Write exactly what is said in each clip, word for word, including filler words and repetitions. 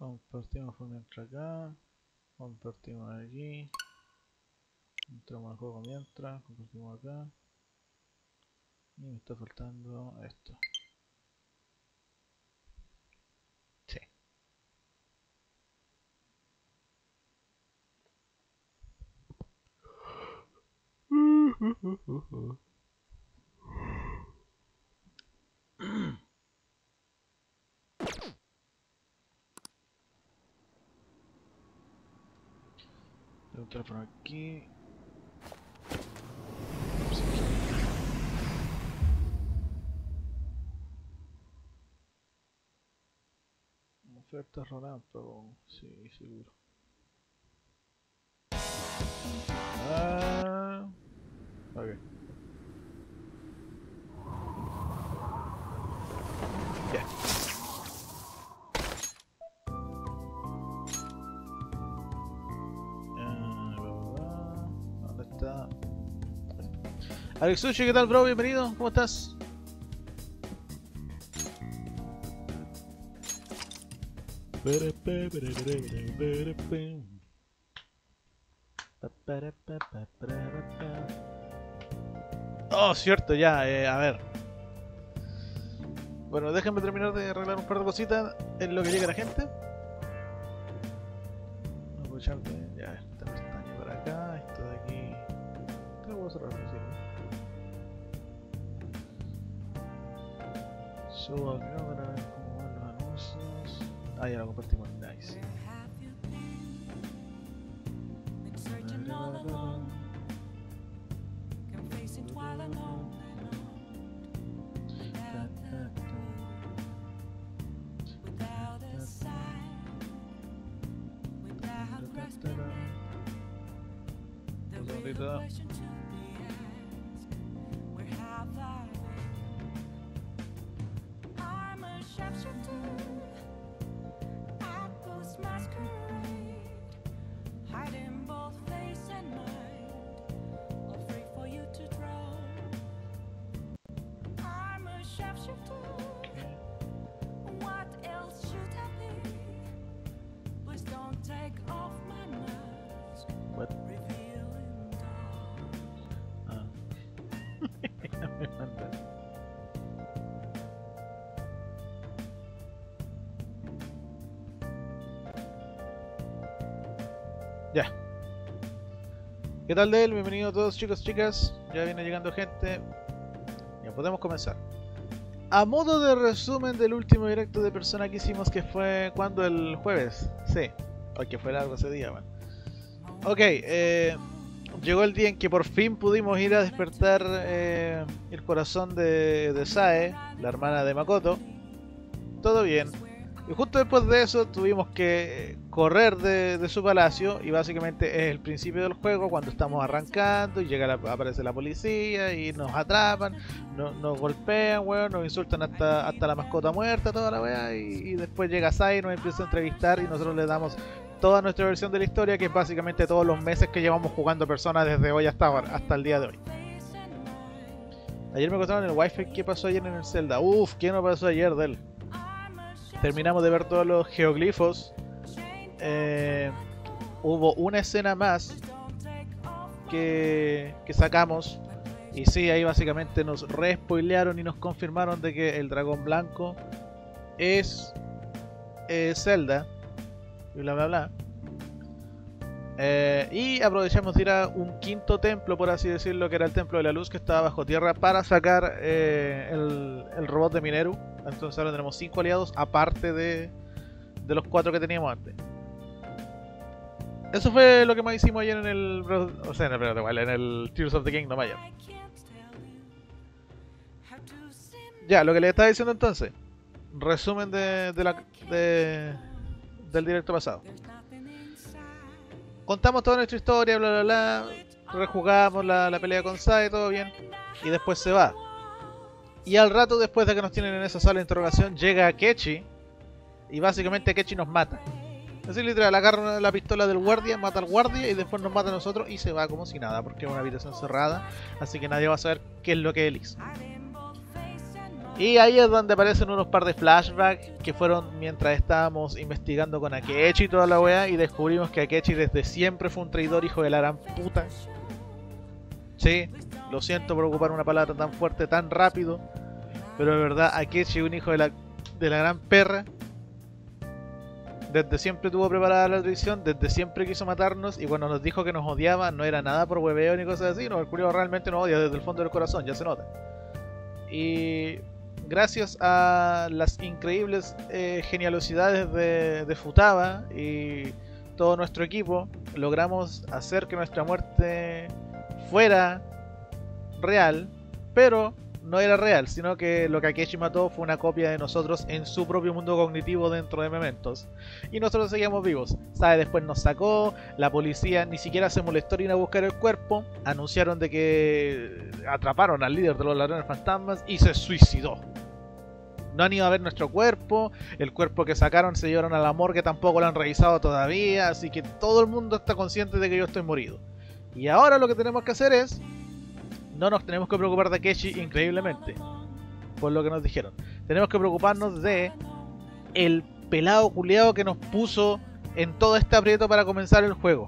Compartimos por mientras acá, compartimos aquí, entramos al juego mientras, compartimos acá, y me está faltando esto. Sí. Tengo que entrar por aquí. Ofertas relámpago, sí, seguro. Ah, ok. Ya. Ah, ¿dónde está? Alexucci, ¿qué tal, bro? Bienvenido, ¿cómo estás? Oh, cierto, ya, eh, a ver. Bueno, déjenme terminar de arreglar un par de cositas en lo que llega la gente. Voy a aprovechar de, ya, esta pestaña para acá, esto de aquí. Creo que voy a cerrar, sí. Subo acá para ver cómo van los anuncios. Ah, ya lo compartimos, nice. ¿Qué tal, Del? Bienvenido a todos, chicos, chicas. Ya viene llegando gente. Ya podemos comenzar. A modo de resumen del último directo de Persona que hicimos, que fue cuando el jueves. Sí, o que fue largo ese día, man. Ok, eh, llegó el día en que por fin pudimos ir a despertar eh, el corazón de, de Sae, la hermana de Makoto. Todo bien. Y justo después de eso tuvimos que correr de, de su palacio, y básicamente es el principio del juego cuando estamos arrancando y llega la, aparece la policía y nos atrapan, no, nos golpean, weón, nos insultan hasta, hasta la mascota muerta, toda la weá, y, y después llega Sae y nos empieza a entrevistar y nosotros le damos toda nuestra versión de la historia, que es básicamente todos los meses que llevamos jugando Persona desde hoy hasta, hasta el día de hoy. Ayer me contaron el wifi, ¿qué pasó ayer en el Zelda? Uff, ¿qué no pasó ayer, Del? Terminamos de ver todos los geoglifos. Eh, hubo una escena más que, que sacamos. Y sí, ahí básicamente nos re-spoilearon y nos confirmaron de que el dragón blanco es eh, Zelda. Y bla bla bla. Eh, y aprovechamos de ir a un quinto templo, por así decirlo, que era el templo de la luz, que estaba bajo tierra, para sacar eh, el, el robot de Mineru. Entonces ahora tenemos cinco aliados, aparte de, de los cuatro que teníamos antes. Eso fue lo que más hicimos ayer en el... O sea, en el, en el Tears of the Kingdom ayer. Ya, lo que les estaba diciendo entonces. Resumen de, de la, de, del directo pasado. Contamos toda nuestra historia, bla bla bla. Rejugamos la, la pelea con Sae, todo bien. Y después se va. Y al rato, después de que nos tienen en esa sala de interrogación, llega Akechi. Y básicamente Akechi nos mata. Así literal, agarra la pistola del guardia, mata al guardia y después nos mata a nosotros y se va como si nada, porque es una habitación cerrada, así que nadie va a saber qué es lo que él hizo. Y ahí es donde aparecen unos par de flashbacks que fueron mientras estábamos investigando con Akechi y toda la wea, y descubrimos que Akechi desde siempre fue un traidor, hijo de la gran puta. Sí, lo siento por ocupar una palabra tan fuerte, tan rápido, pero de verdad Akechi, un hijo de la, de la gran perra. Desde siempre tuvo preparada la traición, desde siempre quiso matarnos, y cuando nos dijo que nos odiaba no era nada por hueveo ni cosas así. No, el culo realmente nos odia desde el fondo del corazón, ya se nota. Y gracias a las increíbles eh, genealosidades de, de Futaba y todo nuestro equipo, logramos hacer que nuestra muerte fuera real, pero no era real, sino que lo que Akechi mató fue una copia de nosotros en su propio mundo cognitivo dentro de Mementos. Y nosotros seguíamos vivos. Sae después nos sacó, la policía ni siquiera se molestó en ir a buscar el cuerpo, anunciaron de que atraparon al líder de los ladrones fantasmas y se suicidó. No han ido a ver nuestro cuerpo, el cuerpo que sacaron se llevaron a la morgue, tampoco lo han revisado todavía, así que todo el mundo está consciente de que yo estoy morido. Y ahora lo que tenemos que hacer es... no nos tenemos que preocupar de Akechi, increíblemente, por lo que nos dijeron. Tenemos que preocuparnos de el pelado culiado que nos puso en todo este aprieto para comenzar el juego,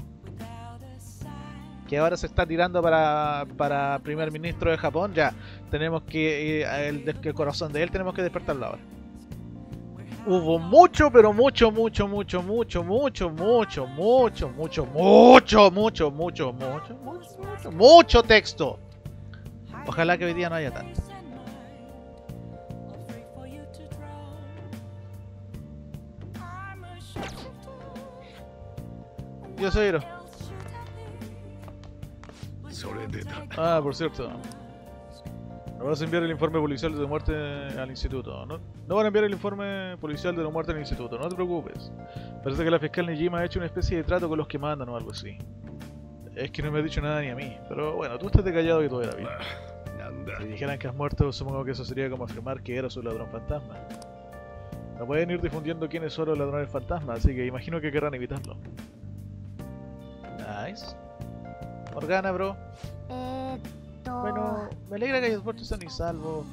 que ahora se está tirando para, para primer ministro de Japón. Ya, tenemos que ir a el, el corazón de él, tenemos que despertarlo ahora. Hubo mucho, pero mucho, mucho, mucho, mucho, mucho, mucho, mucho, mucho, mucho, mucho, mucho, mucho, mucho, mucho texto. Ojalá que hoy día no haya tanto. Yo soy Hiro. Ah, por cierto. No vas a enviar el informe policial de tu muerte al instituto. No, no van a enviar el informe policial de tu muerte al instituto, no te preocupes. Parece que la fiscal Niijima ha hecho una especie de trato con los que mandan o algo así. Es que no me ha dicho nada ni a mí, pero bueno, tú estás callado y todo era bien. Si dijeran que has muerto, supongo que eso sería como afirmar que eras un ladrón fantasma. No pueden ir difundiendo quiénes son los ladrones fantasma, así que imagino que querrán evitarlo. Nice. Morgana, bro. Bueno, me alegra que hayas vuelto sano y salvo,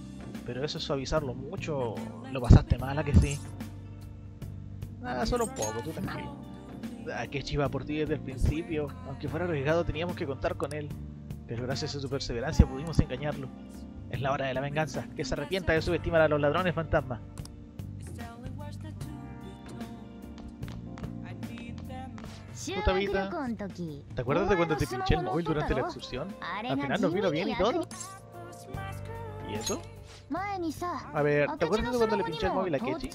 pero eso es suavizarlo mucho. ¿Lo pasaste mal, a que sí? Nada, solo un poco, tú tranquilo. Akechi iba por ti desde el principio, aunque fuera arriesgado teníamos que contar con él. Pero gracias a su perseverancia pudimos engañarlo. Es la hora de la venganza. Que se arrepienta de subestimar a los ladrones fantasma. Futabita, ¿te acuerdas de cuando te pinché el móvil durante la excursión? Al final nos vino bien y todo. ¿Y eso? A ver, ¿te acuerdas de cuando le pinché el móvil a Akechi?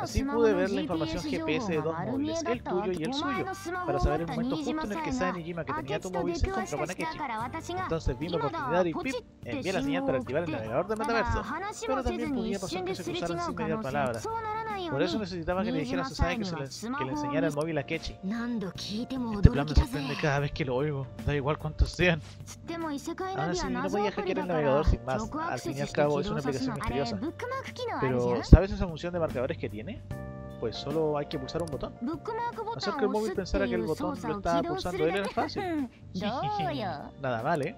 Así pude ver la información G P S de dos móviles, el tuyo y el suyo, para saber el momento justo en el que Sae Niijima, que tenía tu móvil, se encontró con Akechi. Entonces vi la oportunidad y pip, envié la señal para activar el navegador de Metaverso. Pero también podía pasar que se cruzaran sin media palabra. Por eso necesitaba que le dijeras a Sae que, que le enseñara el móvil a Akechi. Este plan me sorprende cada vez que lo oigo, da igual cuántos sean. Ahora sí, no podía hackear el navegador sin más, al fin y al cabo es una aplicación misteriosa. Pero, ¿sabes esa función de marcadores que tiene? Pues solo hay que pulsar un botón. Hacer que el móvil pensara que el botón lo estaba pulsando él era fácil. Nada mal, ¿eh?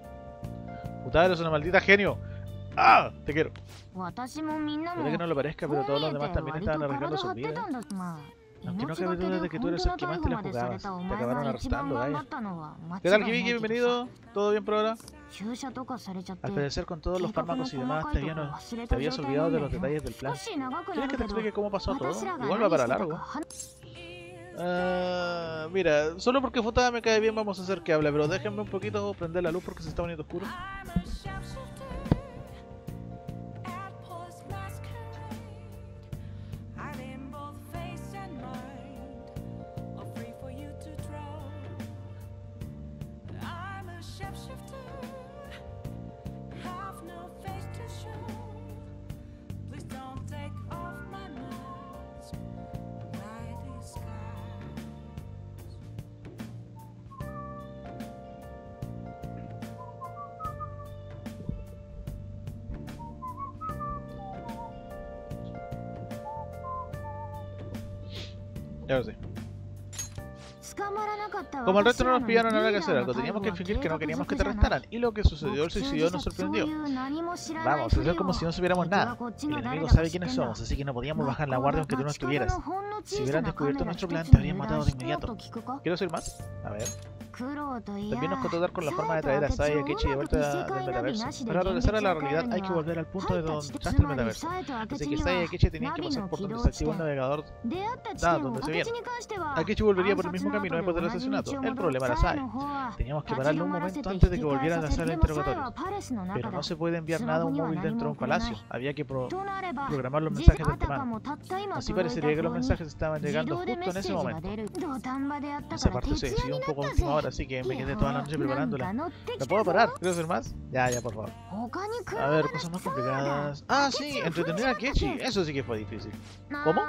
Putada, eres una maldita genio. ¡Ah! Te quiero. Puede que no lo parezca, pero todos los demás también estaban arriesgando su vida. Aunque no cabe duda de que tú eres el que más te la jugabas. Te acabaron arrastrando, vaya. ¿Qué tal, Kibiki? Bienvenido. ¿Todo bien por ahora? Al parecer, con todos los fármacos y demás, te, había no, te habías olvidado de los detalles del plan. ¿Quieres que te explique cómo pasó todo? Igual va para largo. Uh, mira, solo porque Futaba me cae bien vamos a hacer que hable, pero déjenme un poquito prender la luz porque se está poniendo oscuro. Como el resto no nos pillaron a la casera, teníamos que fingir que no queríamos que te arrestaran, y lo que sucedió el suicidio nos sorprendió. Vamos, eso es como si no supiéramos nada. El enemigo sabe quiénes somos, así que no podíamos bajar la guardia aunque tú no estuvieras. Si hubieran descubierto nuestro plan, te habrían matado de inmediato. ¿Quiero decir más? A ver. También nos contó con la forma de traer a Sae y Akechi de vuelta del metaverso. Para regresar a la realidad hay que volver al punto de donde está el metaverso. Así que Sae y Akechi tenían que pasar por donde se activó el navegador, da, donde se vieron. Akechi volvería por el mismo camino después del asesinato. El problema era Sae. Teníamos que pararlo un momento antes de que volvieran a hacer el interrogatorio. Pero no se puede enviar nada a un móvil dentro de un palacio. Había que pro programar los mensajes de antemano. Así parecería que los mensajes estaban llegando justo en ese momento. Esa parte se decidió un poco encima. Así que me quedé toda la noche preparándola. ¿La puedo parar? ¿Quieres hacer más? Ya, ya, por favor. A ver, cosas más complicadas. Ah, sí, entretener a Akechi. Eso sí que fue difícil. ¿Cómo?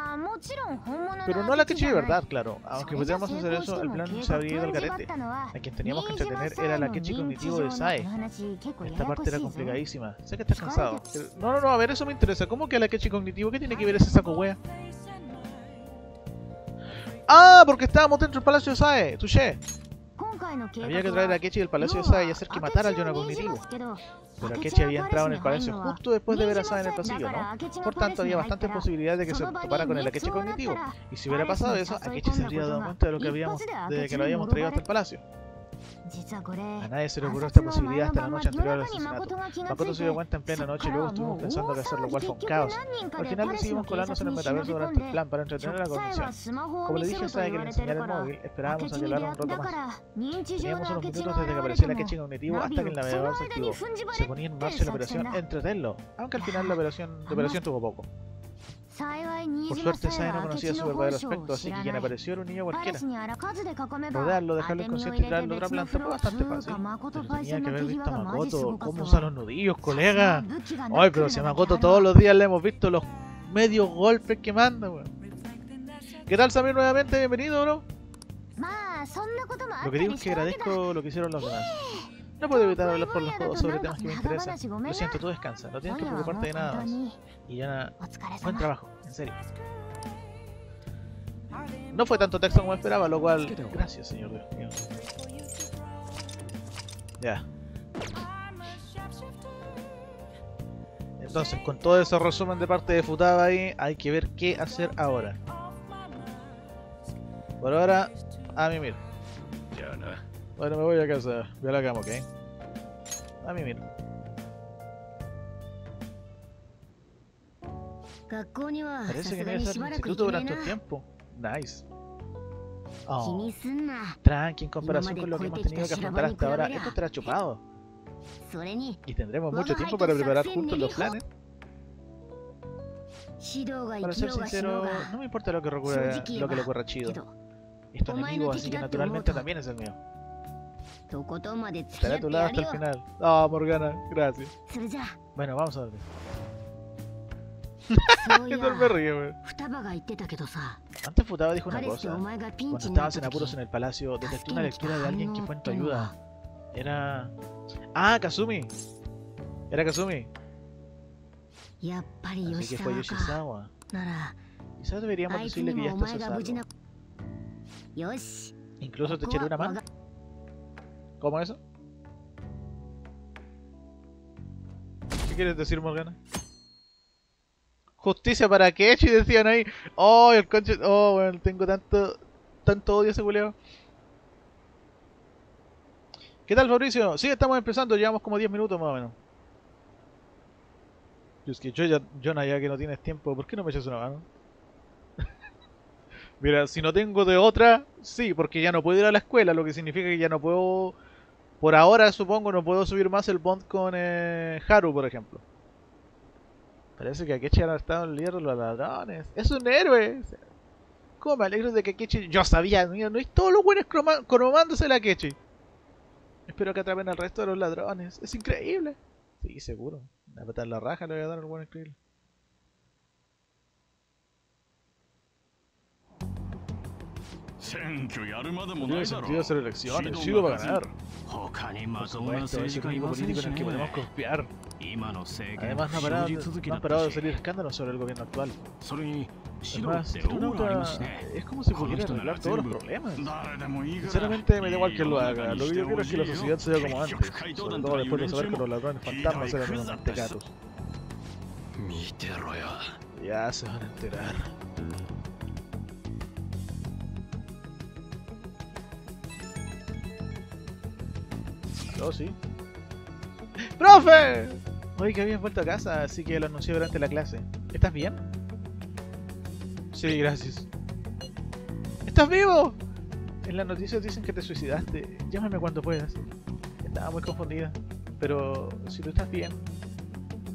Pero no a la Akechi de verdad, claro. Aunque pudiéramos hacer eso, el plan se habría ido al garete. A quien teníamos que entretener era la Akechi cognitivo de Sae. Esta parte era complicadísima. Sé que estás cansado. No, no, no, a ver, eso me interesa. ¿Cómo que la Akechi cognitivo? ¿Qué tiene que ver ese saco wea? Ah, porque estábamos dentro del palacio de Sae. Touché. Había que traer a Akechi del palacio de Sae y hacer que matara al Yona cognitivo. Pero Akechi había entrado en el palacio justo después de ver a Sae en el pasillo, ¿no? Por tanto, había bastantes posibilidades de que se topara con el Akechi cognitivo. Y si hubiera pasado eso, Akechi se habría dado cuenta de lo que habíamos, de que lo habíamos traído hasta el palacio. A nadie se le ocurrió esta posibilidad hasta la noche anterior al asesinato. Makoto se dio cuenta en plena noche y luego estuvimos pensando que hacer lo cual fue un caos. Al final decidimos colarnos en el metaverso durante el plan para entretener a la cognición. Como le dije a Sae que le enseñara el móvil, esperábamos a que hablara un rato más. Teníamos unos minutos desde que apareció la Akechi cognitivo hasta que el navegador se activó. Se ponía en marcha la operación entretenerlo, aunque al final la operación, la operación tuvo poco. Por suerte, Sae no conocía su verdadero aspecto, así que quien apareció era un niño cualquiera. Rodearlo, dejarlo inconsciente y traerlo a otra planta fue bastante fácil. Pero tenía que haber visto a Makoto. ¿Cómo usa los nudillos, colega? Ay, pero si a Makoto todos los días le hemos visto los medios golpes que manda, weón. ¿Qué tal, Samir, nuevamente? Bienvenido, bro. Lo que digo es que agradezco lo que hicieron los demás. No puedo evitar hablar por los juegos sobre temas que me interesan. Lo siento, tú descansa, no tienes que preocuparte de nada más. Y ya, buen trabajo, en serio. No fue tanto texto como esperaba, lo cual... Gracias, señor Dios mío. Ya. Entonces, con todo ese resumen de parte de Futaba ahí, hay que ver qué hacer ahora. Por ahora, a mimir. Ya, no. Bueno, me voy a casa, voy a la cama, ¿ok? A mí mismo. Parece que no es el instituto durante un tiempo. Nice. Oh. Tranqui, en comparación con lo que hemos tenido que afrontar hasta ahora, esto estará chupado. Y tendremos mucho tiempo para preparar juntos los planes. Para ser sincero, no me importa lo que, ocurra, lo que le ocurra a Shido. Es tu enemigo, así que naturalmente también es el mío. Estaré a tu lado hasta el final. Ah, oh, Morgana, gracias. Bueno, vamos a dormir. Me río, wey. Antes Futaba dijo una cosa. Cuando estabas en apuros en el palacio, detecté una lectura de alguien que fue en tu ayuda. Era... Ah, Kasumi. Era Kasumi. Así que fue Yoshizawa. Quizás deberíamos decirle que ya estás a salvo. Incluso te echaré una mano. ¿Cómo eso? ¿Qué quieres decir, Morgana? Justicia para Akechi, decían ahí. Oh, el conche... Oh, bueno, tengo tanto... Tanto odio a ese culeo. ¿Qué tal, Fabricio? Sí, estamos empezando. Llevamos como diez minutos más o menos. Yo es que yo ya... Jonah, ya que no tienes tiempo, ¿por qué no me echas una mano? Mira, si no tengo de otra... Sí, porque ya no puedo ir a la escuela, lo que significa que ya no puedo... Por ahora, supongo, no puedo subir más el bond con eh, Haru, por ejemplo. Parece que Akechi ha estado en líder de los ladrones. ¡Es un héroe! ¿Cómo me alegro de que Akechi...? Yo sabía, mira, no es todos los buenos cromándose la Akechi. Espero que atrapen al resto de los ladrones. ¡Es increíble! Sí, seguro. A petar la raja le voy a dar al buen increíble. No tiene sentido hacer elecciones, Shido va a ganar. Por supuesto, es el único político en el que podemos confiar. Además no ha parado, no ha parado de salir escándalos sobre el gobierno actual. Además, Shironauta es como si pudiera arreglar todos los problemas. Sinceramente me da igual que lo haga, lo que yo quiero es que la sociedad sea como antes, sobre todo después de saber que los ladrones fantasmas eran unos mantecatos. Ya se van a enterar. Oh, sí. ¡Profe! Oye, que habías vuelto a casa, así que lo anuncié durante la clase. ¿Estás bien? Sí, gracias. ¡Estás vivo! En las noticias dicen que te suicidaste. Llámame cuando puedas. Estaba muy confundida. Pero si tú estás bien,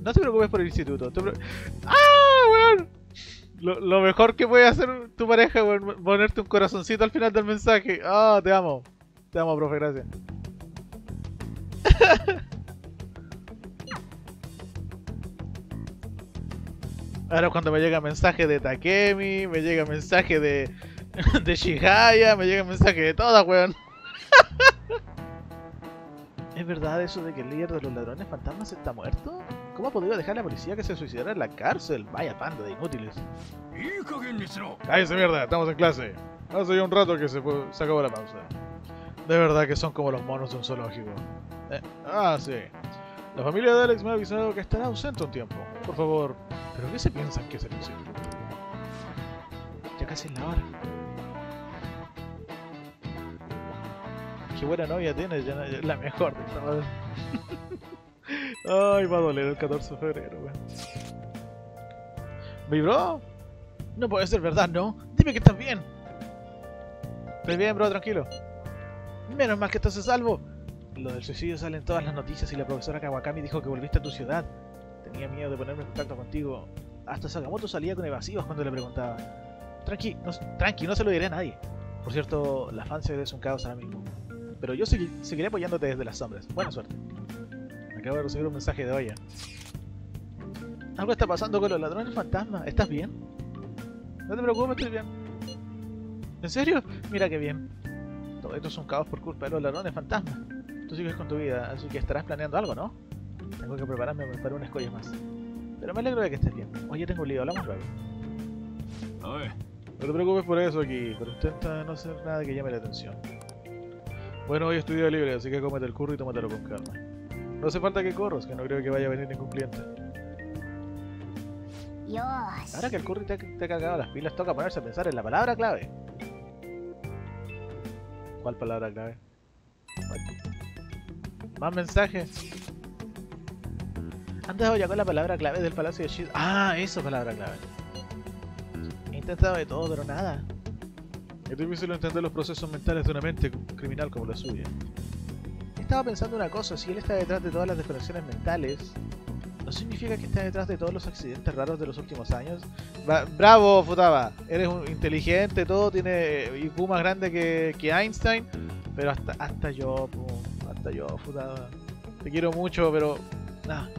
no te preocupes por el instituto. Te... ¡Ah, weón! Lo, lo mejor que puede hacer tu pareja es ponerte un corazoncito al final del mensaje. ¡Ah, oh, te amo! Te amo, profe, gracias. Ahora cuando me llega mensaje de Takemi, me llega mensaje de, de Shihaya, me llega mensaje de todas, weón. ¿Es verdad eso de que el líder de los ladrones fantasmas está muerto? ¿Cómo ha podido dejar a la policía que se suicidara en la cárcel? Vaya panda de inútiles. ¡Cállese mierda! Estamos en clase. Hace ya un rato que se, fue, se acabó la pausa. De verdad que son como los monos de un zoológico. Eh, ah, sí. La familia de Alex me ha avisado que estará ausente un tiempo. Por favor, ¿pero qué se piensan que es el museo? Ya casi es la hora. Qué buena novia tienes, ya, ya, la mejor de esta madre. Ay, va a doler el catorce de febrero, weón. ¿Mi bro? No puede ser verdad, ¿no? Dime que estás bien. Estoy bien, bro, tranquilo. Menos mal que estás a salvo. Lo del suicidio sale en todas las noticias y la profesora Kawakami dijo que volviste a tu ciudad. Tenía miedo de ponerme en contacto contigo. Hasta Sakamoto salía con evasivas cuando le preguntaba. Tranqui, no, tranqui, no se lo diré a nadie. Por cierto, la fancia es un caos ahora mismo. Pero yo segui seguiré apoyándote desde las sombras. Buena suerte. Acabo de recibir un mensaje de Oya. Algo está pasando con los ladrones fantasma. ¿Estás bien? No te preocupes, estoy bien. ¿En serio? Mira qué bien. Todo esto es un caos por culpa de los ladrones fantasma. Tú sigues con tu vida, así que estarás planeando algo, ¿no? Tengo que prepararme para unas collas más. Pero me alegro de que estés bien. Oye, tengo un lío, hablamos luego. Oye. No te preocupes por eso aquí, pero intenta no hacer nada que llame la atención. Bueno, hoy es tu día libre, así que cómete el curry y tómatelo con calma. No hace falta que corras, que no creo que vaya a venir ningún cliente. Ahora que el curry te ha, te ha cagado las pilas, toca ponerse a pensar en la palabra clave. ¿Cuál palabra clave? Más mensajes. Antes voy a con la palabra clave del Palacio de Shido. Ah, eso es palabra clave. He intentado de todo, pero nada. Es difícil entender los procesos mentales de una mente criminal como la suya. Estaba pensando una cosa. Si él está detrás de todas las desconexiones mentales, ¿no significa que está detrás de todos los accidentes raros de los últimos años? Bra ¡Bravo, Futaba! Eres un inteligente, todo. Tiene I Q más grande que, que Einstein. Pero hasta, hasta yo... Po. Yo, Futaba, te quiero mucho, pero nada.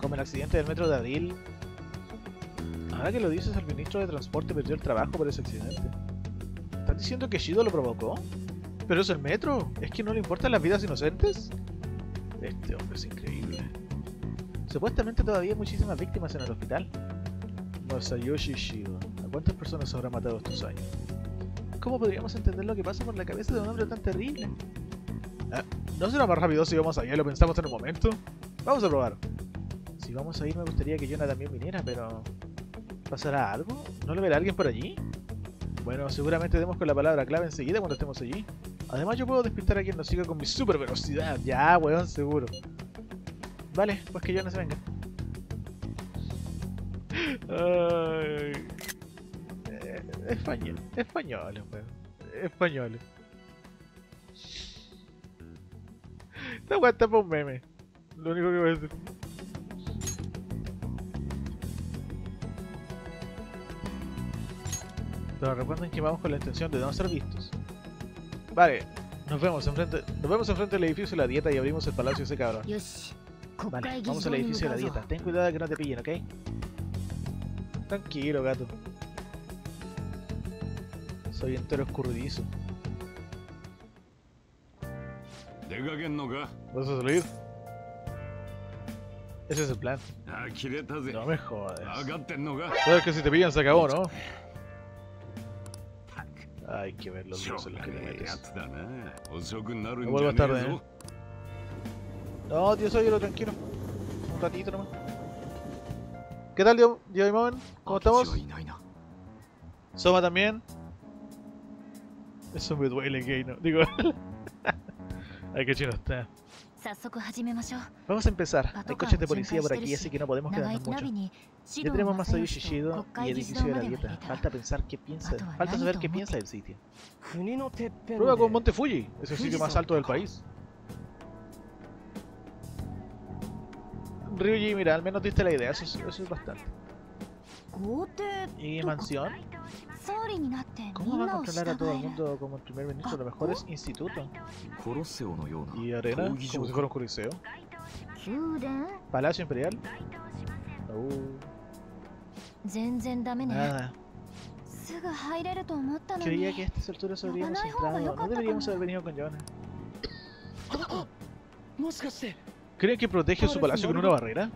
Como el accidente del metro de abril. Ahora que lo dices, el ministro de transporte perdió el trabajo por ese accidente. ¿Estás diciendo que Shido lo provocó? ¿Pero es el metro? ¿Es que no le importan las vidas inocentes? Este hombre es increíble. Supuestamente todavía hay muchísimas víctimas en el hospital. Masayoshi Shido, ¿a cuántas personas habrá matado estos años? ¿Cómo podríamos entender lo que pasa por la cabeza de un hombre tan terrible? ¿No será más rápido si vamos allá y lo pensamos en un momento? Vamos a probar. Si vamos a ir, me gustaría que Jonah también viniera, pero... ¿pasará algo? ¿No lo verá alguien por allí? Bueno, seguramente demos con la palabra clave enseguida cuando estemos allí. Además, yo puedo despistar a quien nos siga con mi super velocidad. Ya, weón, seguro. Vale, pues que Jonah se venga. Ay. Eh, español, españoles, weón. Españoles. Esta weá está para un meme. Lo único que voy a decir. Pero recuerden que vamos con la intención de no ser vistos. Vale, nos vemos enfrente. Nos vemos enfrente del edificio de la dieta y abrimos el palacio ese cabrón. Vale, vamos al edificio de la dieta. Ten cuidado de que no te pillen, ¿ok? Tranquilo, gato. Soy entero escurridizo. ¿Vas a salir? Ese es el plan. No me jodas. Sabes que si te pillan se acabó, ¿no? Hay que ver los dos en los que te metes. Me vuelvas tarde, ¿eh? No, tío, soy yo, tranquilo. Un ratito nomás. ¿Qué tal, Dio Imamen? ¿Cómo estamos? Soma también. Eso me duele, gay, ¿no? Digo... Ay, qué chino está. Vamos a empezar. Hay coches de policía por aquí, así que no podemos quedarnos mucho. Ya tenemos Masayoshi Shido y el edificio de la dieta. Falta pensar qué piensa. Falta saber qué piensa del sitio. Prueba con Monte Fuji. Es el sitio más alto del país. Ryuji, mira, al menos diste la idea. Eso es, eso es bastante. ¿Y mansión? ¿Cómo va a controlar a todo el mundo como el primer ministro? Lo mejor es instituto. ¿Y arena? Como si fuera un coliseo. ¿Palacio imperial? Uh. Nada. Creía que a estas alturas sobrevivíamos entrado. No deberíamos haber venido con Jonas. ¿Creen que protege su palacio con una barrera?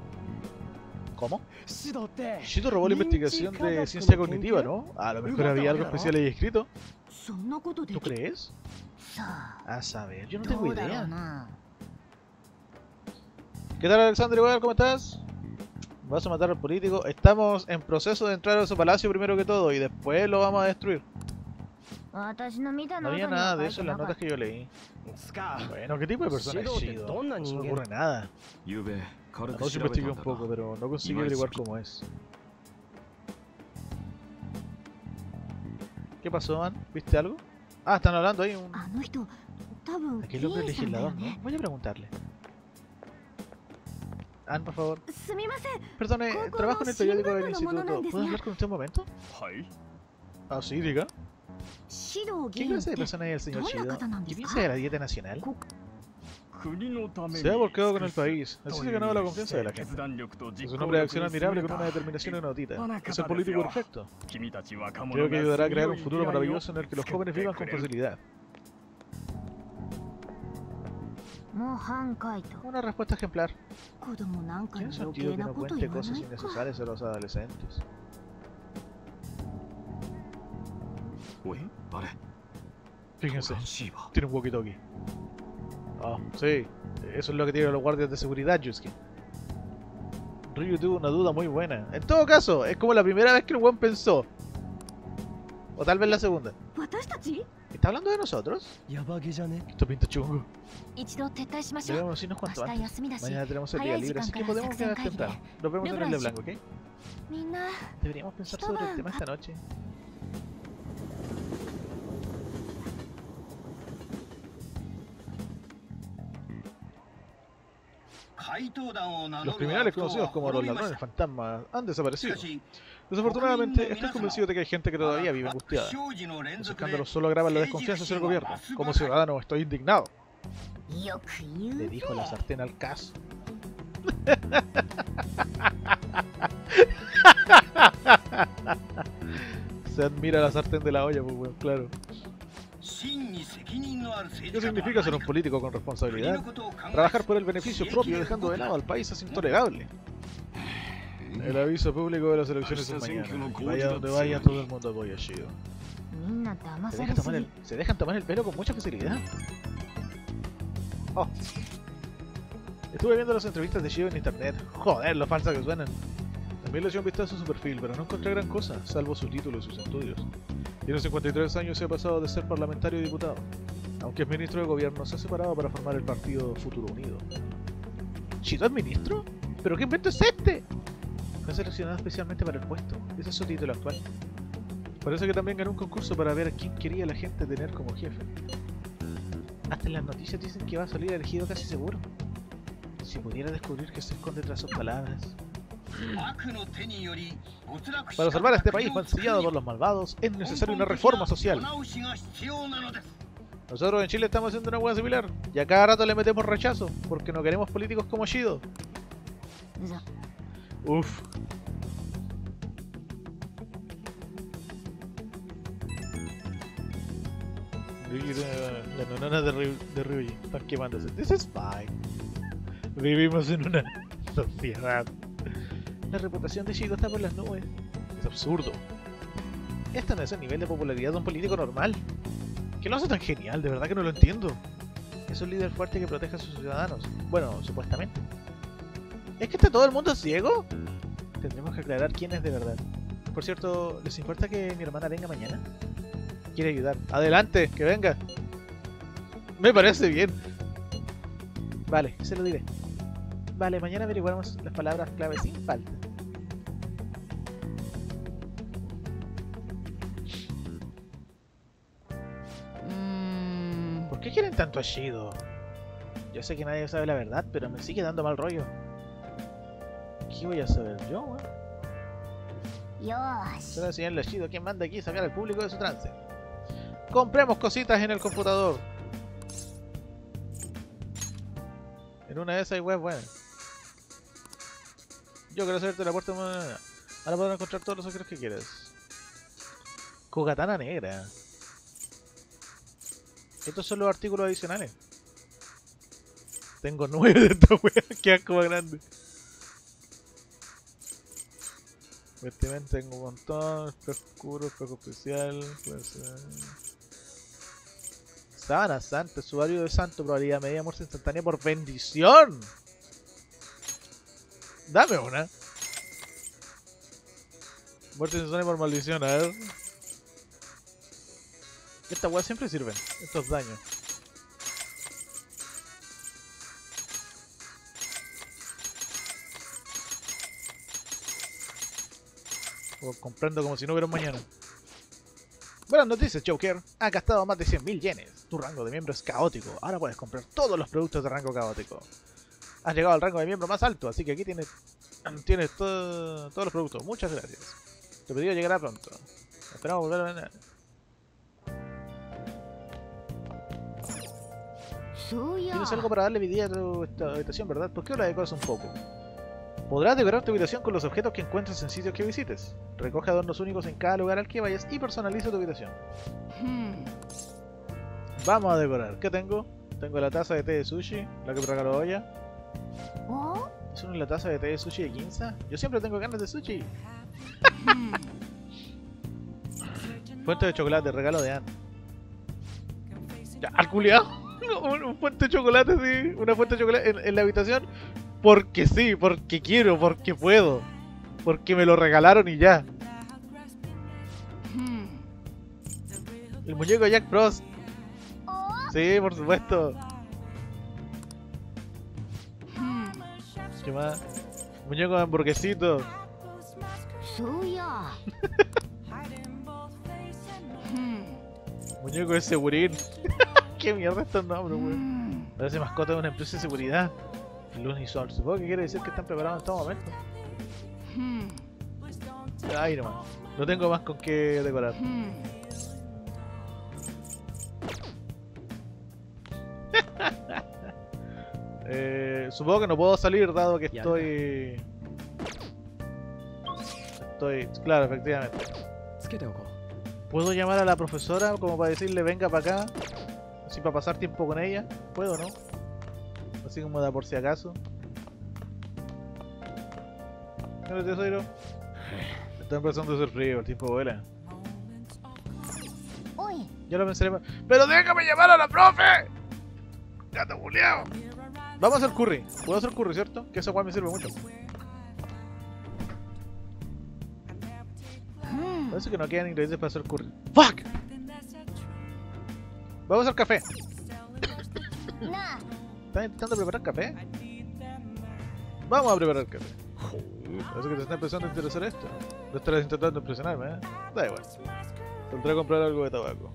¿Cómo? Shido robó la investigación de ciencia cognitiva, ¿no? A lo mejor había algo especial ahí escrito. ¿Tú crees? A saber, yo no tengo idea. ¿Qué tal, Alexander? ¿Cómo estás? ¿Vas a matar al político? Estamos en proceso de entrar a su palacio primero que todo y después lo vamos a destruir. No había nada de eso en las notas que yo leí. Bueno, ¿qué tipo de persona es Shido? No se me ocurre nada. No se investigué un poco, pero no conseguí averiguar cómo es. ¿Qué pasó, man? ¿Viste algo? Ah, están hablando ahí. Un... Aquel hombre legislador, ¿no? Voy a preguntarle. Ann, por favor. Perdone, trabajo en el periódico del instituto. ¿Puedo hablar con usted un momento? Ah, sí, diga. ¿Qué clase de persona es el señor Shido? ¿Qué piensa de la dieta nacional? Se ha volcado con el país, así se ha ganado la confianza de la gente. Es un hombre de acción admirable con una determinación inaudita. Es el político perfecto. Creo que ayudará a crear un futuro maravilloso en el que los jóvenes vivan con facilidad. Una respuesta ejemplar. ¿Tiene sentido que no cuente cosas innecesarias a los adolescentes? Fíjense, tiene un walkie-talkie. Ah, oh, sí, eso es lo que tienen los guardias de seguridad, Yusuke. Ryu tuvo una duda muy buena. En todo caso, es como la primera vez que el weón pensó. O tal vez la segunda. ¿Está hablando de nosotros? Esto pinta chungo. Debemos irnos cuanto antes. Mañana tenemos el día libre, así que podemos quedar tentados. Nos vemos en el de blanco, ¿ok? Deberíamos pensar sobre el tema esta noche. Los criminales conocidos como los ladrones fantasmas han desaparecido. Desafortunadamente, estoy convencido de que hay gente que todavía vive angustiada. Los escándalos solo agravan la desconfianza hacia el gobierno. Como ciudadano, estoy indignado. Le dijo la sartén al caso. Se admira la sartén de la olla, pues bueno, claro. ¿Qué significa ser un político con responsabilidad? Trabajar por el beneficio propio dejando de lado al país es intolerable. El aviso público de las elecciones es mañana. Vaya donde vaya, todo el mundo apoya a Shido. Se dejan tomar el, se dejan tomar el pelo con mucha facilidad. Oh. Estuve viendo las entrevistas de Shido en internet. Joder, lo falsa que suenan. También le eché un vistazo a su perfil, pero no encontré gran cosa, salvo su título y sus estudios. Tiene cincuenta y tres años y ha pasado de ser parlamentario y diputado. Aunque es ministro de gobierno, se ha separado para formar el partido Futuro Unido. ¿Shido es ministro? ¿Pero qué invento es este? Fue seleccionado especialmente para el puesto. Ese es su título actual. Parece que también ganó un concurso para ver a quién quería la gente tener como jefe. Hasta en las noticias dicen que va a salir elegido casi seguro. Si pudiera descubrir que se esconde tras sus palabras. Para salvar a este país mancillado por los malvados, es necesaria una reforma social. Nosotros en Chile estamos haciendo una hueá similar, y a cada rato le metemos rechazo, porque no queremos políticos como Shido. Uff. Las nonanas de Ryuji están quemándose. This is fine. Vivimos en una... sociedad. La reputación de Shido está por las nubes. Es absurdo. Esta no es el nivel de popularidad de un político normal. ¿Qué lo hace tan genial? De verdad que no lo entiendo. Es un líder fuerte que protege a sus ciudadanos. Bueno, supuestamente. ¿Es que está todo el mundo ciego? Tendremos que aclarar quién es de verdad. Por cierto, ¿les importa que mi hermana venga mañana? Quiere ayudar. ¡Adelante! ¡Que venga! Me parece bien. Vale, se lo diré. Vale, mañana averiguaremos las palabras clave sin falta. Mm. ¿Por qué quieren tanto a Shido? Yo sé que nadie sabe la verdad, pero me sigue dando mal rollo. ¿Qué voy a saber yo, eh? Solo enseñarle a Shido quien manda aquí y sacar al público de su trance. Compremos cositas en el computador. En una de esas hay web buenas. Yo quiero hacerte la puerta. Ahora podrás encontrar todos los objetos que quieres. Kogatana negra. Estos son los artículos adicionales. Tengo nueve de estas weas. Que asco más grande. Vestimenta tengo un montón. Espejo oscuro, espejo especial. Pues, eh. Sábana santa, usuario de santo, probabilidad media de muerte instantánea por bendición. Dame una. Muerte instantánea por maldición, a ver. Estas weas siempre sirven, estos daños. O comprando como si no hubiera un mañana. Buenas noticias, Joker. Ha gastado más de cien mil yenes. Tu rango de miembro es caótico. Ahora puedes comprar todos los productos de rango caótico. Has llegado al rango de miembro más alto, así que aquí tienes, tienes todo, todos los productos. Muchas gracias. Tu pedido llegará pronto. Esperamos volver a ganar. Tienes algo para darle vida a tu habitación, ¿verdad? ¿Por qué no la decoras un poco? Podrás decorar tu habitación con los objetos que encuentres en sitios que visites. Recoge adornos únicos en cada lugar al que vayas y personaliza tu habitación. Hmm. Vamos a decorar. ¿Qué tengo? Tengo la taza de té de sushi, la que me regaló ella. ¿Oh? ¿Es una la taza de té de sushi de quinza? Yo siempre tengo ganas de sushi. Fuente de chocolate, regalo de Ann. ¿Al culiao? ¿Un, un fuente de chocolate, sí? ¿Una fuente de chocolate en, en la habitación? Porque sí, porque quiero, porque puedo. Porque me lo regalaron y ya. Hmm. El muñeco de Jack Frost. Sí, por supuesto. Hmm. ¿Qué más? Muñeco de hamburguesito. Muñeco de segurín. Qué mierda estos nombres, wey. Parece mascota de una empresa de seguridad. Luz y sol, supongo que quiere decir que están preparados en todo momento. Hmm. Ay, no, no tengo más con qué decorar. Hmm. eh, supongo que no puedo salir dado que estoy... Estoy... Claro, efectivamente. ¿Puedo llamar a la profesora como para decirle venga para acá? Así para pasar tiempo con ella. ¿Puedo, no? Así como da por si acaso. ¿No te oiro? Está empezando a hacer frío, el tiempo vuela. Yo lo pensaré más. ¡Pero déjame llamar a la profe! ¡Gato buleado! Vamos a hacer curry. Puedo hacer curry, ¿cierto? Que esa guay me sirve mucho. Parece que no quedan ingredientes para hacer curry. ¡Fuck! Vamos a hacer café. ¿Estás intentando preparar café? Vamos a preparar café. Parece que te está empezando a interesar esto. No estarás intentando impresionarme, ¿eh? Da igual. Tendré que comprar algo de tabaco.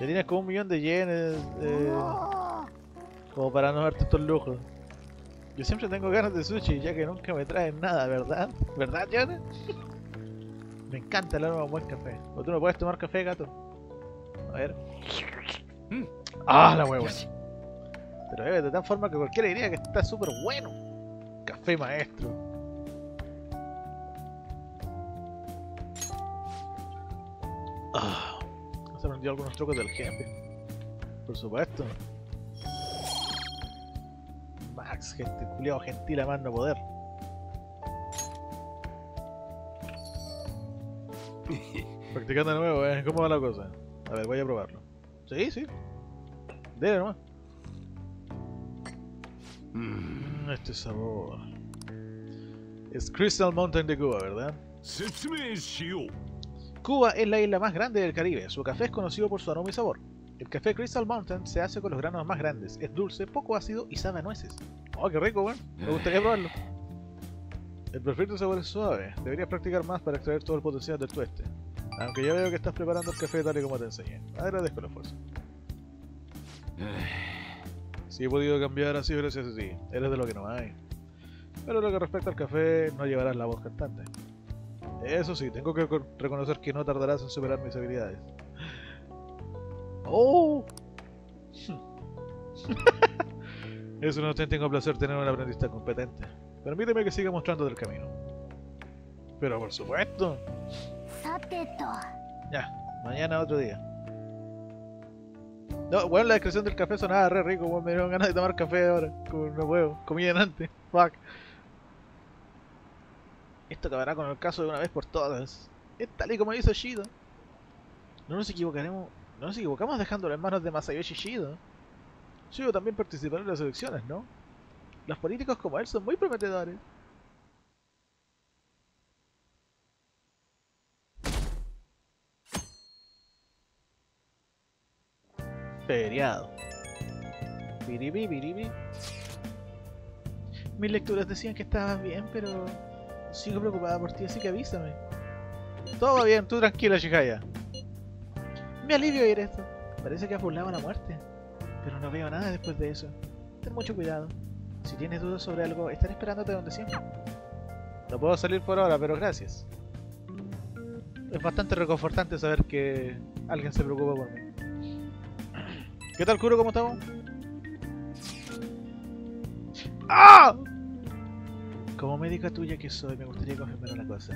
Ya tienes como un millón de yenes, eh, como para no darte estos lujos. Yo siempre tengo ganas de sushi, ya que nunca me traen nada, ¿verdad? ¿Verdad, Johnny? Me encanta el aroma de un buen café. ¿O tú no puedes tomar café, gato? A ver. ¡Ah, la hueva! Pero bebe de tal forma que cualquiera diría que está súper bueno. Café maestro. Ah, se aprendió algunos trucos del jefe. Por supuesto. Bah, Max, gente, culiado gentil a más no poder. Practicando de nuevo, ¿eh? ¿Cómo va la cosa? A ver, voy a probarlo. Sí, sí. Dele nomás. Mmm, este sabor. Es Crystal Mountain de Cuba, ¿verdad? Cuba es la isla más grande del Caribe. Su café es conocido por su aroma y sabor. El café Crystal Mountain se hace con los granos más grandes. Es dulce, poco ácido y sabe a nueces. Oh, qué rico, weón. Me gustaría probarlo. El perfecto sabor es suave. Deberías practicar más para extraer todo el potencial del tueste. Aunque ya veo que estás preparando el café tal y como te enseñé. Agradezco el esfuerzo. Si sí, he podido cambiar así gracias a ti. Eres de lo que no hay. Pero lo que respecta al café, no llevarás la voz cantante. Eso sí, tengo que reconocer que no tardarás en superar mis habilidades. ¡Oh! Es un auténtico placer tener un aprendiz competente. Permíteme que siga mostrándote el camino. Pero por supuesto. Ya, mañana otro día. No, bueno, la descripción del café sonaba re rico, bueno, me dieron ganas de tomar café ahora. Como no puedo, comí antes. Fuck. Esto acabará con el caso de una vez por todas. Es tal y como hizo Shido. No nos equivocaremos. No nos equivocamos dejándolo en manos de Masayoshi Shido. Shido también participará en las elecciones, ¿no? Los políticos como él son muy prometedores. Feriado. Biribi, biribi. Mis lecturas decían que estabas bien, pero... sigo preocupada por ti, así que avísame. Todo bien, tú tranquila, Shihaya. Me alivio oír esto. Parece que has burlado la muerte. Pero no veo nada después de eso. Ten mucho cuidado. Si tienes dudas sobre algo, estaré esperándote donde siempre. No puedo salir por ahora, pero gracias. Es bastante reconfortante saber que alguien se preocupa por mí. ¿Qué tal, Kuro? ¿Cómo estamos? ¡Ah! Como médica tuya que soy, me gustaría confirmar una cosa.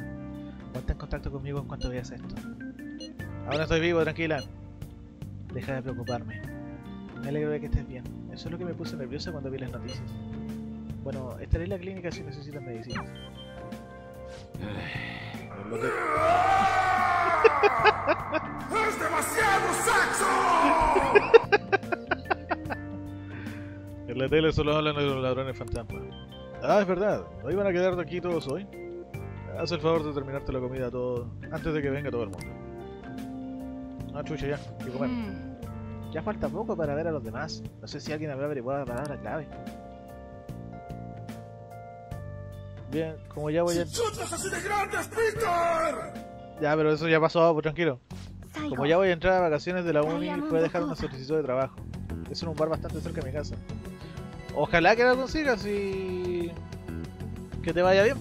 Ponte en contacto conmigo en cuanto veas esto. Ahora estoy vivo, tranquila. Deja de preocuparme. Me alegro de que estés bien. Eso es lo que me puse nerviosa cuando vi las noticias. Bueno, estaré en la clínica si necesitan medicina. Que... ¡Es demasiado saxo! En la tele solo hablan de los ladrones fantasmas. Ah, es verdad. ¿No iban a quedar de aquí todos hoy? Haz el favor de terminarte la comida todo antes de que venga todo el mundo. Ah, chucha, ya. Que comer. Mm. Ya falta poco para ver a los demás. No sé si alguien habrá averiguado la palabra clave. Bien, como ya voy a... ¡Chutas así de grandes, Peter! Ya, pero eso ya pasó, pues tranquilo. Como ya voy a entrar a vacaciones de la uni, voy a dejar una solicitud de trabajo. Es en un bar bastante cerca de mi casa. Ojalá que la consigas y... que te vaya bien.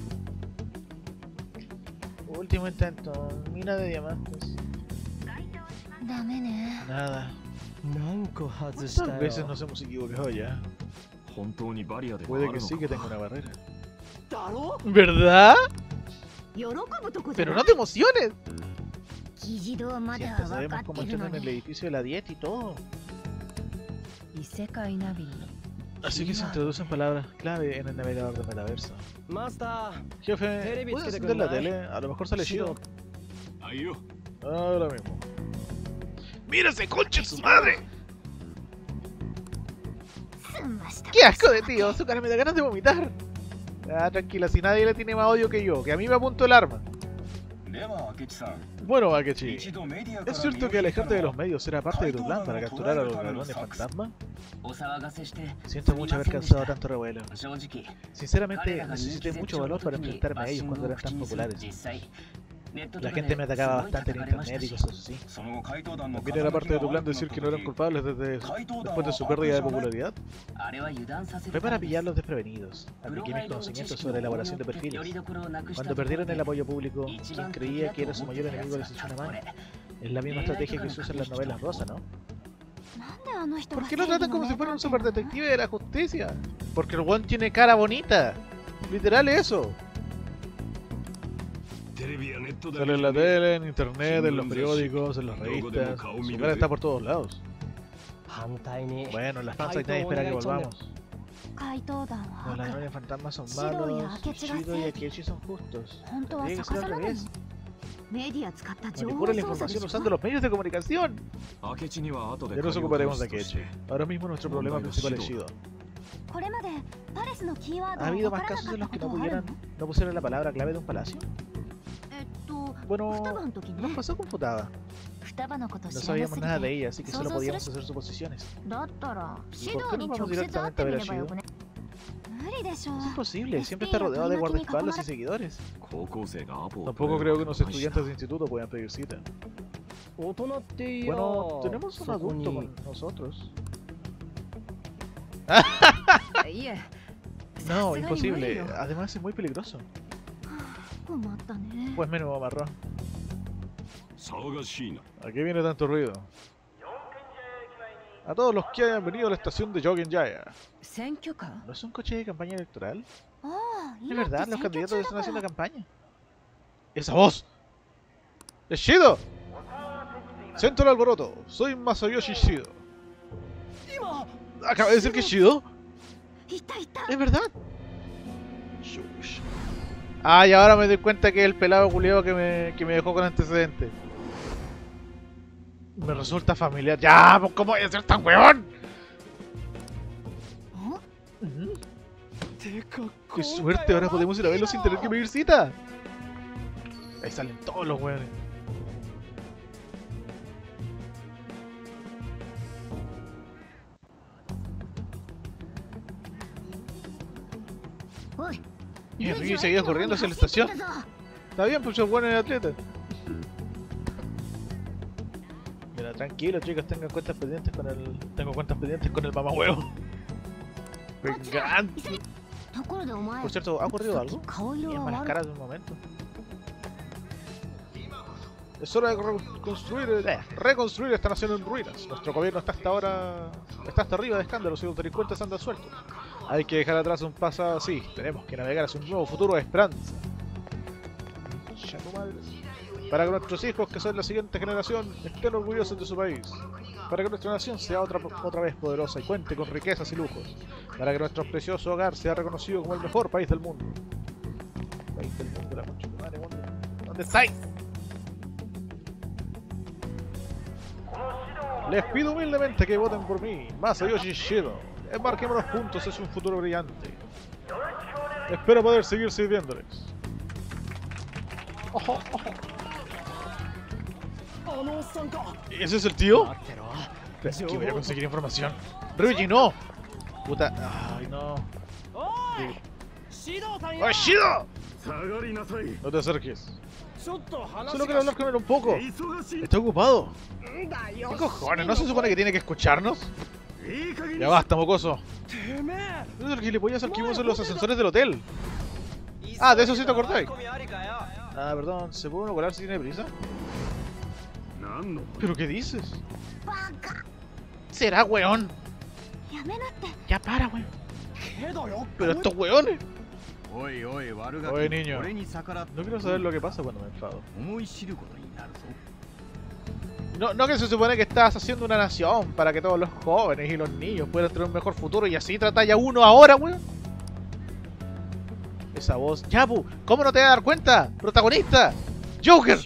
Último intento, mina de diamantes. Nada. ¿Cuántas veces nos hemos equivocado ya? Puede que sí que tenga una barrera. ¿Verdad? ¡Pero no te emociones! Si hasta sabemos cómo entrar en el edificio de la dieta y todo. Así que se introducen palabras clave en el navegador de Metaverso. Jefe, ¿puedes encender la tele? A lo mejor sale Shido. Ahora mismo. ¡Mira ese colche en su madre! ¡Qué asco de tío! ¡Su cara me da ganas de vomitar! Ah, tranquila, si nadie le tiene más odio que yo, que a mí me apuntó el arma. Bueno, Akechi, ¿es cierto que alejarte de los medios era parte de tu plan para capturar a los ladrones fantasma? Siento mucho haber causado tanto revuelo. Sinceramente, necesité mucho valor para enfrentarme a ellos cuando eran tan populares. La gente me atacaba bastante en internet y cosas así. ¿También era parte de tu plan decir que no eran culpables desde su, después de su pérdida de popularidad? Fue para pillar los desprevenidos. Apliqué mis conocimientos sobre elaboración de perfiles. Cuando perdieron el apoyo público, quien creía que era su mayor enemigo les echó una mano. Es la misma estrategia que se usa en las novelas rosa, ¿no? ¿Por qué lo tratan como si fuera un superdetective de la justicia? Porque el one tiene cara bonita. Literal eso. Sale en la tele, en internet, en los periódicos, en las revistas. Su cara está por todos lados. Bueno, en las fans nadie espera que volvamos. Los ladrones fantasmas son malos, Shido y Akechi son justos. ¿Debería ser al revés? Manipula la información usando los medios de comunicación. Ya nos ocuparemos de Akechi. Ahora mismo nuestro problema principal es Shido. ¿Ha habido más casos en los que no, pudieran, no pusieron la palabra clave de un palacio? Bueno, nos pasó con Futaba. No sabíamos nada de ella, así que solo podíamos hacer suposiciones. ¿Y por qué no vamos directamente a ver a Shido? Es imposible, siempre está rodeado de guardaespaldas y seguidores. Tampoco creo que unos estudiantes de instituto puedan pedir cita. Bueno, tenemos un adulto con nosotros. No, imposible. Además es muy peligroso. Pues menudo marrón. ¿A qué viene tanto ruido? A todos los que hayan venido a la estación de Yogenjaya. ¿No es un coche de campaña electoral? Es verdad, los candidatos están haciendo campaña. ¡Esa voz! ¡Es Shido! Centro del alboroto, soy Masayoshi Shido. ¿Acaba de decir que es Shido? ¡Es verdad! Ah, y ahora me doy cuenta que es el pelado culiao que me, que me dejó con antecedentes. Me resulta familiar. ¡Ya! Pues, ¿cómo voy a ser tan weón? ¿Oh? ¿Mm? ¡Qué suerte! Ahora podemos ir a verlo sin tener que pedir cita. Ahí salen todos los weones. Y Ryuji seguía corriendo hacia la estación. Está bien, pues es bueno el atleta. Mira, tranquilo chicos, tengan cuentas pendientes con el... Tengo cuentas pendientes con el mamahuevo. Vengan. Por cierto, ¿ha ocurrido algo? Tienen malas caras de un momento. Es hora de reconstruir, reconstruir esta nación en ruinas. Nuestro gobierno está hasta ahora... Está hasta arriba de escándalos y los delincuentes andan sueltos. Hay que dejar atrás un pasado así. Tenemos que navegar hacia un nuevo futuro de esperanza. Para que nuestros hijos, que son la siguiente generación, estén orgullosos de su país. Para que nuestra nación sea otra, otra vez poderosa y cuente con riquezas y lujos. Para que nuestro precioso hogar sea reconocido como el mejor país del mundo. País del mundo, la concha de madre, mundo. ¿Dónde estáis? Les pido humildemente que voten por mí, Masayoshi Shido. Embarquémonos juntos, es un futuro brillante. Espero poder seguir sirviéndoles. Ojo, ojo. ¿Ese es el tío? Pero es que voy a conseguir información. ¡Ryuji, no! Puta... Ay, no. ¡Oye, Shido! No te acerques. Solo quiero hablar con él un poco. Estoy ocupado. ¿Qué cojones? ¿No se supone que tiene que escucharnos? Ya basta, mocoso. ¿No es el gilipollas al que vimos en los ascensores del hotel? Ah, de eso sí te acordáis. Ah, perdón, ¿se puede uno colar si tiene prisa? ¿Pero qué dices? Será, weón. Ya para, weón. Pero estos weones. Oye, niño. No quiero saber lo que pasa cuando me enfado. No, no que se supone que estás haciendo una nación para que todos los jóvenes y los niños puedan tener un mejor futuro y así tratáis a uno ahora, weón. Esa voz. Chapu, ¿cómo no te vas a dar cuenta? Protagonista. Joker.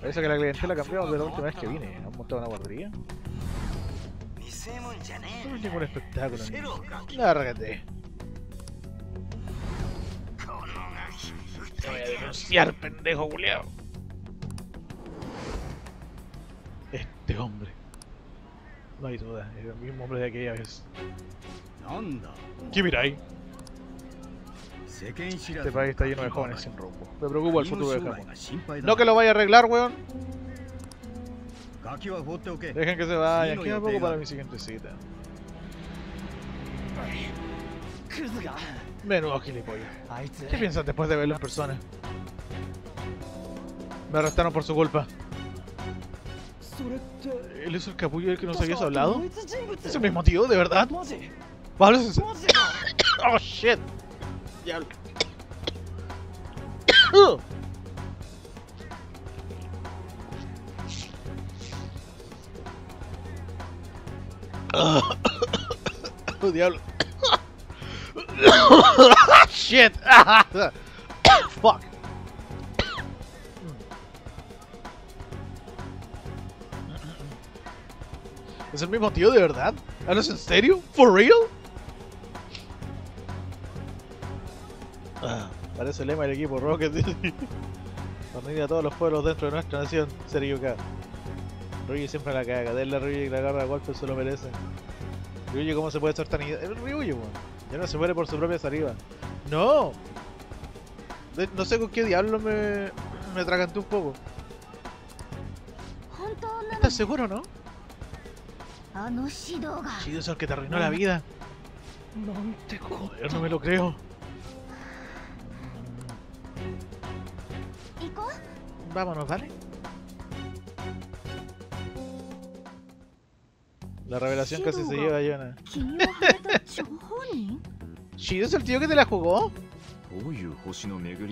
Parece que la clientela cambió desde la última vez que vine. ¿Han montado una guardería? No es ningún espectáculo. Lárgate. Te voy a denunciar, pendejo culiao. Este hombre. No hay duda, es el mismo hombre de aquella vez. ¿Qué miráis? Este país está lleno de jóvenes sin rumbo. Me preocupa el futuro de Japón. No que lo vaya a arreglar, weón. Dejen que se vaya, queda poco para mi siguiente cita. Menudo gilipollas. ¿Qué piensas después de verlo en persona? Me arrestaron por su culpa. ¿Él es el capullo del que nos habías hablado? ¿Es el mismo tío, de verdad? ¿Pablo es... ¡Oh, shit! Diablo. ¡Oh, diablo! Shit! Fuck! ¿Es el mismo tío de verdad? ¿Hablas en serio? ¿For real? Ah, parece el lema del equipo Rocket. Unir a todos los pueblos dentro de nuestra nación. Serio K. Ryuji siempre la caga. Denle a Ryuji que la agarra a golpe, se lo merece. Ryuji, ¿cómo se puede ser tan idiota? Es Ryuji, weón. Ya no se muere por su propia saliva. ¡No! De no sé con qué diablo me... me atraganté un poco. ¿Estás seguro, no? Shido es el que te arruinó la vida. No te joder, no me lo creo. Vámonos, dale. La revelación casi se lleva a Yona. ¿Shido es el tío que te la jugó?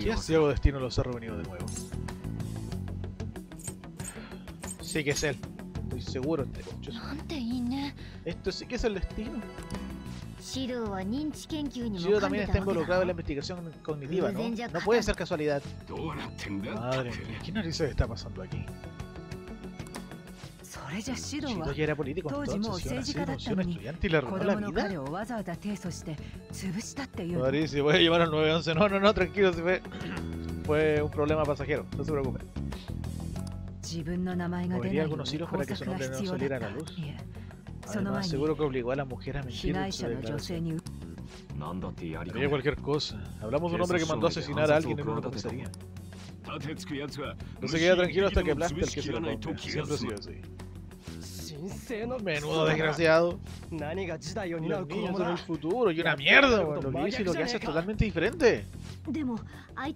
¿Qué ciego destino los ha reunido de nuevo? Sí que es él. Estoy seguro. Este coche. Esto sí que es el destino. Shido también está involucrado en la investigación cognitiva, ¿no? No puede ser casualidad. Madre mía, ¿qué narices está pasando aquí? Shido ya era político entonces, y ahora sí, un estudiante y le arruinó la vida. Madre, si voy a llevar al nueve once. No, no, no, tranquilo, si fue... fue un problema pasajero, no se preocupe. Movería algunos hilos para que su nombre no saliera a la luz. Además, seguro que obligó a la mujer a mentir en su declaración. Haría cualquier cosa. Hablamos de un hombre que mandó a asesinar a alguien en una comisaría. No se queda tranquilo hasta que aplaste el que se lo ponga. Siempre ha sido así. Menudo desgraciado. Los niños son el futuro y una mierda. Bueno, lo que hizo y lo que hace es totalmente diferente.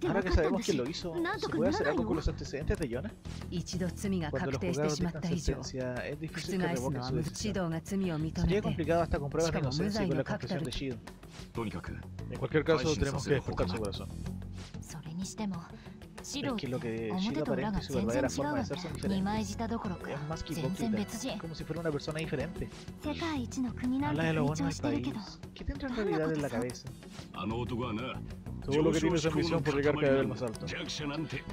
Ahora que sabemos quién lo hizo, ¿se puede hacer algo con los antecedentes de Yona? Cuando los juzgados dictan sentencia, es difícil que revoquen su decisión. Sería complicado hasta con pruebas de inocencia y con la confesión de Shido. En cualquier caso, tenemos que despertar su corazón. Es que lo que Shido aparenta y su verdadera forma de ser son diferentes. Es más que hipócrita, como si fuera una persona diferente. Habla de lo bueno del país. ¿Qué tendrá en realidad en la cabeza? Todo lo que tiene es ambición por llegar cada vez más alto.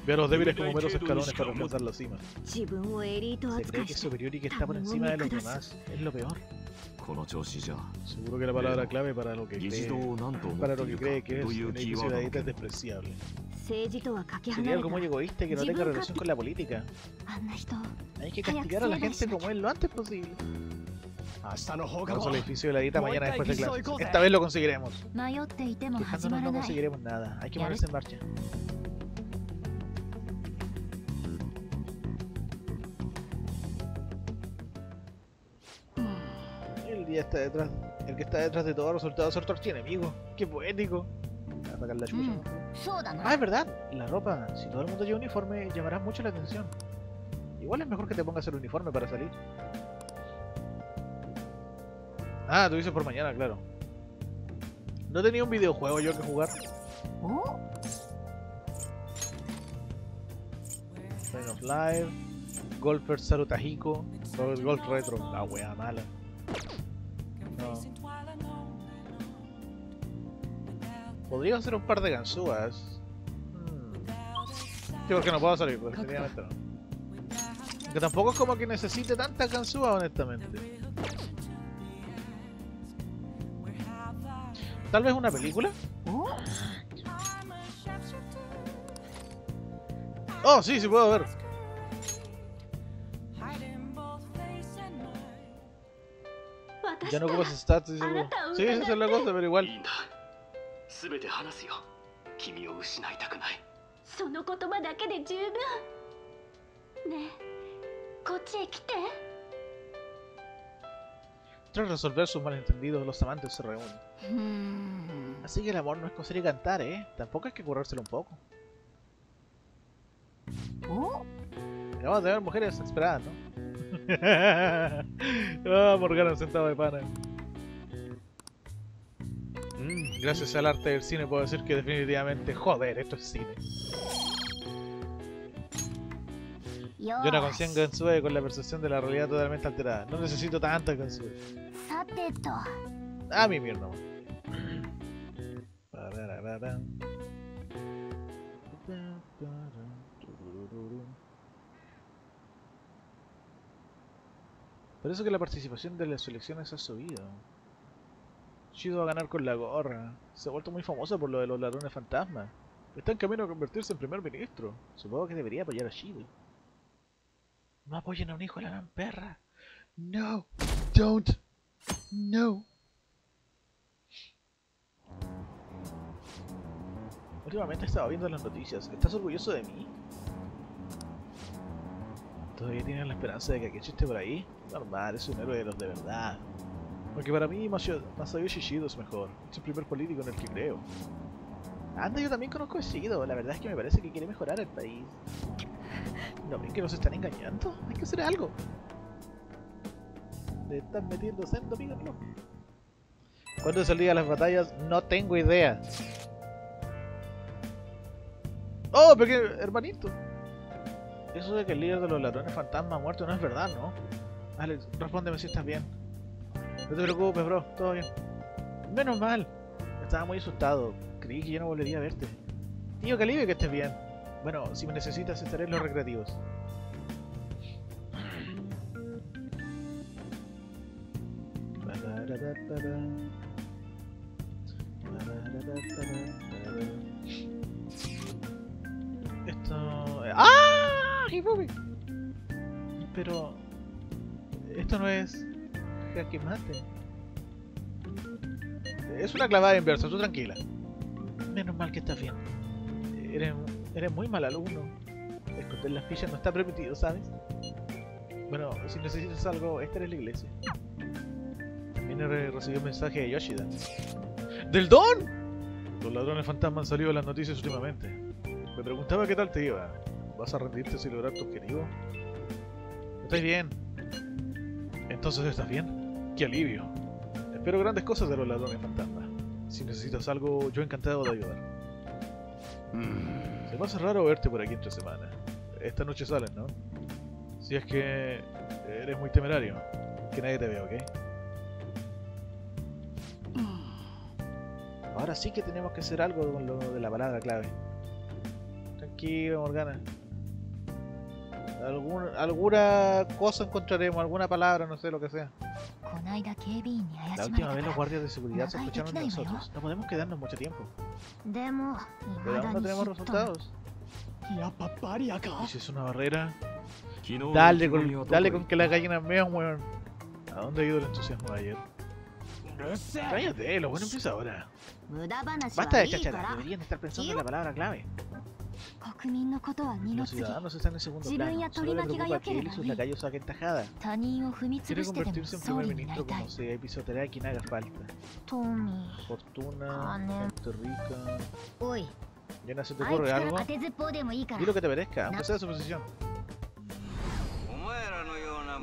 Ve a los débiles como meros escalones para alcanzar la cima. Se cree que es superior y que está por encima de los demás. Es lo peor. Seguro que la palabra clave para lo que cree, para lo que, cree que es una ciudadita es despreciable. Sería algo muy egoísta que no tenga relación con la política. Hay que castigar a la gente como es lo antes posible. Vamos al edificio de la dieta mañana después de clases. Esta vez lo conseguiremos. Quejándonos no conseguiremos nada. Hay que ponerse en marcha. El día está detrás. El que está detrás de todo resultado ser tu archienemigo. ¡Qué poético! A sacar la chucha. Ah, es verdad. La ropa. Si todo el mundo lleva uniforme, llamará mucho la atención. Igual es mejor que te pongas el uniforme para salir. Ah, tú dices por mañana, claro. No tenía un videojuego yo que jugar. ¿Oh? Train of Life, Golfer Sarutajiko, Robert Golf Retro. La wea mala. No. Podría hacer un par de ganzúas. Hmm. Sí, porque no puedo salir, porque definitivamente no. Que tampoco es como que necesite tantas ganzúas, honestamente. ¿Tal vez una película? Oh, oh sí, sí puedo ver. Ya no ocupas stats, dice. Sí, esa es la cosa, pero igual. Tras resolver sus malentendidos, los amantes se reúnen. Hmm. Así que el amor no es coser y cantar, ¿eh? Tampoco hay que currárselo un poco. Oh. Acabamos de ver mujeres esperadas, ¿no? Ah, oh, Morgana sentado de pana. Mm, gracias al arte del cine puedo decir que definitivamente, joder, esto es cine. Yona con cien ganzúas con la percepción de la realidad totalmente alterada. No necesito tantas ganzúas. Ah, mi mierda. Parece que la participación de las elecciones ha subido. Shido va a ganar con la gorra. Se ha vuelto muy famosa por lo de los ladrones fantasmas. Está en camino a convertirse en primer ministro. Supongo que debería apoyar a Shido. No apoyen a un hijo de la gran perra. No, don't, no. Últimamente estaba viendo las noticias. ¿Estás orgulloso de mí? ¿Todavía tienes la esperanza de que Akechi esté por ahí? Normal, es un héroe de los de verdad. Aunque para mí Masayoshi Shido es mejor. Es el primer político en el que creo. Anda, yo también conozco a Shido. La verdad es que me parece que quiere mejorar el país. ¿No ven que nos están engañando? Hay que hacer algo. Te estás metiendo sendo, píganlo. ¿Cuándo salía a las batallas? No tengo idea. ¡Oh, pequeño hermanito! Eso de que el líder de los ladrones fantasma ha muerto no es verdad, ¿no? Alex, respóndeme si estás bien. No te preocupes, bro, todo bien. Menos mal. Estaba muy asustado. Creí que yo no volvería a verte. Tío, que alivio que estés bien. Bueno, si me necesitas estaré en los recreativos. Esto... ¡Ah! Pero... esto no es... jaque mate. Es una clavada inversa, tú tranquila. Menos mal que estás bien. Eres, eres muy mal alumno. Esconder las fichas no está permitido, ¿sabes? Bueno, si necesitas algo, esta es la iglesia. También recibí un mensaje de Yoshida. ¡Del Don! Los ladrones fantasmas han salido en las noticias últimamente. Me preguntaba qué tal te iba. ¿Vas a rendirte si lograr tu objetivo? Estoy bien. ¿Entonces estás bien? ¡Qué alivio! Espero grandes cosas de los ladrones fantasmas. Si necesitas algo, yo encantado de ayudar. Mm. Se me hace raro verte por aquí entre semana. Esta noche sales, ¿no? Si es que... eres muy temerario. Que nadie te vea, ¿ok? Ahora sí que tenemos que hacer algo con lo de la palabra clave. Aquí, Morgana. Algun, alguna cosa encontraremos, alguna palabra, no sé lo que sea. La última vez los guardias de seguridad sospecharon de nosotros. No podemos quedarnos mucho tiempo. Pero aún no tenemos resultados. ¿Y si es una barrera? Dale con, dale con que las gallinas mean, weón. ¿A dónde ha ido el entusiasmo de ayer? Cállate, lo bueno empieza ahora. Basta de chachara, deberían estar pensando en la palabra clave. Los ciudadanos están en segundo plano. Solo le preocupa que él y sus lacayos saquen tajada. Quiere convertirse en primer ministro como sea y pisoteará a quien haga falta. Fortuna, Puerto Rico... Yana, ¿se te ocurre algo? Dilo lo que te merezca, aunque sea de su posición.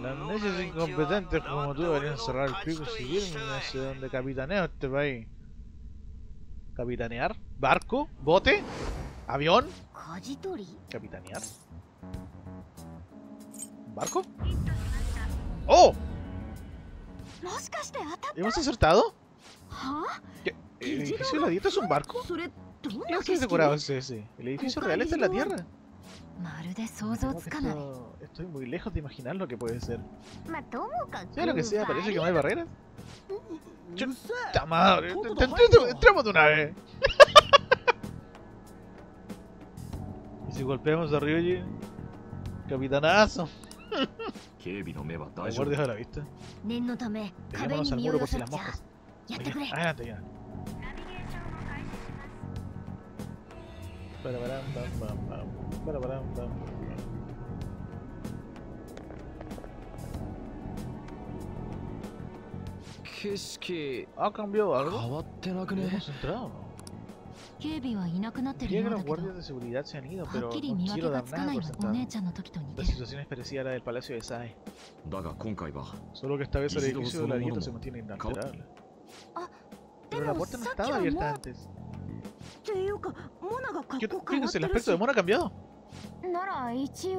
Las necias incompetentes como tú deberían cerrar el pico civil no sé dónde capitaneo este país. ¿Capitanear? ¿Barco? ¿Bote? ¿Avión? ¿Capitanear? ¿Barco? ¡Oh! ¿Hemos acertado? ¿Qué? ¿El edificio de la dieta es un barco? ¿Qué clase de decorado es ese? El edificio real está en la tierra. Esto... estoy muy lejos de imaginar lo que puede ser. Sea lo que sea, parece que no hay barreras. ¡Chuta madre! ¡Entramos de una vez! Si golpeamos a Ryuji, capitanazo. Guardias de la vista. Peguémonos al muro por si las moscas. Adelante ya. ¿Ha cambiado algo? ¿Hemos entrado? Diría que los guardias de seguridad se han ido, pero no quiero dar nada por sentado. La situación es parecida a la del Palacio de Sae. Solo que esta vez el edificio de la dieta se mantiene inalterable. Pero la puerta no estaba abierta antes. ¿Qué opinas? ¿El aspecto de Mona ha cambiado?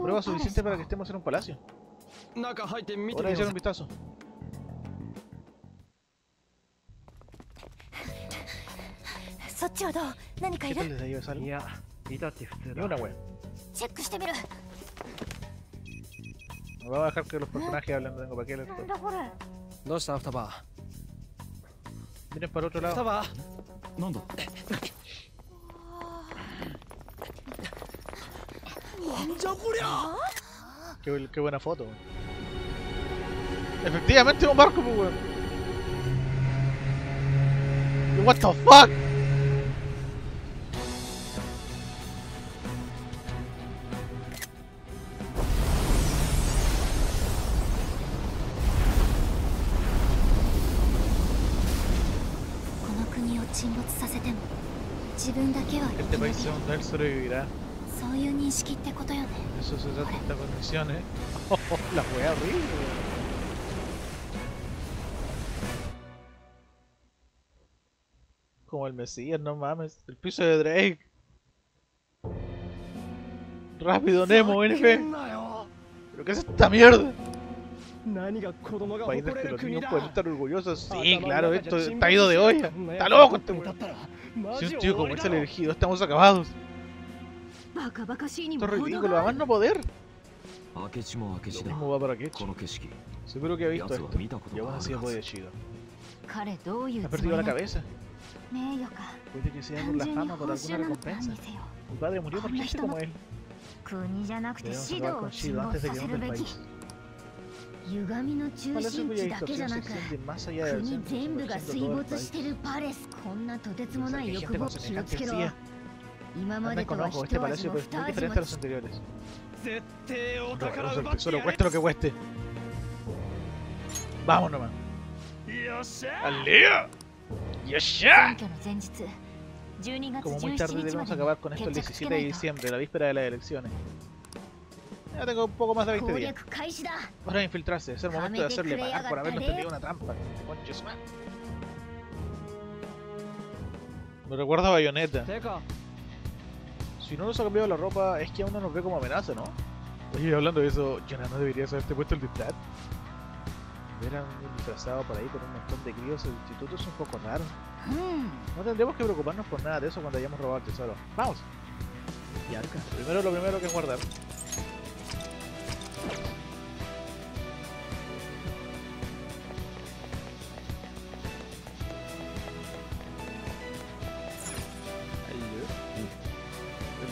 Prueba suficiente para que estemos en un palacio. Ahora echar un vistazo. ¿Qué tal desde ahí ves algo? Ni una wea. No voy a dejar que los personajes hablen, no tengo para qué leer. ¿Dónde está Futaba? Miren para otro lado. Futaba. ¿Dónde? Qué, qué buena foto. Efectivamente un barco, pues weón. What the fuck? Este país es donde él sobrevivirá. Eso se trata de esta conexión, eh. Oh, oh, la wea horrible. Como el Mesías, no mames. El piso de Drake. Rápido, Nemo, N F. ¿Pero qué es esta mierda? Países que los niños pueden estar orgullosos. Sí, claro, esto está ido de olla. Está loco este wea. Si un tío como él es el elegido, estamos acabados. Esto es ridículo, además no poder. Lo mismo va para Akechi. Seguro que ha visto esto, y aún así es muy de Shido. Ha perdido la cabeza. Puede que sea por la fama o por alguna recompensa. Mi padre murió por gente como él. Debemos acabar con Shido antes de que entre el país. Palacio cuya distorsión se extiende más allá del centro, supervisando todo el país. Pensar que gente con semejante encía. Anda con ojo, este palacio es muy diferente a los anteriores. Robaros el tesoro, cueste lo que cueste. Vamos nomás. ¡Al lío! ¡Yosha! Como muy tarde debemos acabar con esto el diecisiete de diciembre, la víspera de las elecciones. Ya tengo un poco más de veinte días. Ahora de infiltrarse, es el momento de hacerle pagar por habernos tendido una trampa. Me recuerda a Bayonetta. Si no nos ha cambiado la ropa, es que aún no nos ve como amenaza, ¿no? Oye, hablando de eso, ¿yo no deberías haberte puesto el disfraz? Ver a un disfrazado por ahí con un montón de críos en el instituto es un poco raro. No tendremos que preocuparnos por nada de eso cuando hayamos robado el tesoro. ¡Vamos! Y arca. Primero lo primero que es guardar.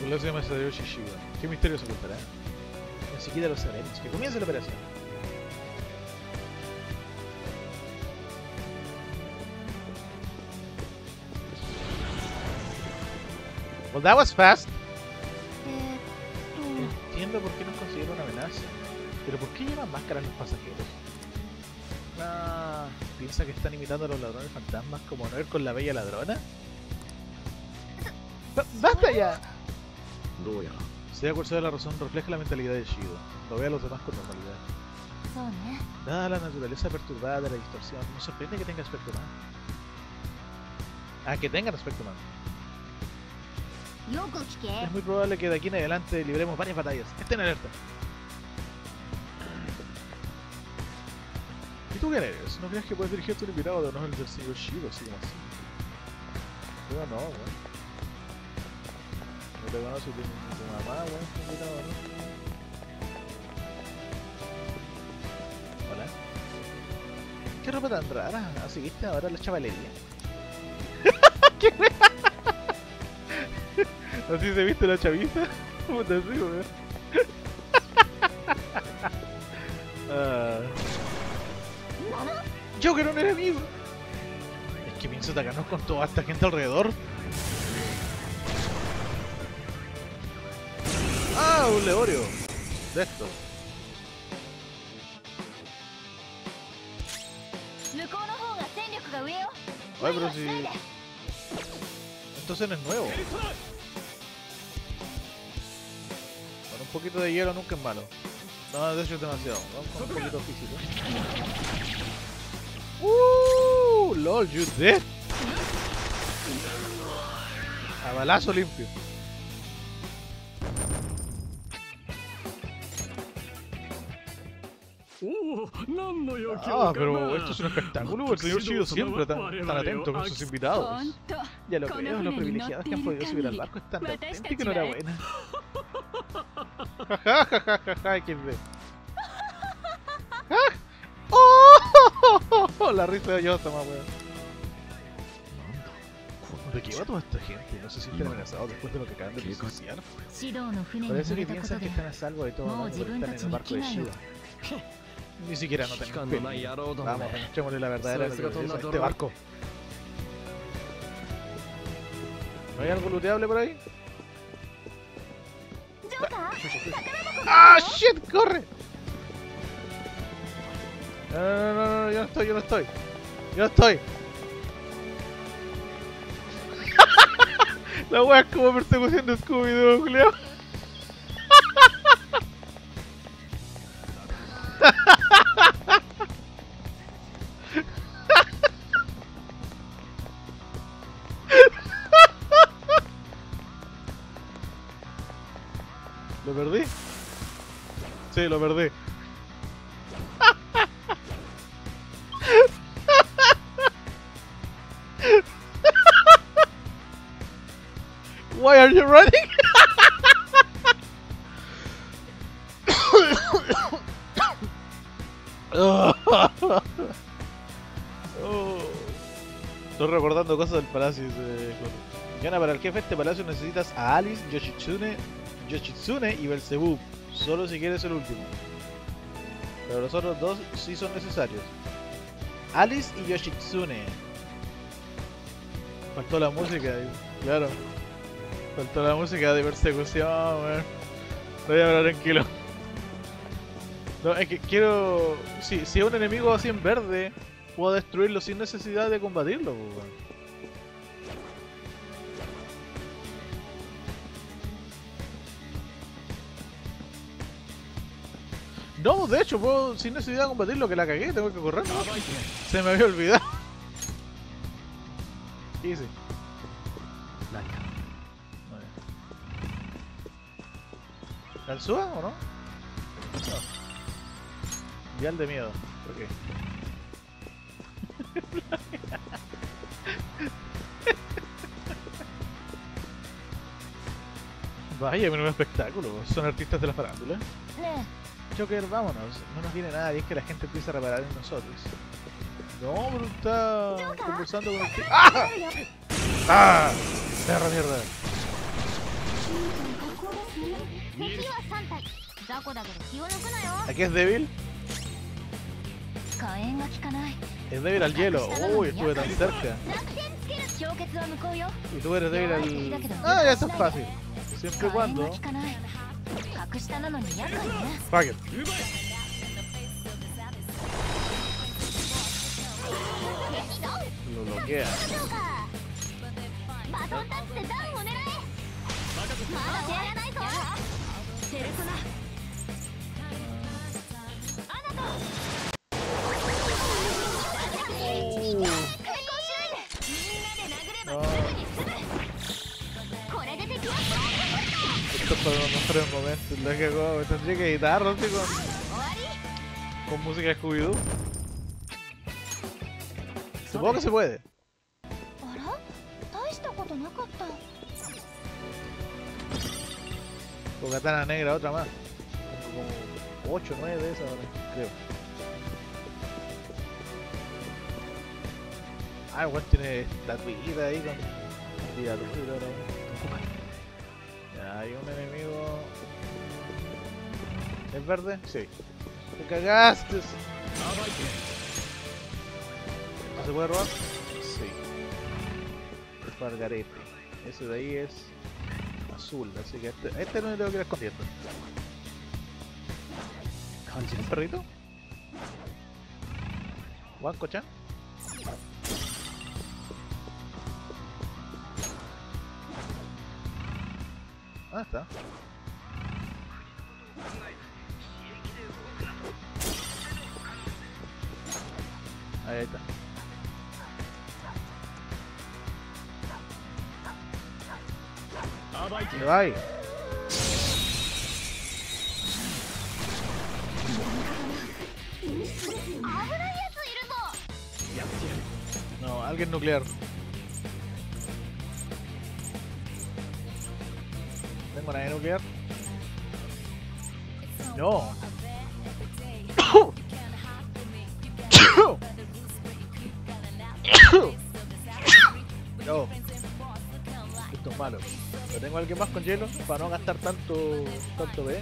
El se llama Masayoshi Shido. ¿Qué misterio se ocultará? Ni siquiera lo sabremos. Que comience la operación. Well, that was fast. No entiendo por qué nos consideran una amenaza. Pero ¿por qué llevan máscaras los pasajeros? Ah, ¿piensa que están imitando a los ladrones fantasmas como Noel con la bella ladrona? ¡Basta ya! Sea cual sea la razón, refleja la mentalidad de Shido. Lo ve a los demás con normalidad. Dada la naturaleza perturbada de la distorsión, me sorprende que tenga aspecto humano. Ah, que tengan aspecto humano. Es muy probable que de aquí en adelante libremos varias batallas. Estén alerta. ¿Y tú quién eres? ¿No crees que puedes dirigirte un invitado de honor al señor Shido? Así como así. Bueno, no, bueno. Pero bueno, si tiene tu mamá, bueno, si mira, bueno. Hola. ¿Qué ropa tan rara? Así viste ahora la chavalería. ¡Qué wea! ¿Así se viste la chaviza? Puta, sí, weón. uh... Yo que no era vivo. Es que pienso atacarnos con toda esta gente alrededor. Ah, un leorio de esto. Ay, pero si... Entonces no es nuevo. Con un poquito de hielo nunca es malo. No, de hecho es demasiado. Vamos con un poquito físico. Uh, lol, you dead. A balazo limpio. Ah, pero esto es un espectáculo. El señor Shido siempre tan, tan atento con sus invitados. Ya lo veo, los privilegiados que han podido subir al barco están de auténtica enhorabuena. Jaja, jaja, jaja, equis de. ¡Oh! La risa de Yosa, más weón. ¿De qué va toda esta gente? No se sienten amenazados después de lo que acaban de presenciar. Parece que piensan que están a salvo de todo, cuando están en el barco de Shido. Ni siquiera no tenemos pena. Vamos, demostrémosle la verdadera naturaleza a este barco. ¿No hay algo looteable por ahí? ¡Ah, shit! ¡Corre! No, no, no, no, yo no estoy, yo no estoy. Yo no estoy. La wea es como persecución de Scooby-Doo, Julio. ¿Lo perdí? Sí, lo perdí. Why are you running? Oh. Estoy recordando cosas del palacio. Eh, Gana, para el jefe de este palacio necesitas a Alice, Yoshitsune, Yoshitsune y Belzebub. Solo si quieres el último. Pero los otros dos sí son necesarios. Alice y Yoshitsune. Faltó la música, claro. Faltó la música de persecución, weón. No voy a hablar tranquilo. No, es que quiero... Sí, si es un enemigo así en verde, puedo destruirlo sin necesidad de combatirlo, weón. No, de hecho, puedo sin necesidad de combatirlo, que la cagué, tengo que correr, ¿no? Se me había olvidado. Easy. ¿La suba o no? No. Ya el de miedo. Ok. Vaya, menudo espectáculo. Son artistas de la farándula. Joker, vámonos. No nos viene nada y es que la gente empieza a reparar en nosotros. No, pero está conversando con el tío. ¡Ah! ¡Ah! ¡Perra mierda! Aquí es débil. Es débil al hielo. Uy, estuve tan cerca. Y tú eres débil al... Ah, ya eso es fácil. Siempre y cuando... Fuck it. Lo bloquea. Esto para mostrar un momento, lo que hago, tendría que editarlo así con, con música de Scooby-Doo. Supongo que se puede. Con katana negra, otra más. Como ocho o nueve de esas, creo. Ah, igual tiene estatuita ahí con diálogo. Ya hay un enemigo. ¿Es verde? Sí. ¡Te cagaste! ¿No se puede robar? Sí. Fargarete. Ese de ahí es azul, así que este, este no le tengo que ir escondiendo. ¿Un perrito? ¿Wanko-chan? Ah, está. Ahí está. ¡Me va! No, alguien nuclear. tengo nada de nuclear. No. No. Esto es malo. Lo tengo alguien más con hielo para no gastar tanto tanto B.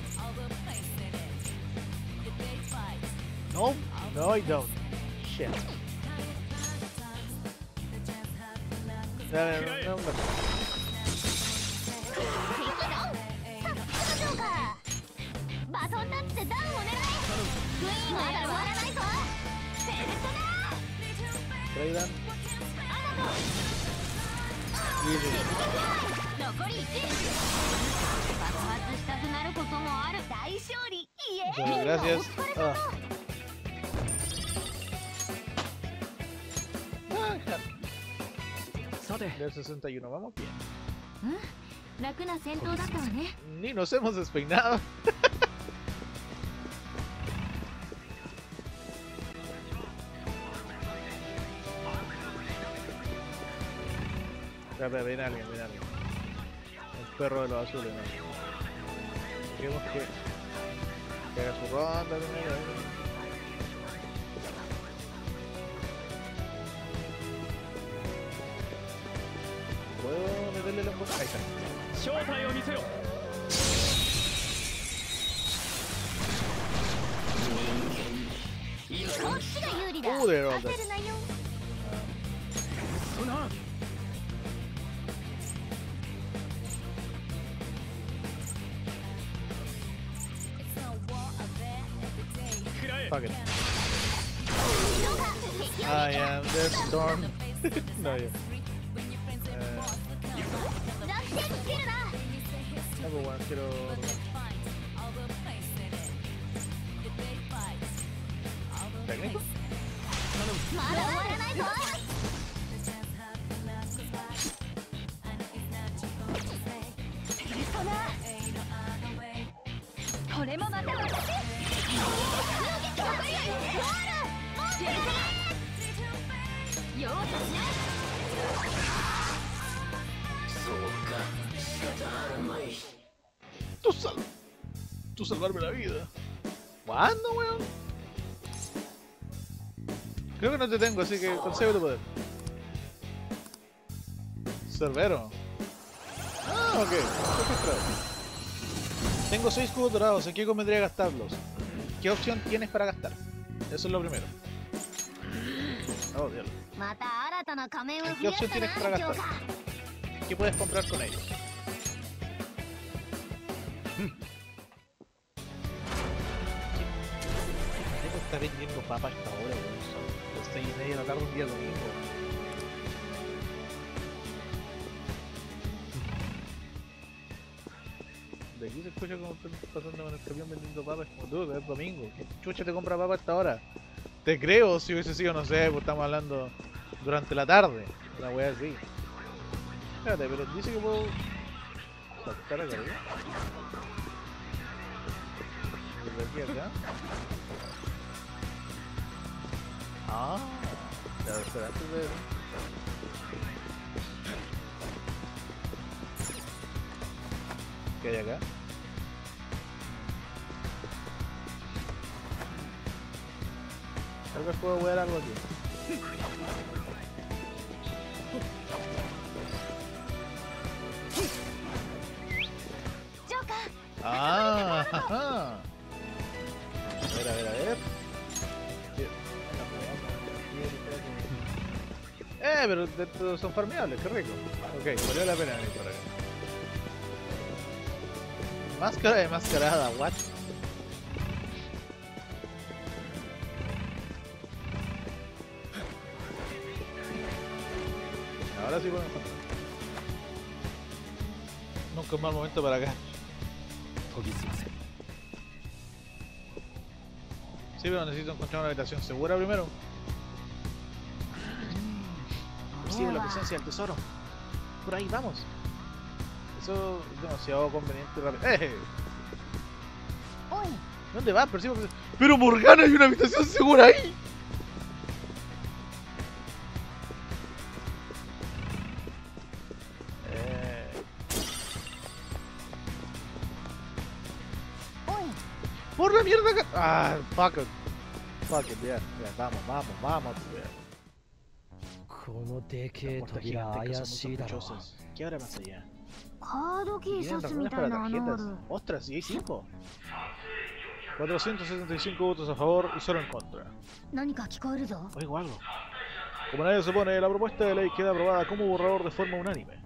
No, no, I don't. Shit. No, no, no, no. Traidan. Muchas gracias. Ah. sesenta y uno, vamos bien. Ni nos hemos despeinado. Ven a alguien, ven a alguien. El perro de los azules, ¿no? Queremos que... que haga su ronda, ven, ven. ¿Puedo meterle la puerta? Ahí está. ¡Uh, de ronda! Fuck it. I am the storm. No, yeah. Uh, number one, quiero... ¿Técnico? Tú sal... Tú salvarme la vida. ¿Cuándo, weón? Creo que no te tengo, así que consigo tu poder. Cerbero. Ah, ok. Tengo seis cubos dorados, ¿en qué convendría gastarlos? ¿Qué opción tienes para gastar? Eso es lo primero. Oh, diablo. ¿Qué opción tienes para gastar? ¿Qué puedes comprar con ellos? Está vendiendo papa hasta ahora, weón. Las seis y media de la tarde un día domingo. De aquí se escucha como pasando con el camión vendiendo papas, como tú, es domingo. ¿Qué chucha te compra papa hasta ahora? Te creo si hubiese sido, no sé, pues estamos hablando durante la tarde. La wea así. Espérate, pero dice que puedo. ¿Saltar acá arriba? Desde aquí acá. Ah, ya, espera, antes de... ¿Qué hay acá? Creo que puedo ver algo aquí. Ah, jaja. A ver, a ver, a ver. Eh, pero de, de, son farmeables, qué rico. Ok, valió la pena venir por acá. Máscara de mascarada, what? Ahora sí puedo encontrar. Nunca es mal momento para acá. Sí, pero necesito encontrar una habitación segura primero. Percibe la presencia del tesoro. Por ahí vamos. Eso es demasiado conveniente y rápido. ¡Eh! ¿Dónde vas? Percibo que... ¡Pero Morgana, hay una habitación segura ahí! Eh... la mierda acá. Ah, fuck it. Fuck it, yeah, yeah. Vamos, vamos, vamos. Como te quedas muchos. ¿Qué habrá más allá? Tienen razones para tarjetas. Ostras, y hay cinco. cuatrocientos setenta y cinco votos a favor y solo en contra. Oigo algo. Como nadie se pone, la propuesta de ley queda aprobada como borrador de forma unánime.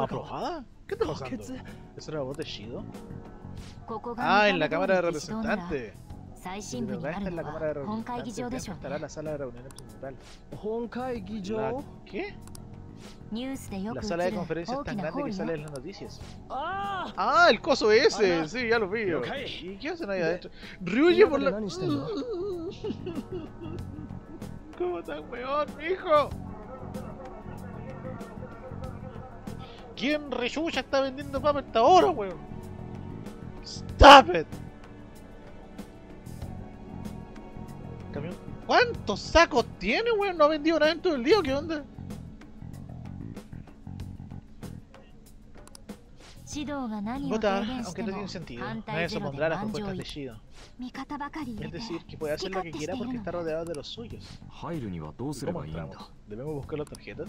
¿Aprobada? ¿Qué está pasando? ¿Eso era voz de Shido? Ah, en la Cámara de Representantes. Si lo ves en la Cámara de Representantes, estará la sala de reuniones principal. ¿La qué? La sala de conferencias es tan grande que sale en las noticias. Ah, el coso ese, sí, ya lo vi. ¿Y qué hacen ahí adentro? Ryuji por la... ¿Cómo tan weón, mijo? ¿Quién rechucha está vendiendo papa hasta ahora, weón? ¡Stop it! ¿Camión? ¿Cuántos sacos tiene, weón? ¿No ha vendido nada en todo el día? ¿Qué onda? Votar, aunque no tiene sentido, nadie se opondrá a las propuestas de Shido. Es decir, que puede hacer lo que quiera porque está rodeado de los suyos. ¿Cómo entramos? ¿Debemos buscar las tarjetas?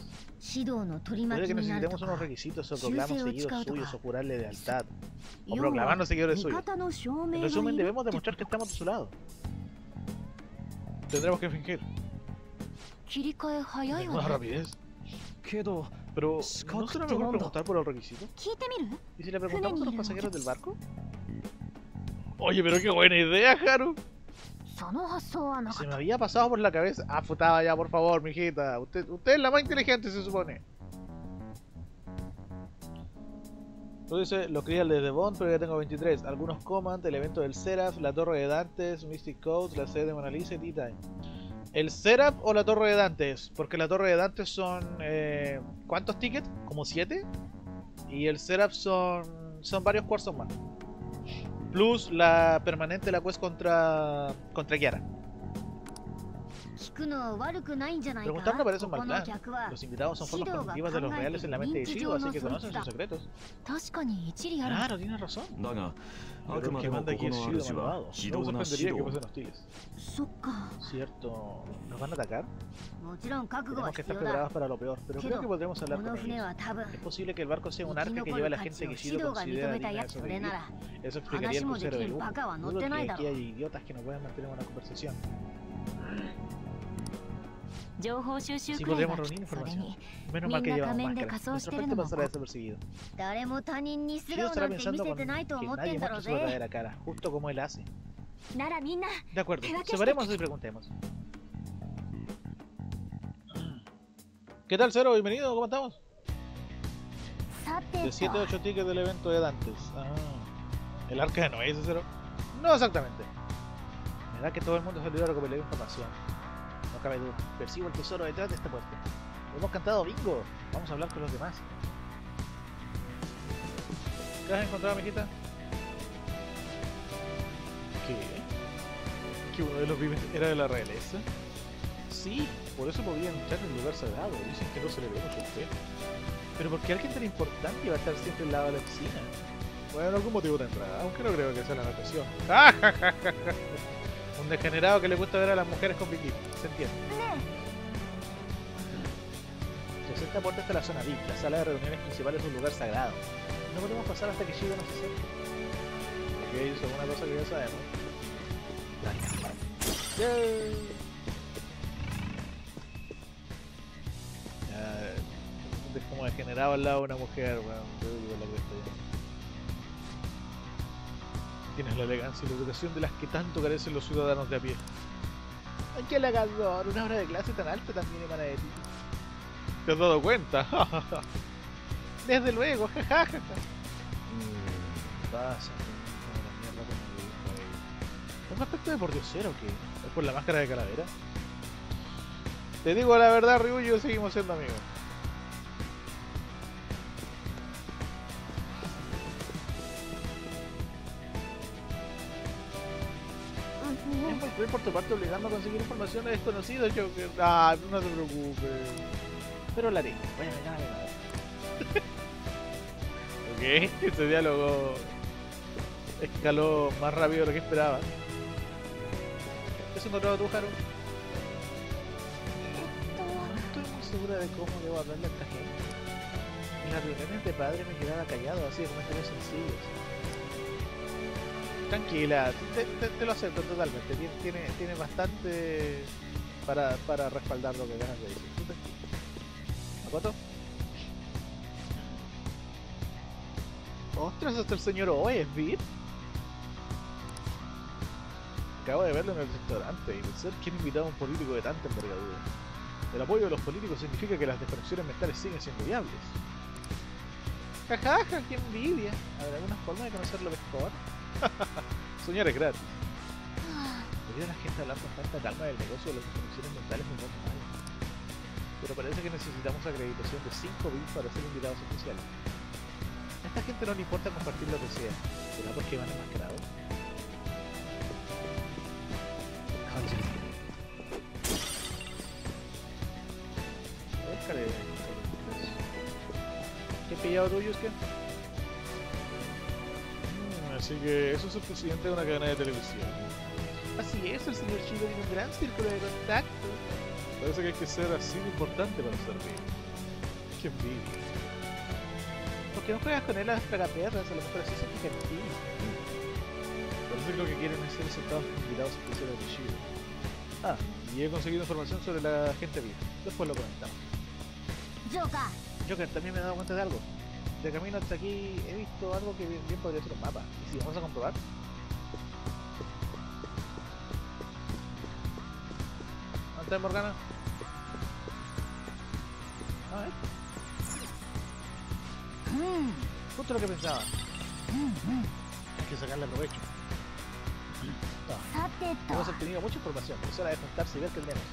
Puede que necesitemos unos requisitos o proclamos seguidores suyos o jurarle lealtad. O proclamarnos seguidores suyos. En resumen, debemos demostrar que estamos de su lado. Tendremos que fingir. Más rapidez. Pero, ¿no será mejor preguntar por el requisito? ¿Y si le preguntamos a los pasajeros del barco? Oye, pero qué buena idea, Haru. Se me había pasado por la cabeza. Ah, Futaba ya, por favor, mijita. Usted, usted es la más inteligente, se supone. Entonces, los crías de Devon, pero ya tengo veintitrés. Algunos Command, el evento del Seraph, la Torre de Dantes, Mystic Coast, la sede de Mona Lisa y T-Time. ¿El Seraph o la Torre de Dantes? Porque la Torre de Dantes son... Eh, ¿cuántos tickets? Como siete. Y el Seraph son... son varios cuarzos más. Plus la permanente, la quest contra... contra Kiara. Preguntar no parece un mal plan. Los invitados son fotos cognitivas de los reales en la mente de Shido, así que conocen sus secretos. Claro, tienes razón. Pero el que manda aquí es Shido malvado. No me sorprendería que fuesen hostiles. Cierto, ¿nos van a atacar? Tenemos que estar preparados para lo peor, pero creo que podremos hablar con ellos. Es posible que el barco sea un arca que lleva a la gente que Shido considera digna de sobrevivir. Eso explicaría el crucero de lujo. Dudo que aquí hay idiotas que no pueden mantener una conversación. Si podríamos reunir información. Menos mal que llevamos máscaras. Nuestro frente pasará desapercibido. Shido estará pensando con que nadie muestra su verdadera cara, justo como él hace. De acuerdo, separemos y preguntemos. ¿Qué tal, Zero? Bienvenido, ¿cómo estamos? De siete a ocho tickets del evento de Dantes. Ah, ¿el arca de Noé, Zero? No exactamente. Me da que todo el mundo se olvidó de recopilar información. No cabe duda. Percibo el tesoro detrás de esta puerta. Hemos cantado bingo. Vamos a hablar con los demás. ¿Qué has encontrado, mijita? ¿Qué? ¿Que uno de los vives era de la realeza? Sí, por eso podían entrar en un lugar sagrado. Dicen que no se le ve mucho el pelo. Pero ¿por qué alguien tan importante iba a estar siempre al lado de la piscina? Bueno, algún motivo de entrada, aunque no creo que sea la natación. ¡Ja, ja, ja, ja! Un degenerado que le gusta ver a las mujeres con bikini, se entiende. Tras esta puerta está la zona V I P, la sala de reuniones principal es un lugar sagrado. No podemos pasar hasta que Shido nos acerque. Aquí hay alguna cosa que ya sabemos. ¡Yay! Uh, es como degenerado al lado de una mujer, bueno, yo digo la cuesta ya. Tienes la elegancia y la educación de las que tanto carecen los ciudadanos de a pie. ¡Ay, qué halagador! Una hora de clase tan alta también emana de ti. ¿Te has dado cuenta? Desde luego, jajaja. Pasa, mierda con el... ¿Es un aspecto de pordiosero o qué? ¿Es por la máscara de calavera? Te digo la verdad, Ryu y yo seguimos siendo amigos. Estoy por tu parte obligando a conseguir información de desconocidos, yo que... Ah, no te preocupes. Pero la tengo. Bueno, nada, nada. Ok, este diálogo... escaló más rápido de lo que esperaba. ¿Eso encontraba tú, Haru? No estoy muy segura de cómo debo hablarle a esta gente. En las reuniones de padre me quedaba callado, así de comentarios sencillos. Tranquila, te, te, te lo acepto totalmente. Tiene, tiene, tiene bastante para, para respaldar lo que ganas de decir. ¿Makoto? ¡Ostras, hasta el señor Oe es V I P! Acabo de verlo en el restaurante y pensar quién invitaba a un político de tanta envergadura. El apoyo de los políticos significa que las desconexiones mentales siguen siendo viables. ¡Jajaja! ¡Qué envidia! ¿Habrá alguna forma de conocerlo mejor? Soñar es gratis. Debido a la gente hablar con tanta calma del negocio de las desconexiones mentales me importa mal. Pero parece que necesitamos acreditación de cinco bits para ser invitados oficiales. A esta gente no le importa compartir lo que sea. ¿Será porque van enmascarados? ¿Qué pillado tú, Yusuke? Mm, así que eso es el presidente de una cadena de televisión. Así es, el señor Shido tiene un gran círculo de contacto. Parece que hay que ser así de importante para servir. ¡Qué envidia! ¿Por qué no juegas con él a las pegaperras? A lo mejor así se fijan en ti. Parece que lo que quieren es ser sentados con invitados especiales de Shido. Ah, y he conseguido información sobre la gente viva. Después lo comentamos. Joker. Joker, también me he dado cuenta de algo. De camino hasta aquí he visto algo que bien, bien podría ser un mapa. ¿Y si vamos a comprobar? ¿Dónde está Morgana? A ver. Mm, justo lo que pensaba. Mm, mm. Hay que sacarle provecho. No. Hemos obtenido mucha información, pero es hora de juntarse y ver qué tenemos.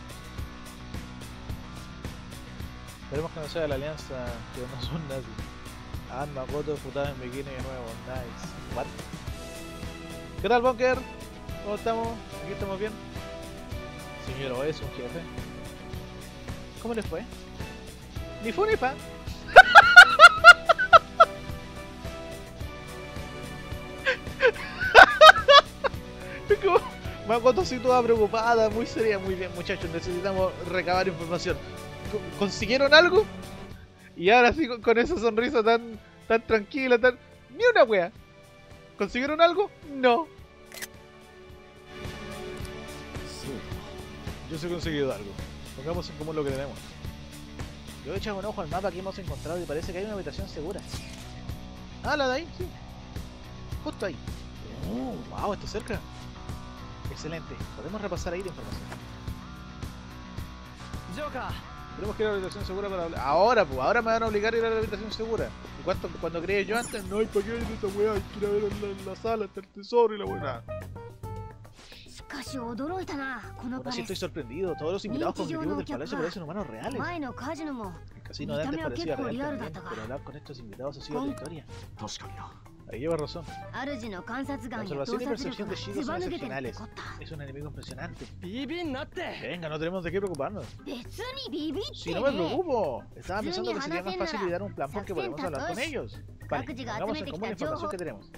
Esperemos que no sea la alianza, que no son nazis. Ah, Makoto, Futaba en bikini de nuevo. Nice. What? ¿Qué tal, Bunker? ¿Cómo estamos? ¿Aquí estamos bien? Señor Oe es un jefe. ¿Cómo les fue? Ni fu ni pa. Makoto sí, toda preocupada, muy seria. Muy bien, muchachos, necesitamos recabar información. ¿Consiguieron algo? Y ahora sí, con esa sonrisa tan tan tranquila, tan... ¡Ni una wea! ¿Consiguieron algo? No. Sí. Yo sí he conseguido algo. Pongamos en común lo que tenemos. Yo he echado un ojo al mapa que hemos encontrado y parece que hay una habitación segura. Ah, la de ahí, sí. Justo ahí. Oh, wow, está cerca. Excelente. Podemos repasar ahí la información. Yoka. Tenemos que ir a la habitación segura para hablar. Ahora, pues, ahora me van a obligar a ir a la habitación segura. ¿Y cuánto, cuando creí yo antes? No, ¿y para qué ir a esta weá? Hay que ir a ver en la, en la sala, está el tesoro y la weá. Ahora sí estoy sorprendido. Todos los invitados cognitivos del palacio parecen humanos reales. El casino de antes parecía real también, pero hablar con estos invitados ha sido otra historia. Ahí lleva razón. La observación y percepción de Shido son excepcionales. Es un enemigo impresionante. Venga, no tenemos de qué preocuparnos. Si no me preocupo. Estaba pensando que sería más fácil idear un plan porque podemos hablar con ellos. Vale, pongamos en común la información que tenemos.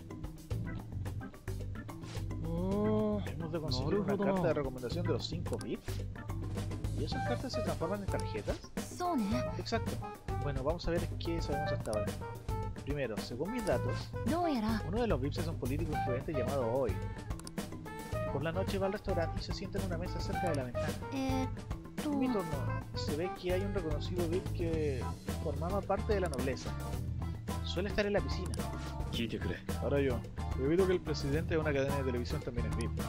Hemos de conseguir una carta de recomendación de los cinco bits. ¿Y esas cartas se transforman en tarjetas? Exacto. Bueno, vamos a ver qué sabemos hasta ahora. Primero, según mis datos, uno de los V I Ps es un político influente llamado Oe. Por la noche va al restaurante y se sienta en una mesa cerca de la ventana. En mi turno, se ve que hay un reconocido V I P que formaba parte de la nobleza. Suele estar en la piscina. Ahora yo, debido a que el presidente de una cadena de televisión también es V I P.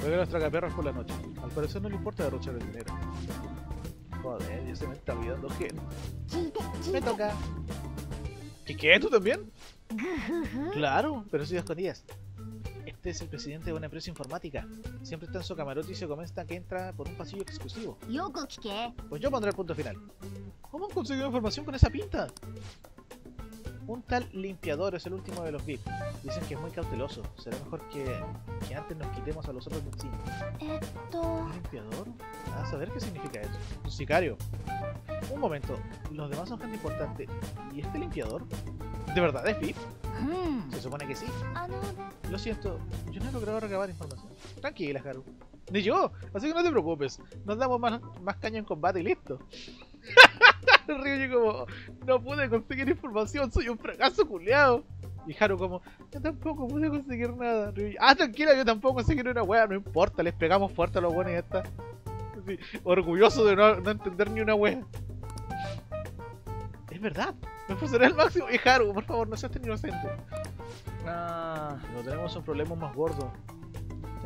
Juega a los tragaperros por la noche. Al parecer no le importa derrochar el dinero. Joder, ya se me está olvidando gel. Me toca. ¿Qué qué? ¿Tú también? Claro, pero sí a escondidas. Este es el presidente de una empresa informática. Siempre está en su camarote y se comenta que entra por un pasillo exclusivo. Pues yo pondré el punto final. ¿Cómo han conseguido información con esa pinta? Un tal limpiador es el último de los V I P. Dicen que es muy cauteloso. Será mejor que, que antes nos quitemos a los otros de encima. ¿Un limpiador? A saber qué significa eso. Un sicario. Un momento, los demás son gente importante. ¿Y este limpiador? ¿De verdad es V I P? Se supone que sí. Lo siento, yo no he logrado recabar información. Tranquila, Haru. Ni yo, así que no te preocupes. Nos damos más, más caña en combate y listo. Ryuji como, no pude conseguir información, soy un fracaso culiao. Y Haru como, yo tampoco pude conseguir nada. Ryuji, ah, tranquila, yo tampoco conseguí una wea, no importa, les pegamos fuerte a los buenos y ya está. Sí, orgulloso de no, no entender ni una wea. Es verdad, me esforzaré al máximo. Y Haru, por favor, no seas tan inocente. Ah, no tenemos un problema más gordo.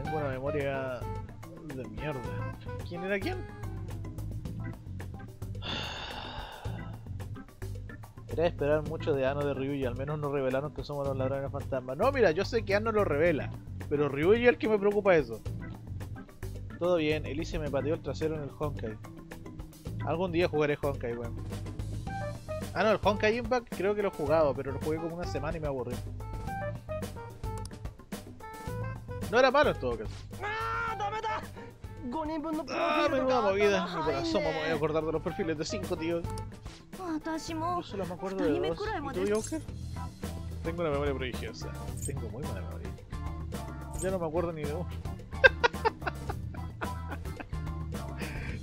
Tengo una memoria de mierda. ¿Quién era quién? Era esperar mucho de Anno de Ryuji, al menos nos revelaron que somos los ladrones fantasmas. No, mira, yo sé que Anno lo revela, pero Ryuji es el que me preocupa eso. Todo bien, Elise me pateó el trasero en el Honkai. Algún día jugaré Honkai, weón. Bueno. Ah no, el Honkai Impact creo que lo he jugado, pero lo jugué como una semana y me aburrí. No era malo en todo caso. Ah, menuda movida. Mi corazón, me voy a acordar de los perfiles de cinco tíos. Yo solo me acuerdo de dos. ¿Y tú, Joker? Tengo una memoria prodigiosa. Tengo muy mala memoria. Ya no me acuerdo ni de uno.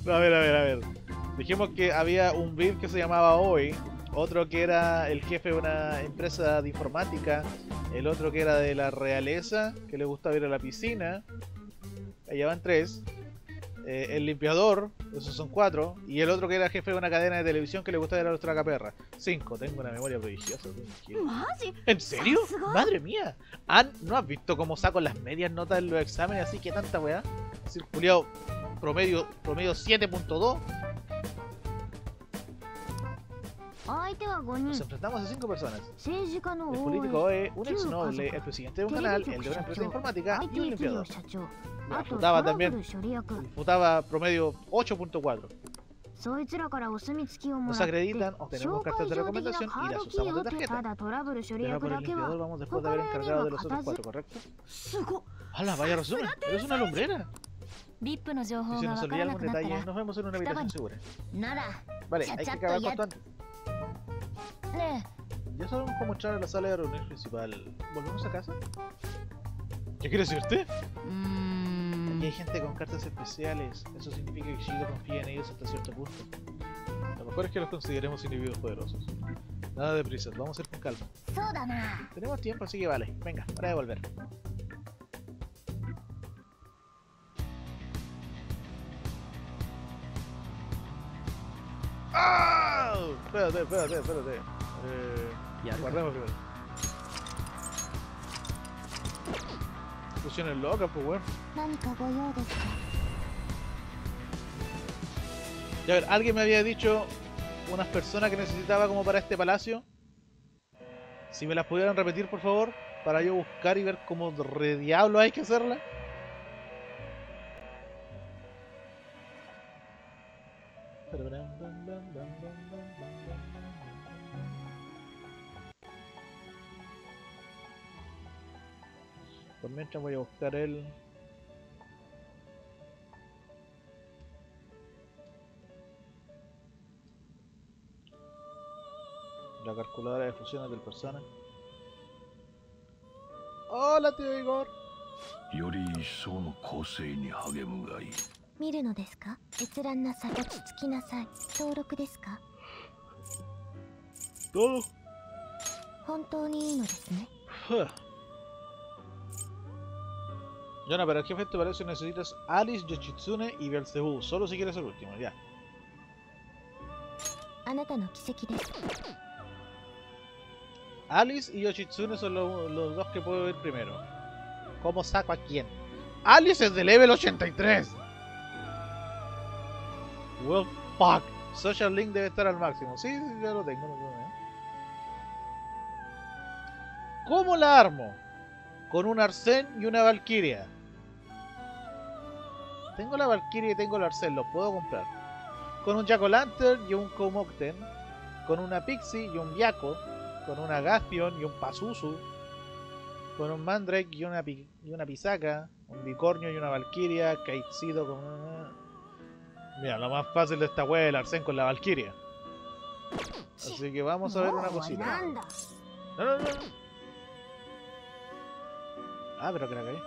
No, a ver, a ver, a ver. Dijimos que había un V I P que se llamaba Hoy, otro que era el jefe de una empresa de informática, el otro que era de la realeza, que le gustaba ir a la piscina. Allá van tres. Eh, el limpiador, esos son cuatro. Y el otro que era jefe de una cadena de televisión que le gustaba ir a los tragaperras. Cinco, tengo una memoria prodigiosa. ¿En serio? ¡Madre mía! Ann, ¿no has visto cómo saco las medias notas en los exámenes? Así que tanta weá. Circulado promedio, promedio siete punto dos. Nos enfrentamos a cinco personas. El político Oe, un ex noble, el presidente de un canal, el de una empresa informática y un limpiador. El Futaba también. El Futaba promedio ocho punto cuatro. Nos acreditan, obtenemos cartas de recomendación y las usamos de tarjeta. Pero por el limpiador vamos después de haber encargado de los otros cuatro, ¿correcto? ¡Hala, vaya resumen! ¡Eres una lumbrera! Si se nos olvida algún detalle, nos vemos en una habitación segura. Vale, hay que acabar con antes. Ya sabemos cómo entrar a la sala de reunión principal. ¿Volvemos a casa? ¿Qué quiere decirte? Mm. Aquí hay gente con cartas especiales. Eso significa que Shido confía en ellos hasta cierto punto. Lo mejor es que los consideremos individuos poderosos. Nada de prisa, vamos a ir con calma. Sodana. Tenemos tiempo, así que vale. Venga, para de volver. ¡Oh! Espérate, espérate, espérate. Eh, ya, guardemos primero. Fusiones locas, pues, weón. Ya, a ver, alguien me había dicho unas personas que necesitaba como para este palacio. Si me las pudieran repetir, por favor, para yo buscar y ver cómo re diablo hay que hacerla. Por mientras voy a buscar el... la calculadora de fusiones del Persona. ¡Hola, tío Igor! ¿Miren o desca? ¿Etsuran nasa tachitsuki nasai? ¿Touroku desca? Todo. ¿Hontou ni ii no desu ne? Jonah, para el jefe te parece que necesitas Alice, Yoshitsune y Belzebú. Solo si quieres el último, ya. Alice y Yoshitsune son lo, los dos que puedo ver primero. ¿Cómo saco a quién? ¡Alice es de level ochenta y tres! Well, fuck. Social Link debe estar al máximo. Sí, sí, ya lo tengo. No, no, ¿eh? ¿Cómo la armo? Con un Arsène y una Valkyria. Tengo la Valkyria y tengo el Arsène, los puedo comprar. Con un Jack-o'-lantern y un Komokten. Con una Pixie y un Yako. Con una Gastion y un Pazuzu. Con un Mandrake y una, pi y una Pisaka. Un Bicornio y una Valkyria. Kaitsido con una... Mira, lo más fácil de esta wea es el Arsène con la Valkyria. Así que vamos a ver una cosita. No, no, no. あ、ブラクラがいい。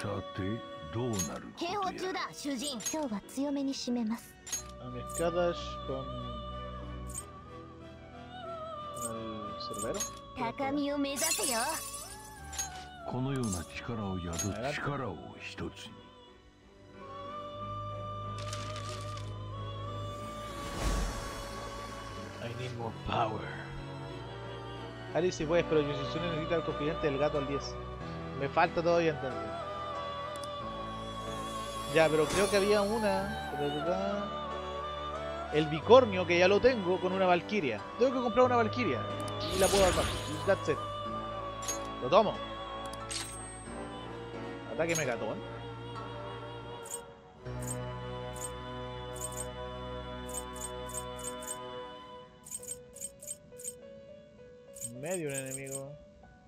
さて、どうなることや。警報中だ、主人。今日は強めに締めます。あの、escadas con el cerbero。高みを目指せよ。このような力を宿る力を一つに。 I need more power. Alice, si puedes, pero Yoshitsune necesita el confidente del gato al diez. Me falta todavía entender. Ya, pero creo que había una... El Bicornio, que ya lo tengo, con una Valkyria. Tengo que comprar una Valkyria. Y la puedo armar. That's it. Lo tomo. Ataque Megatón. Medio un enemigo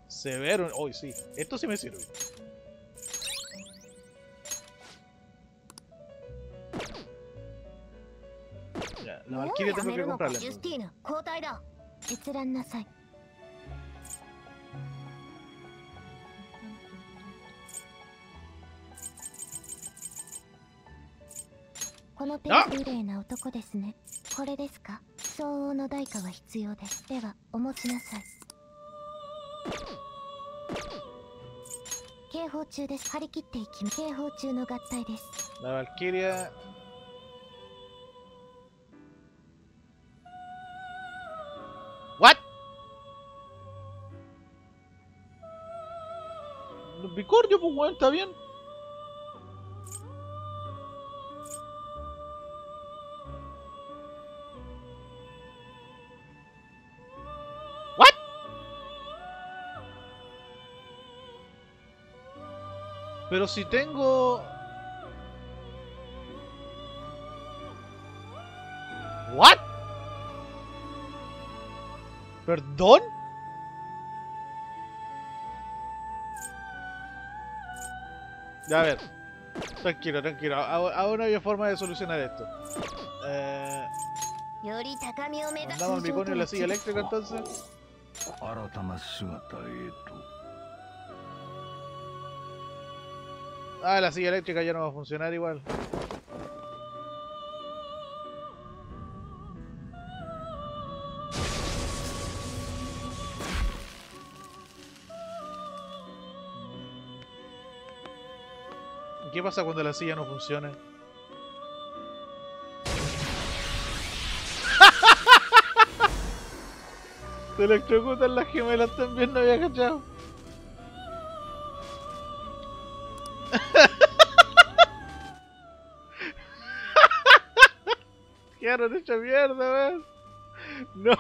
severo. Hoy oh, sí, esto sí me sirve. Ya, la Valkyria tengo que comprarla. ¡Ah! 警報中です。張り切っていきます。警報中の合体です。La Valkyria. What? Bicornio, pues bueno, está bien. Pero si tengo... ¿What? ¿Perdón? Ya, a ver. Tranquilo, tranquilo. Aún hay forma de solucionar esto. Eh... Mandamos al Bicornio en la silla eléctrica, entonces. Ah, la silla eléctrica ya no va a funcionar igual. ¿Y qué pasa cuando la silla no funciona? Se electrocutan las gemelas también, no había cachado. Quedaron hecha mierda, ¿ves? No.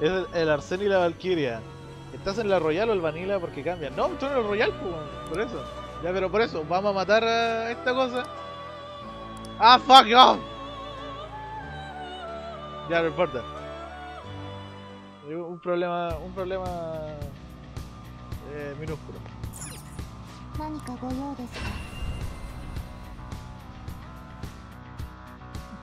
Es el, el Arsène y la Valkyria. ¿Estás en la Royal o el Vanilla? Porque cambian. No, estoy en el Royal, por, por eso. Ya, pero por eso, vamos a matar a esta cosa. Ah, fuck off. Ya, no importa. Un problema, un problema eh, minúsculo.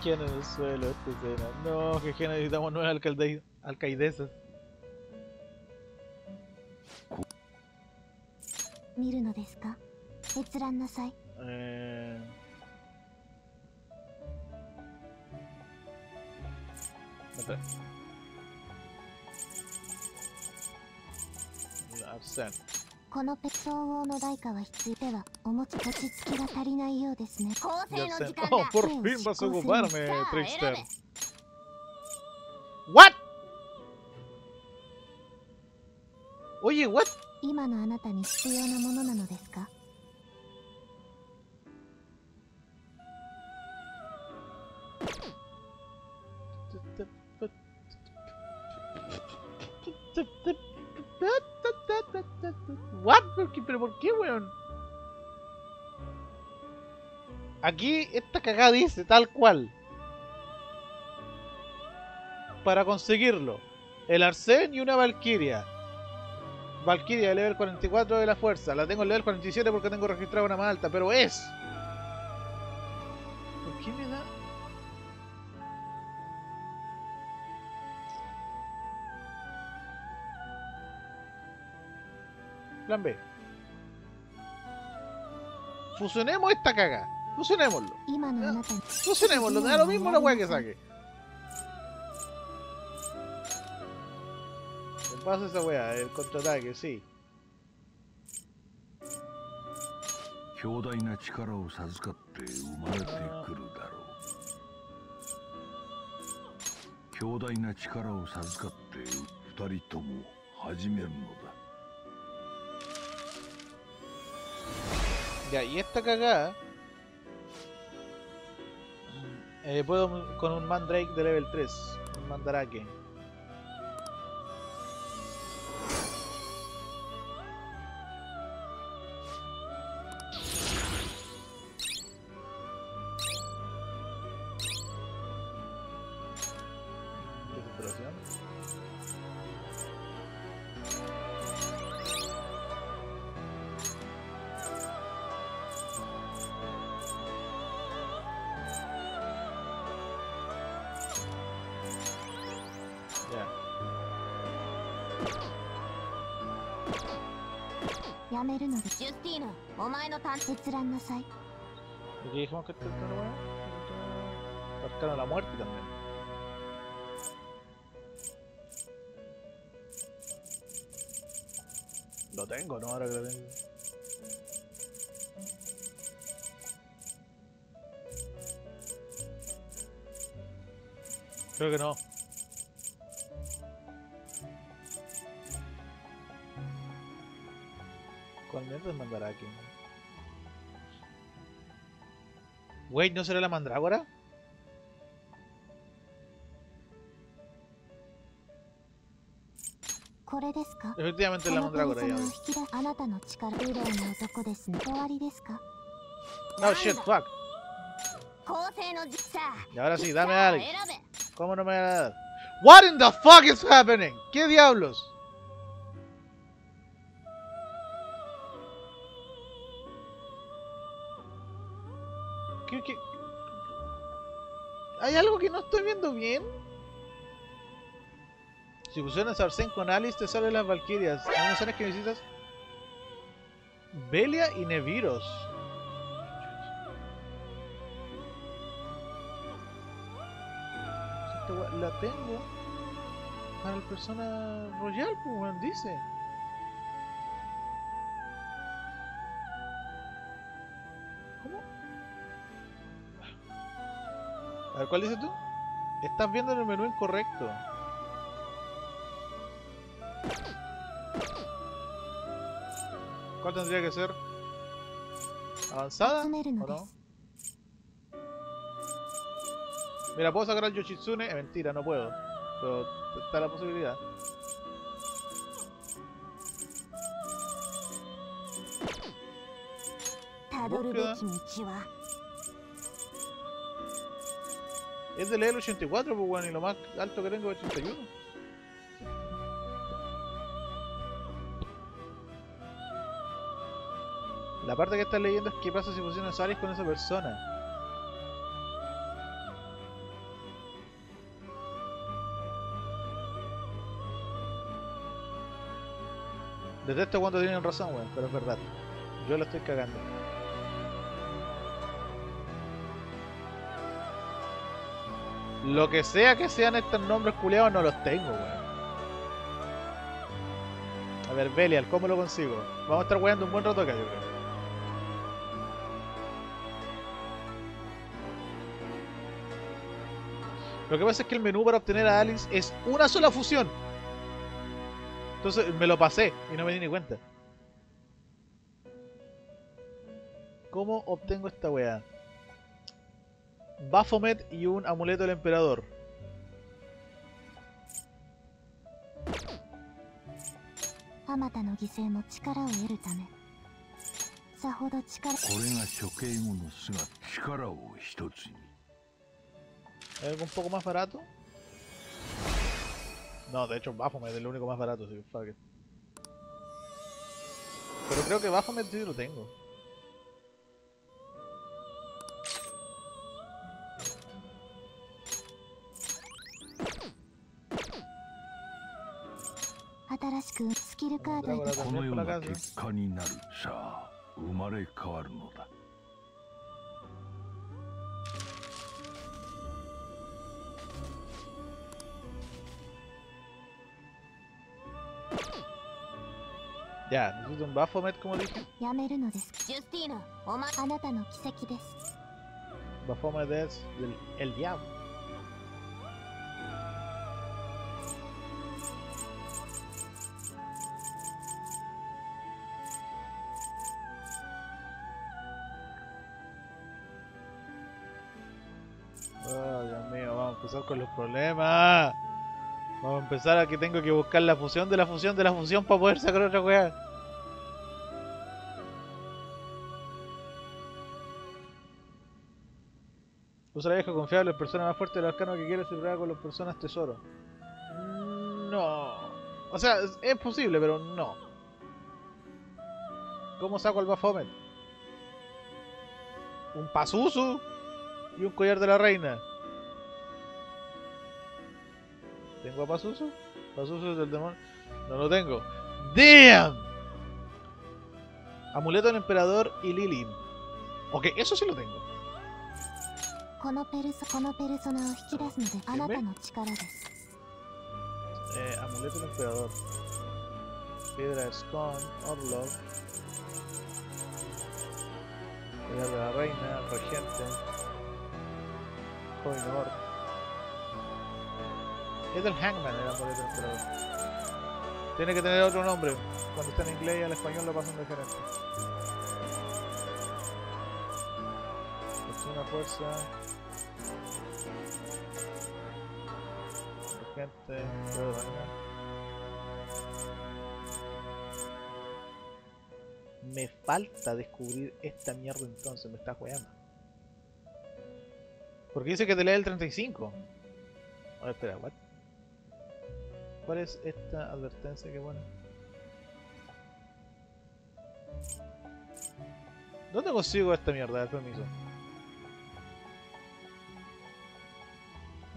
En el suelo esta escena. No, que, que necesitamos nuevas alcalde alcaidesas. Eh... Oh, por fin vas a ocuparme, Trickster. What? Oye, what? What? ¿Pero por qué, weón? Aquí esta cagada dice tal cual. Para conseguirlo, el Arsène y una Valkyria. Valkyria de level cuarenta y cuatro de la fuerza. La tengo en level cuarenta y siete porque tengo registrada una más alta, pero es... ¿Por qué me da...? Plan B. Fusionemos esta caga. Fusionémoslo. ¿Ah? Fusionémoslo. Da lo mismo la weá que saque. ¿Qué pasa esa weá? El contraataque, sí. Ya, y esta cagada eh, puedo con un Mandrake de level tres, un Mandrake. ¿Y qué dijimos que este era bueno? Arcano de la muerte también. Lo tengo, ¿no? Ahora que lo tengo. Creo que no. ¿Cuál mierda es Mandrake? Wey, ¿no será la mandrágora? Efectivamente es la mandrágora ya. No shit, fuck. Y ahora sí, dame a Alice. ¿Cómo no me van a dar? What in the fuck is happening? ¿Qué diablos? ¿Hay algo que no estoy viendo bien? Si fusionas Arsène con Alice te salen las Valkyrias. Las opciones que necesitas: Belial y Neviros. La tengo para el Persona Royal, pues dice. A ver, ¿cuál dices tú? Estás viendo en el menú incorrecto. ¿Cuál tendría que ser? ¿Avanzada o no? Mira, ¿puedo sacar al Yoshitsune? Eh, mentira, no puedo. Pero está la posibilidad. Búsqueda. Es de level ochenta y cuatro, pues bueno, y lo más alto que tengo es ochenta y uno. La parte que estás leyendo es qué pasa si fusionas Alice con esa persona. Detesto cuando tienen razón, weón, pero es verdad. Yo la estoy cagando. Lo que sea que sean estos nombres culiados, no los tengo, weón. A ver, Belial, ¿cómo lo consigo? Vamos a estar weando un buen rato acá, yo creo. Lo que pasa es que el menú para obtener a Alice es una sola fusión. Entonces me lo pasé y no me di ni cuenta. ¿Cómo obtengo esta weá? Baphomet y un amuleto del emperador. ¿Hay algo un poco más barato? No, de hecho Baphomet es el único más barato, sí, fuck it. Pero creo que Baphomet sí lo tengo. Mandragora también. volver para la casa. Ya, necesito un Baphomet, como dije. Baphomet es el, el diablo. Oh, Dios mío, vamos a empezar con los problemas. Vamos a empezar a que tengo que buscar la fusión de la fusión de la fusión para poder sacar otra weá. Usa la vieja confiable, el persona más fuerte del arcano que quiere se prueba con las personas tesoro. No. O sea, es posible, pero no. ¿Cómo saco al Baphomet? Un Pazuzu y un collar de la reina. ¿Tengo a Pazuzu? Pazuzu es del demonio. No lo tengo. ¡Damn! Amuleto del emperador y Lilin. Ok, eso sí lo tengo. Eh, amuleto del emperador. Piedra Scon, Orlog. Collar de la reina, regente. Joven Orlog. Es del Hangman el amuleto del emperador. Tiene que tener otro nombre. Cuando está en inglés y al español lo pasan diferente. Es una fuerza. Gente, creo que venga. Me falta descubrir esta mierda entonces, me está jugando. Porque dice que te lee el treinta y cinco. Ahora espera, what? ¿Cuál es esta advertencia que pone? ¿Dónde consigo esta mierda? El permiso.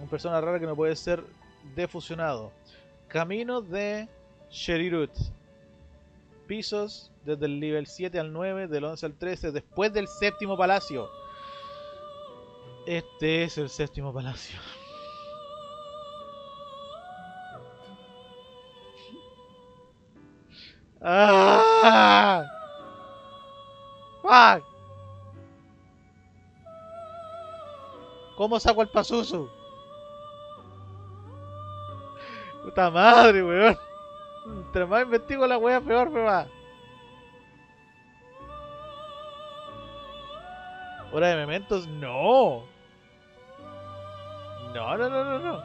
Una persona rara que no puede ser defusionado. Camino de Sherirut. Pisos desde el nivel siete al nueve, del once al trece, después del séptimo palacio. Este es el séptimo palacio. Ah, fuck. ¿Cómo saco el Pazuzu? Puta madre, weón. Entre más investigo la wea, peor me va. ¿Hora de Mementos? No. No, no, no, no, no.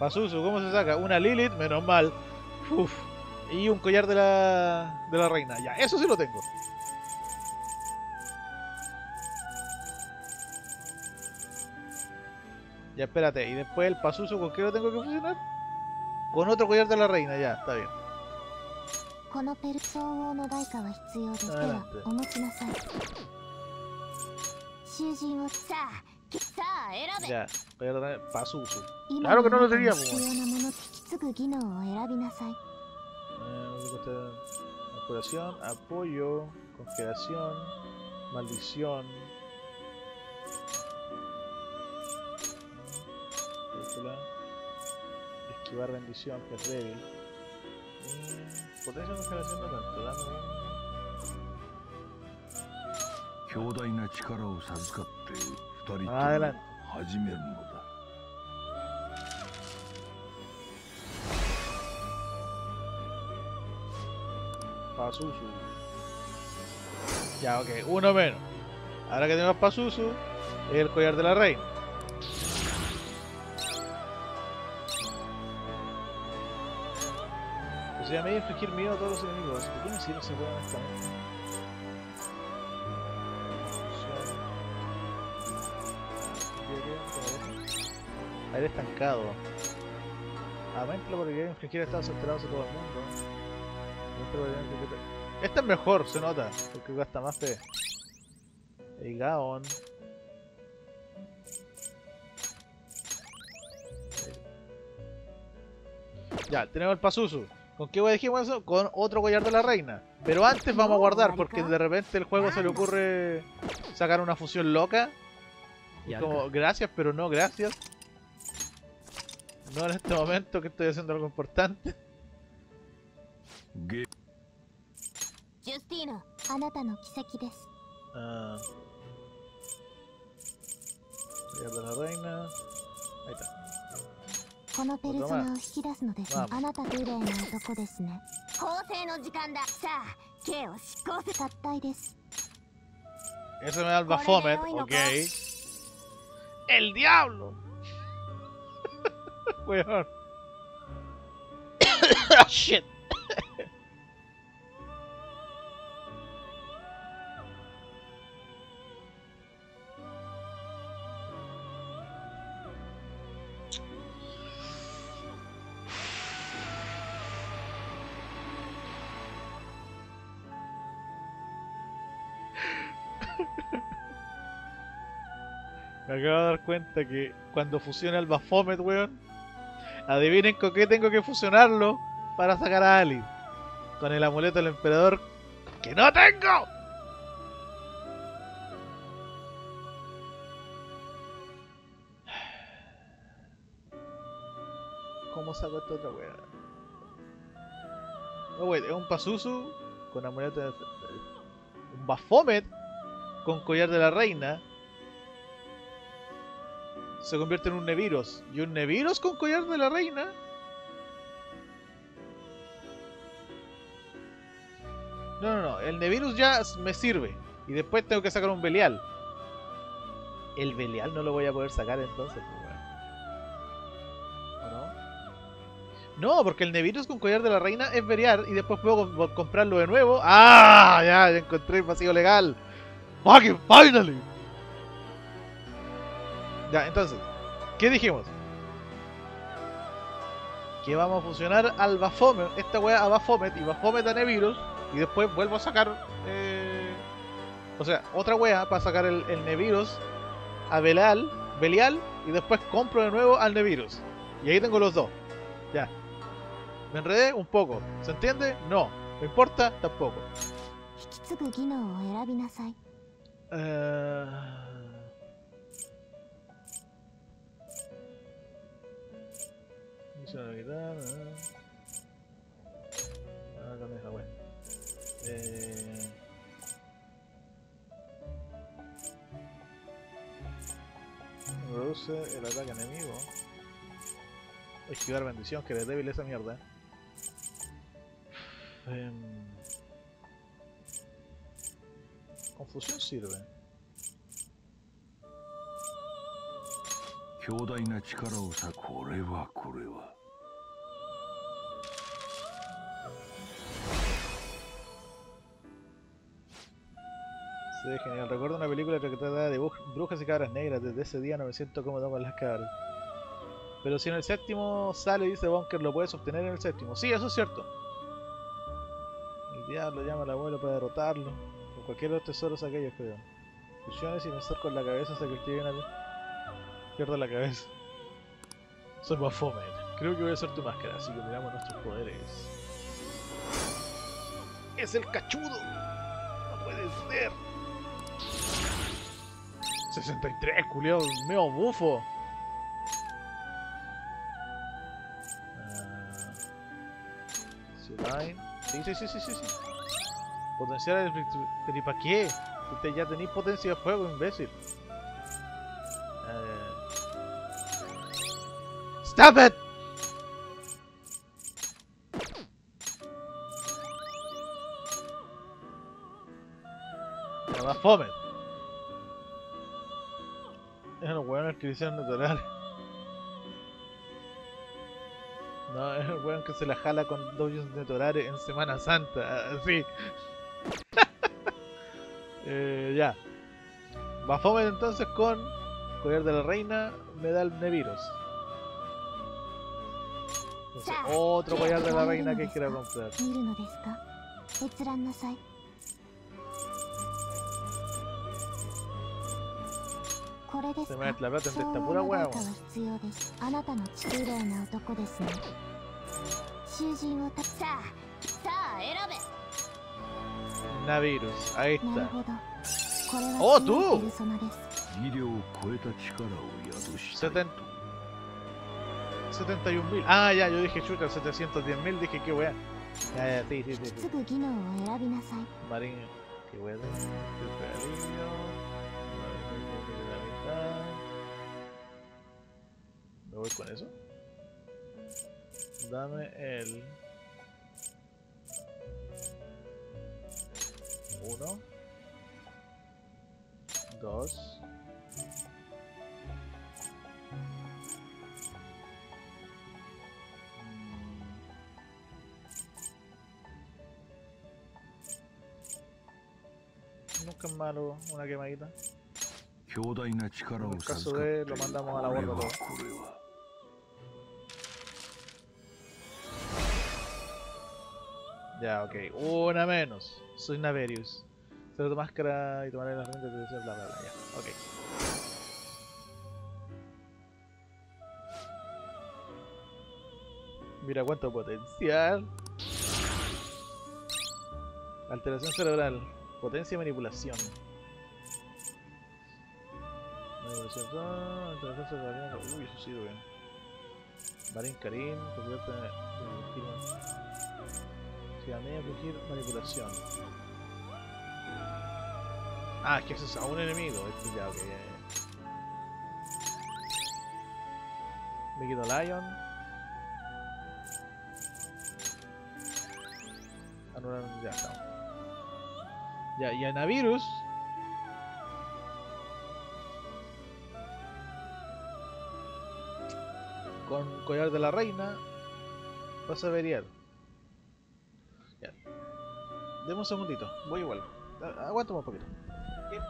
Pazuzu, ¿cómo se saca? Una Lilith, menos mal. Uf. Y un collar de la, de la reina. Ya, eso sí lo tengo. Ya, espérate. ¿Y después el Pazuzu con qué lo tengo que fusionar? Con otro collar de la reina, ya, está bien. Adelante. Ya, Pazuzu. Claro que no lo teníamos. Eh, curación, apoyo, conspiración, maldición. Esquivar bendición, que es débil. Potencia de conspiración no tanto, dame bien. Adelante. Pazuzu. Ya, ok, uno menos. Ahora que tenemos Pazuzu, es el collar de la reina. O sea, me voy a infligir miedo a todos los enemigos. ¿Por qué me hicieron ese juego en esta vez? Aire estancado. Aumenta la probabilidad de infligir estados alterados a todo el mundo. Esta es mejor, se nota, porque gasta más P. El Gaon. Ya, tenemos el Pazuzu. ¿Con qué dijimos eso? Con otro collar de la reina. Pero antes vamos a guardar, porque de repente el juego se le ocurre sacar una fusión loca. Y como, gracias, pero no gracias. No en este momento, que estoy haciendo algo importante. Ah. Collar de la reina. Ahí está. Eso me da el Baphomet, ok. ¡El diablo! Weón. Oh, shit. Me acabo de dar cuenta que cuando fusiona el Baphomet, weón, adivinen con qué tengo que fusionarlo para sacar a Alice. Con el amuleto del emperador que no tengo. ¿Cómo saco esta otra weón? No, weón, es un Pazuzu con amuleto del emperador. Un Baphomet con collar de la reina. Se convierte en un Neviros. ¿Y un Neviros con collar de la reina? No, no, no. El Neviros ya me sirve. Y después tengo que sacar un Belial. El Belial no lo voy a poder sacar entonces. ¿O no? No, porque el Neviros con collar de la reina es Belial. Y después puedo comprarlo de nuevo. ¡Ah! Ya, ya encontré el vacío legal. ¡Fucking finally! Ya, entonces, ¿qué dijimos? Que vamos a fusionar al Baphomet, esta weá a Baphomet y Baphomet a Neviros. Y después vuelvo a sacar, eh, o sea, otra weá para sacar el, el Neviros a Belial, Belial. Y después compro de nuevo al Neviros. Y ahí tengo los dos. Ya. Me enredé un poco. ¿Se entiende? No. No importa, tampoco. Eh... La guitarra, ah, acá me deja, bueno. Eh... Reduce el ataque enemigo. Esquivar bendición, que le débil esa mierda. Eh... Confusión sirve. Sí, genial. Recuerdo una película que trataba de brujas y cabras negras. Desde ese día no me siento cómodo con las cabras. Pero si en el séptimo sale y dice Bunker, lo puedes obtener en el séptimo. Sí, eso es cierto. El diablo llama al abuelo para derrotarlo. O cualquier de los tesoros aquellos, creo. Fusiones y me acerco con la cabeza hasta que el tío viene a... Pierdo la cabeza. Soy Baphomet. Creo que voy a hacer tu máscara, así que miramos nuestros poderes. ¡Es el cachudo! ¡No puede ser! sesenta y tres, culiao, meo bufo. Uh, sí, sí, sí, sí, sí. Potenciar el tripaqué. Usted ya tenéis potencia de fuego, imbécil. Uh, ¡Stop it! ¡Nada fome! Es el weón el que le hicieron natural. No, es el weón que se la jala con doyos naturales en Semana Santa. Así. eh, ya. Baphomet entonces con collar de la reina me da el Neviros. Entonces, otro collar de la reina que quiero comprar. Se me la plata entre esta pura huevo. Neviros, ahí está. ¡Oh, tú! setenta y un mil. Ah, ya, yo dije chuta, setecientos diez mil. Dije que weá. Ya, ya, sí, sí, sí. Marino, que weá. Me voy con eso. Dame el uno, dos, nunca es malo una quemadita. En el caso de lo mandamos a la borda todo. Ya, ok. Una menos. Soy Neviros. Se tu máscara y tomaré las rentas de bla bla bla. Ya, ok. Mira cuánto potencial. Alteración cerebral. Potencia y manipulación. Manipulación. Alteración cerebral. Uy, eso sí, bien. Marín Karim. Convierte en. Si a mí me fugir manipulación. Ah, es que eso es a un enemigo. Esto ya, ok. Me quito Lion. Anular, ya está. Ya, y a Neviros. Con collar de la reina. Vas a averiar. Deme un segundito, voy igual. Aguántame un poquito. ¿Qué?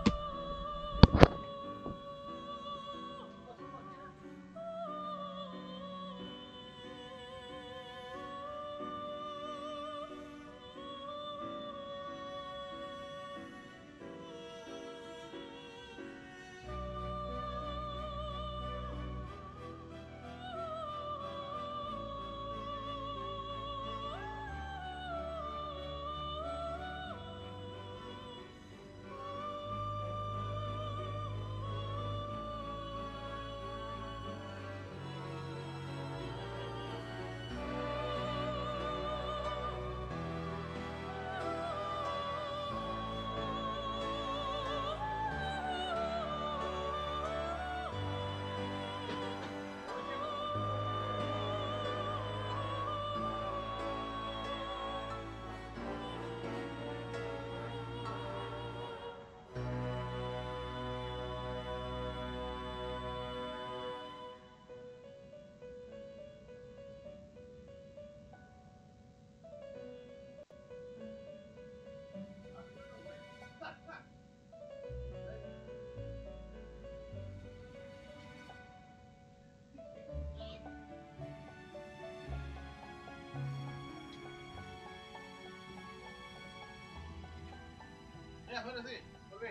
Ya, bueno, sí, ok.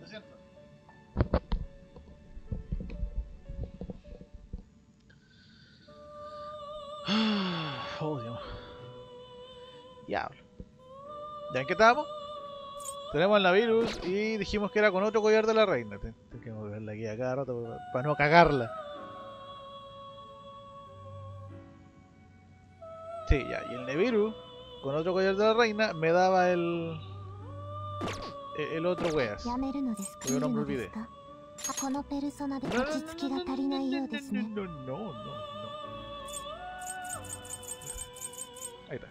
Lo siento. Oh, Dios. Diablo. ¿Ya en qué estábamos? Tenemos el Neviros y dijimos que era con otro collar de la reina. Tengo que moverla aquí a cada rato para no cagarla. Sí, ya. Y el Neviros con otro collar de la reina me daba el... el otro weas. Yo no me olvidé. No, no, no, no, no, no. Ahí está.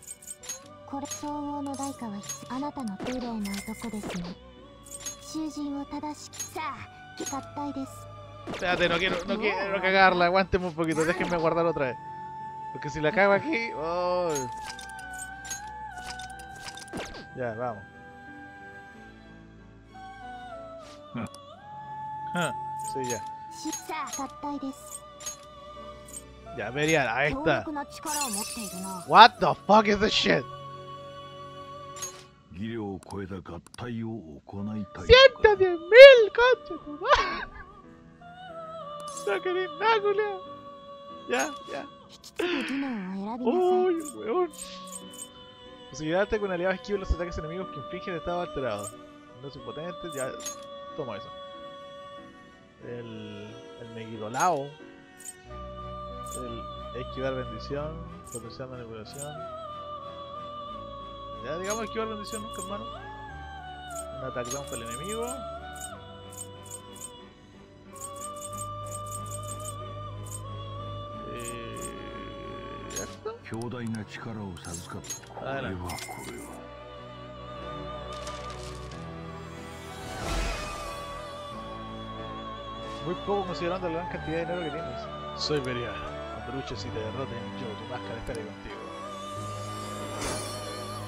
Espérate, no quiero, no quiero cagarla. Aguánteme un poquito, déjenme guardar otra vez. Porque si la cago aquí... Oh. Ya, vamos. Sí, ya. Ya, Belial, ahí está. What the fuck is this shit? ciento diez mil, concha tu madre. No querés nada, culiao. Ya, ya. ¡Uy, weón! Posibilidad con aliados esquiva los ataques enemigos que infligen estado alterado. No es impotente, ya. Toma eso. El. El Megidolao. El esquivar bendición. Potencial manipulación. Ya digamos esquivar bendición nunca, hermano. Un ataque down para el enemigo. Muy poco considerando la gran cantidad de dinero que tienes. Soy Belial. Cuando luches y te derroten, yo tu máscara estaré contigo.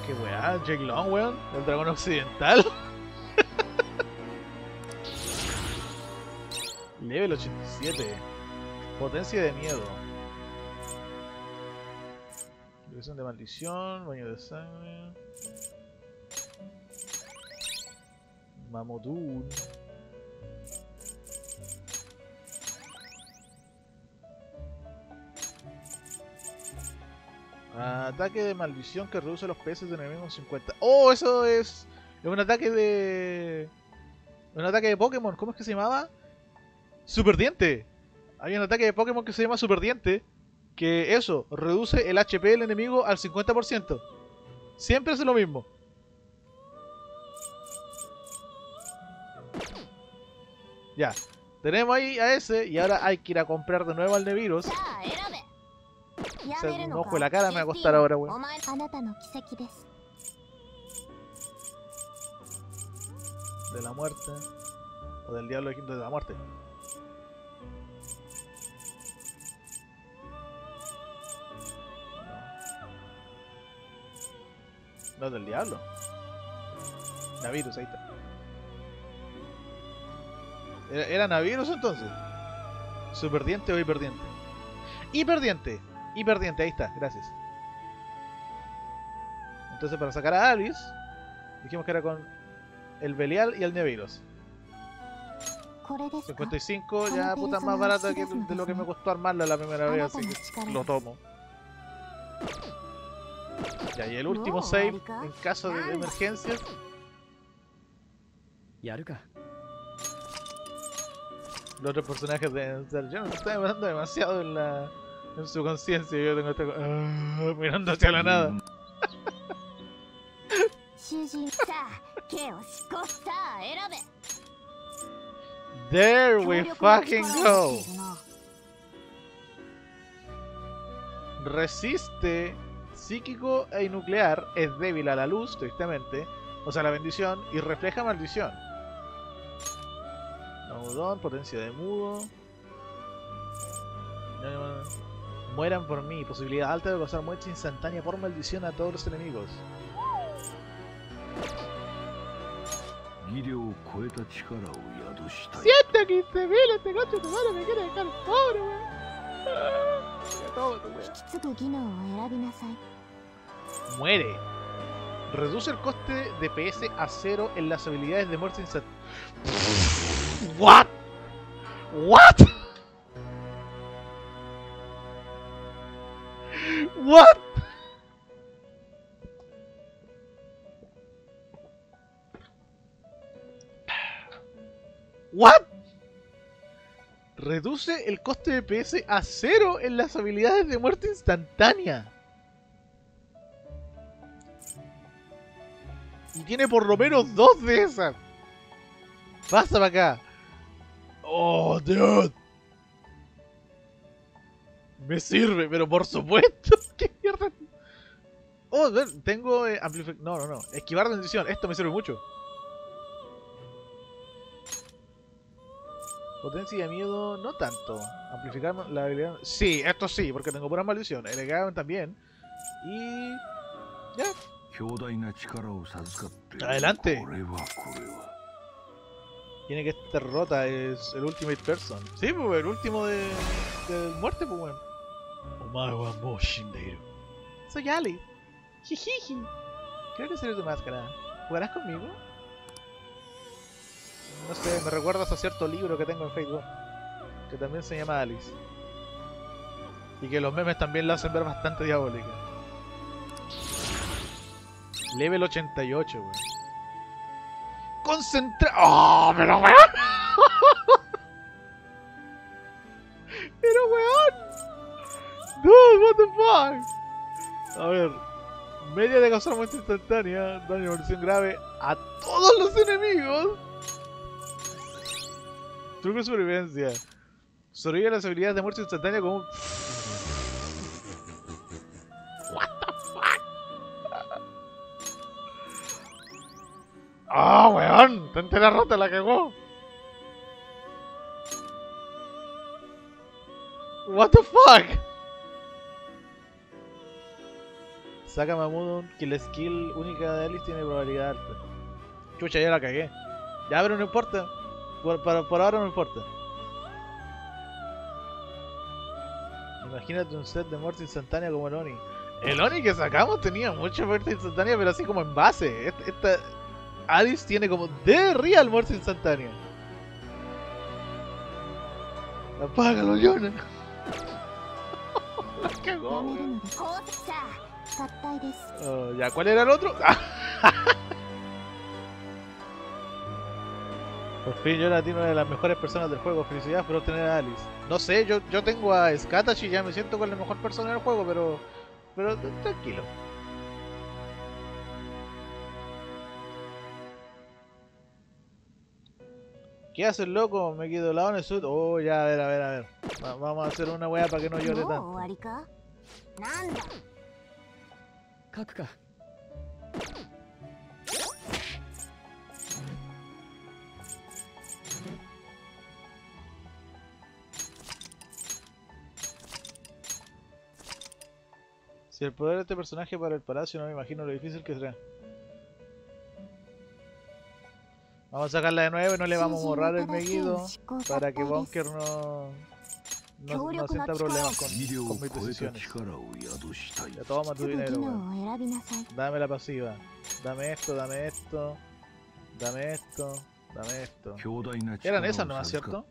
Qué weá, Jake Long, weón, el dragón occidental. Level ochenta y siete. Potencia de miedo. De maldición, baño de sangre. Mamodun. Ataque de maldición que reduce los peces de enemigo en cincuenta. ¡Oh! Eso es. Es un ataque de. Un ataque de Pokémon. ¿Cómo es que se llamaba? Super Diente. Había un ataque de Pokémon que se llama Super Diente. Que eso, reduce el H P del enemigo al cincuenta por ciento. Siempre es lo mismo. Ya, tenemos ahí a ese. Y ahora hay que ir a comprar de nuevo al Neviros. O sea, un ojo en la cara me va a costar ahora, weón. De la muerte. O del diablo de Quinto de la muerte. No, del diablo. Neviros, ahí está. ¿Era, era Neviros entonces? ¿Superdiente o hiperdiente? ¡Hiperdiente! ¡Hiperdiente! Ahí está, gracias. Entonces para sacar a Alice, dijimos que era con el Belial y el Neviros. cincuenta y cinco, ya puta más barato que de lo que me costó armarla la primera vez, así que lo tomo. Ya, y el último save en caso de emergencias. Los otros personajes de Zelda me están mirando demasiado en, la, en su conciencia. Y yo tengo esta uh, mirando hacia la nada. There we fucking go. Resiste. Psíquico y nuclear, es débil a la luz, tristemente, o sea, la bendición, y refleja maldición. Naudón, potencia de mudo. Mueran por mí, posibilidad alta de causar muerte instantánea por maldición a todos los enemigos. Siento que se ve este coche, tu madre me quiere dejar pobre, weón. Muere. Reduce el coste de P S a cero en las habilidades de muerte instantánea. What? What? What? What? Reduce el coste de P S a cero en las habilidades de muerte instantánea. Y tiene por lo menos dos de esas. Pasa para acá. Oh, dude. Me sirve, pero por supuesto. ¿Qué mierda? Oh, tengo eh, amplificación. No, no, no. Esquivar de bendición. Esto me sirve mucho. Potencia de miedo, no tanto. Amplificar la habilidad. Sí, esto sí, porque tengo pura maldición. L G también. Y. Ya. Adelante. Tiene que estar rota. Es el Ultimate Person. Sí, pues, el último de, de muerte, pues, bueno. Soy Ali. Jijiji. Creo que será tu máscara. ¿Jugarás conmigo? No sé, me recuerdas a cierto libro que tengo en Facebook, que también se llama Alice. y que los memes también la hacen ver bastante diabólica. Level ochenta y ocho, weón. Concentra... ¡Oh, pero weón! ¡Pero weón! ¡Dude, what the fuck! A ver... Media de causar muerte instantánea, daño de versión grave a todos los enemigos. Truco de supervivencia. Sobrevive las habilidades de muerte instantánea como un... What the fuck? ¡Ah, oh, weón! Te entera rota, la cagó. What the fuck? Saca Mamudo que la skill única de Alice tiene probabilidad alta. Chucha, ya la cagué. Ya, pero no importa. Por, por, por ahora no importa. Imagínate un set de muerte instantánea como el Oni. El Oni que sacamos tenía mucha muerte instantánea, pero así como en base. Esta, esta Alice tiene como de real muerte instantánea. Apágalo, Yona. La cagó, güey. Uh, ya, ¿cuál era el otro? Por fin, yo era una de las mejores personas del juego. Felicidades por obtener a Alice. No sé, yo, yo tengo a Skatashi y ya me siento con la mejor persona del juego, pero... Pero tranquilo. ¿Qué haces, loco? Me quedo lado en el sud. Oh, ya, a ver, a ver, a ver. Va, vamos a hacer una weá para que no llore tanto. Si el poder de este personaje para el palacio, no me imagino lo difícil que será. Vamos a sacarla de nuevo y no le vamos a borrar el meguido para que Bunker no... No, no sienta problemas con, con mis posiciones. Ya toma tu dinero, wey. Dame la pasiva. Dame esto, dame esto. Dame esto, dame esto. Eran esas nomás, ¿cierto?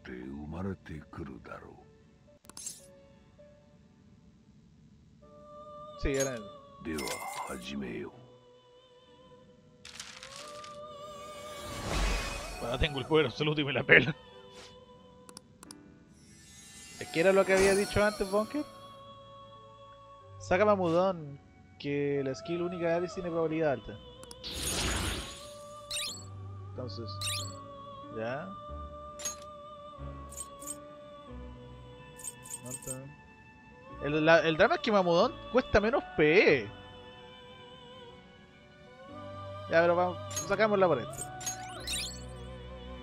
Sí, eran esas. Bueno, tengo el poder absoluto y me la pela. ¿Qué era lo que había dicho antes, Bunker? Saca Mamudón, que la skill única de Alice tiene probabilidad alta. Entonces, ya. El, la, el drama es que Mamudón cuesta menos P E. Ya, pero vamos, sacámosla por esto.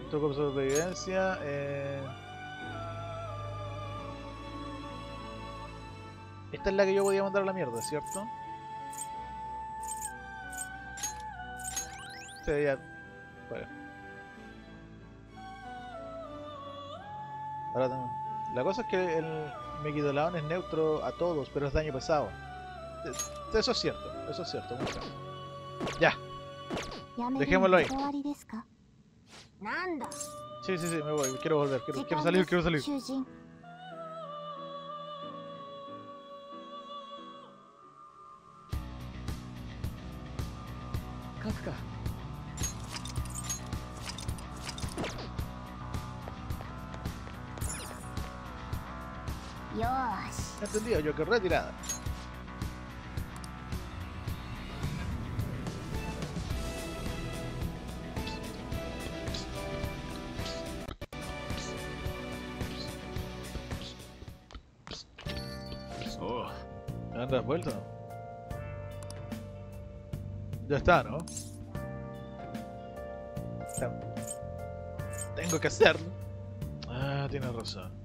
Truco de sobrevivencia. Eh... Esta es la que yo podía mandar a la mierda, ¿cierto? Sí, ya... Bueno. Ahora también. La cosa es que el Mequidolaon es neutro a todos, pero es daño pesado. Eso es cierto, eso es cierto. Mucho. Ya. Dejémoslo ahí. Sí, sí, sí, me voy. Quiero volver, quiero, quiero salir, quiero salir. Entendido, yo que retirada. Oh, ¿andas vuelto? Ya está, ¿no? Tengo que hacerlo. Ah, tienes razón.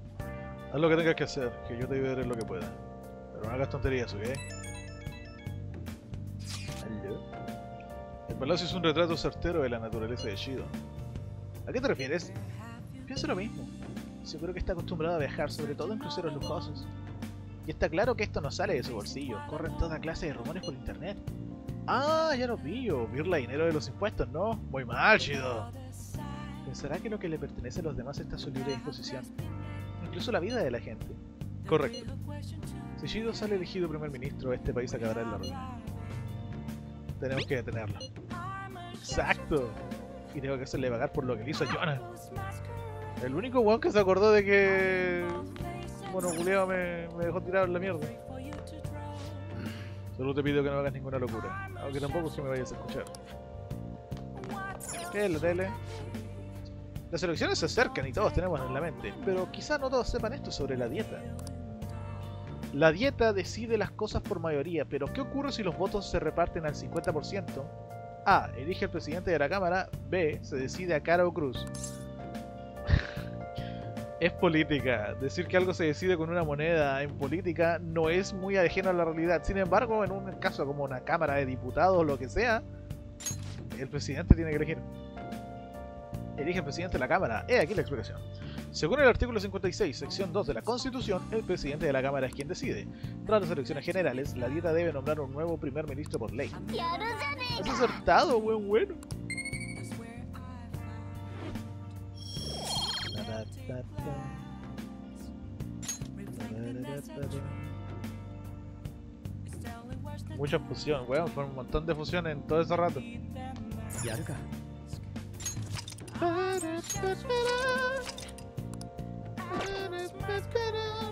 Haz lo que tengas que hacer, que yo te ayudaré lo que pueda. Pero no hagas tonterías, ¿ok? El palacio es un retrato certero de la naturaleza de Shido. ¿A qué te refieres? Pienso lo mismo. Seguro que está acostumbrado a viajar, sobre todo en cruceros lujosos. Y está claro que esto no sale de su bolsillo. Corren toda clase de rumores por internet. Ah, ya lo pillo. Virla dinero de los impuestos, ¿no? Muy mal, Shido. Pensará que lo que le pertenece a los demás está a su libre disposición. Incluso la vida de la gente. Correcto. Si Shido sale elegido primer ministro, este país acabará en la ruina. Tenemos que detenerlo. ¡Exacto! Y tengo que hacerle pagar por lo que le hizo a Jonah. El único weón que se acordó de que... Bueno, Julio me, me dejó tirado en la mierda. Solo te pido que no hagas ninguna locura. Aunque tampoco si me vayas a escuchar. ¿Qué es la tele? Las elecciones se acercan y todos tenemos en la mente, pero quizá no todos sepan esto sobre la dieta. La dieta decide las cosas por mayoría, pero ¿qué ocurre si los votos se reparten al cincuenta por ciento? A. Elige al presidente de la cámara. B. Se decide a cara o cruz. Es política. Decir que algo se decide con una moneda en política no es muy ajeno a la realidad. Sin embargo, en un caso como una cámara de diputados o lo que sea, el presidente tiene que elegir. Elige al presidente de la cámara. He aquí la explicación. Según el artículo cincuenta y seis, sección dos de la Constitución, el presidente de la Cámara es quien decide. Tras las elecciones generales, la dieta debe nombrar un nuevo primer ministro por ley. ¡Has acertado, buen bueno! Mucha fusión, weón. Fue un montón de fusiones en todo ese rato. Yarka.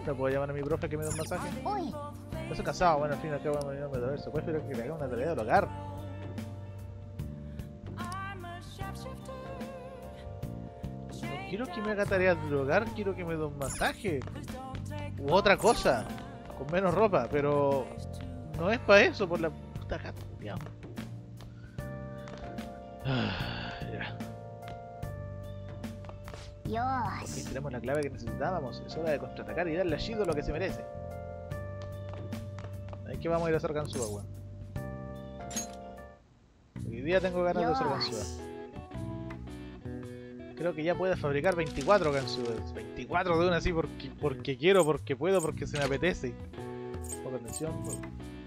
¿Me puedo llamar a mi profe que me dé un masaje? No estoy casado, bueno, al fin y al cabo me voy a Metaverso. Pues espero que le haga una tarea del hogar. No quiero que me haga tareas del hogar, quiero que me dé un masaje. U otra cosa, con menos ropa, pero no es para eso, por la puta gata, digamos. Okay, tenemos la clave que necesitábamos. Es hora de contraatacar y darle a Shido lo que se merece. Ahí que vamos a ir a hacer ganzúa, weón. Hoy día tengo ganas de hacer ganzúa. Creo que ya pueda fabricar veinticuatro ganzúas. veinticuatro de una así porque, porque quiero, porque puedo, porque se me apetece. Poca atención.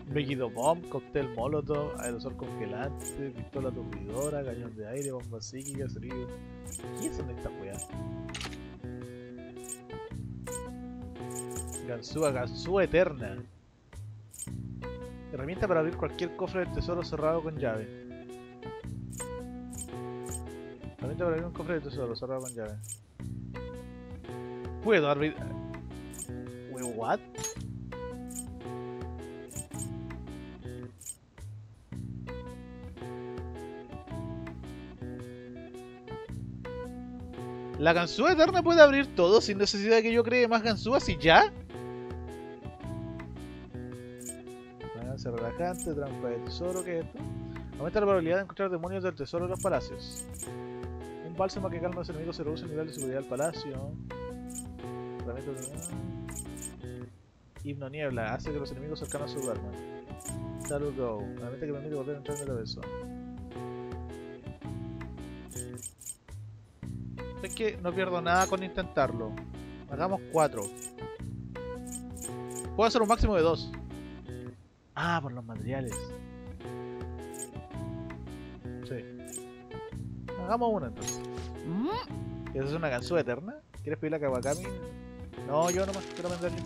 Beguido Bomb, cóctel molotov, aerosol congelante, pistola turbidora, cañón de aire, bomba psíquica, sonido. ¿Quién son estas weas? Ganzúa, ganzúa eterna. Herramienta para abrir cualquier cofre del tesoro cerrado con llave. Herramienta para abrir un cofre del tesoro cerrado con llave. Puedo abrir... Wait, what? La ganzúa eterna puede abrir todo sin necesidad de que yo cree más ganzúas y ya. Balance relajante, trampa de tesoro, ¿qué es esto? Aumenta la probabilidad de encontrar demonios del tesoro en los palacios. Un bálsamo que calma a los enemigos se reduce el nivel de seguridad del palacio. Himno niebla, hace que los enemigos cercanos se duerman. Salud Go, una meta que permite volver a entrar en el Metaverso. Es que no pierdo nada con intentarlo. Hagamos cuatro. Puedo hacer un máximo de dos. Ah, por los materiales. Sí. Hagamos una entonces. ¿Eso es una ganzúa eterna? ¿Quieres pedirle a Kawakami? No, yo nomás quiero venderle.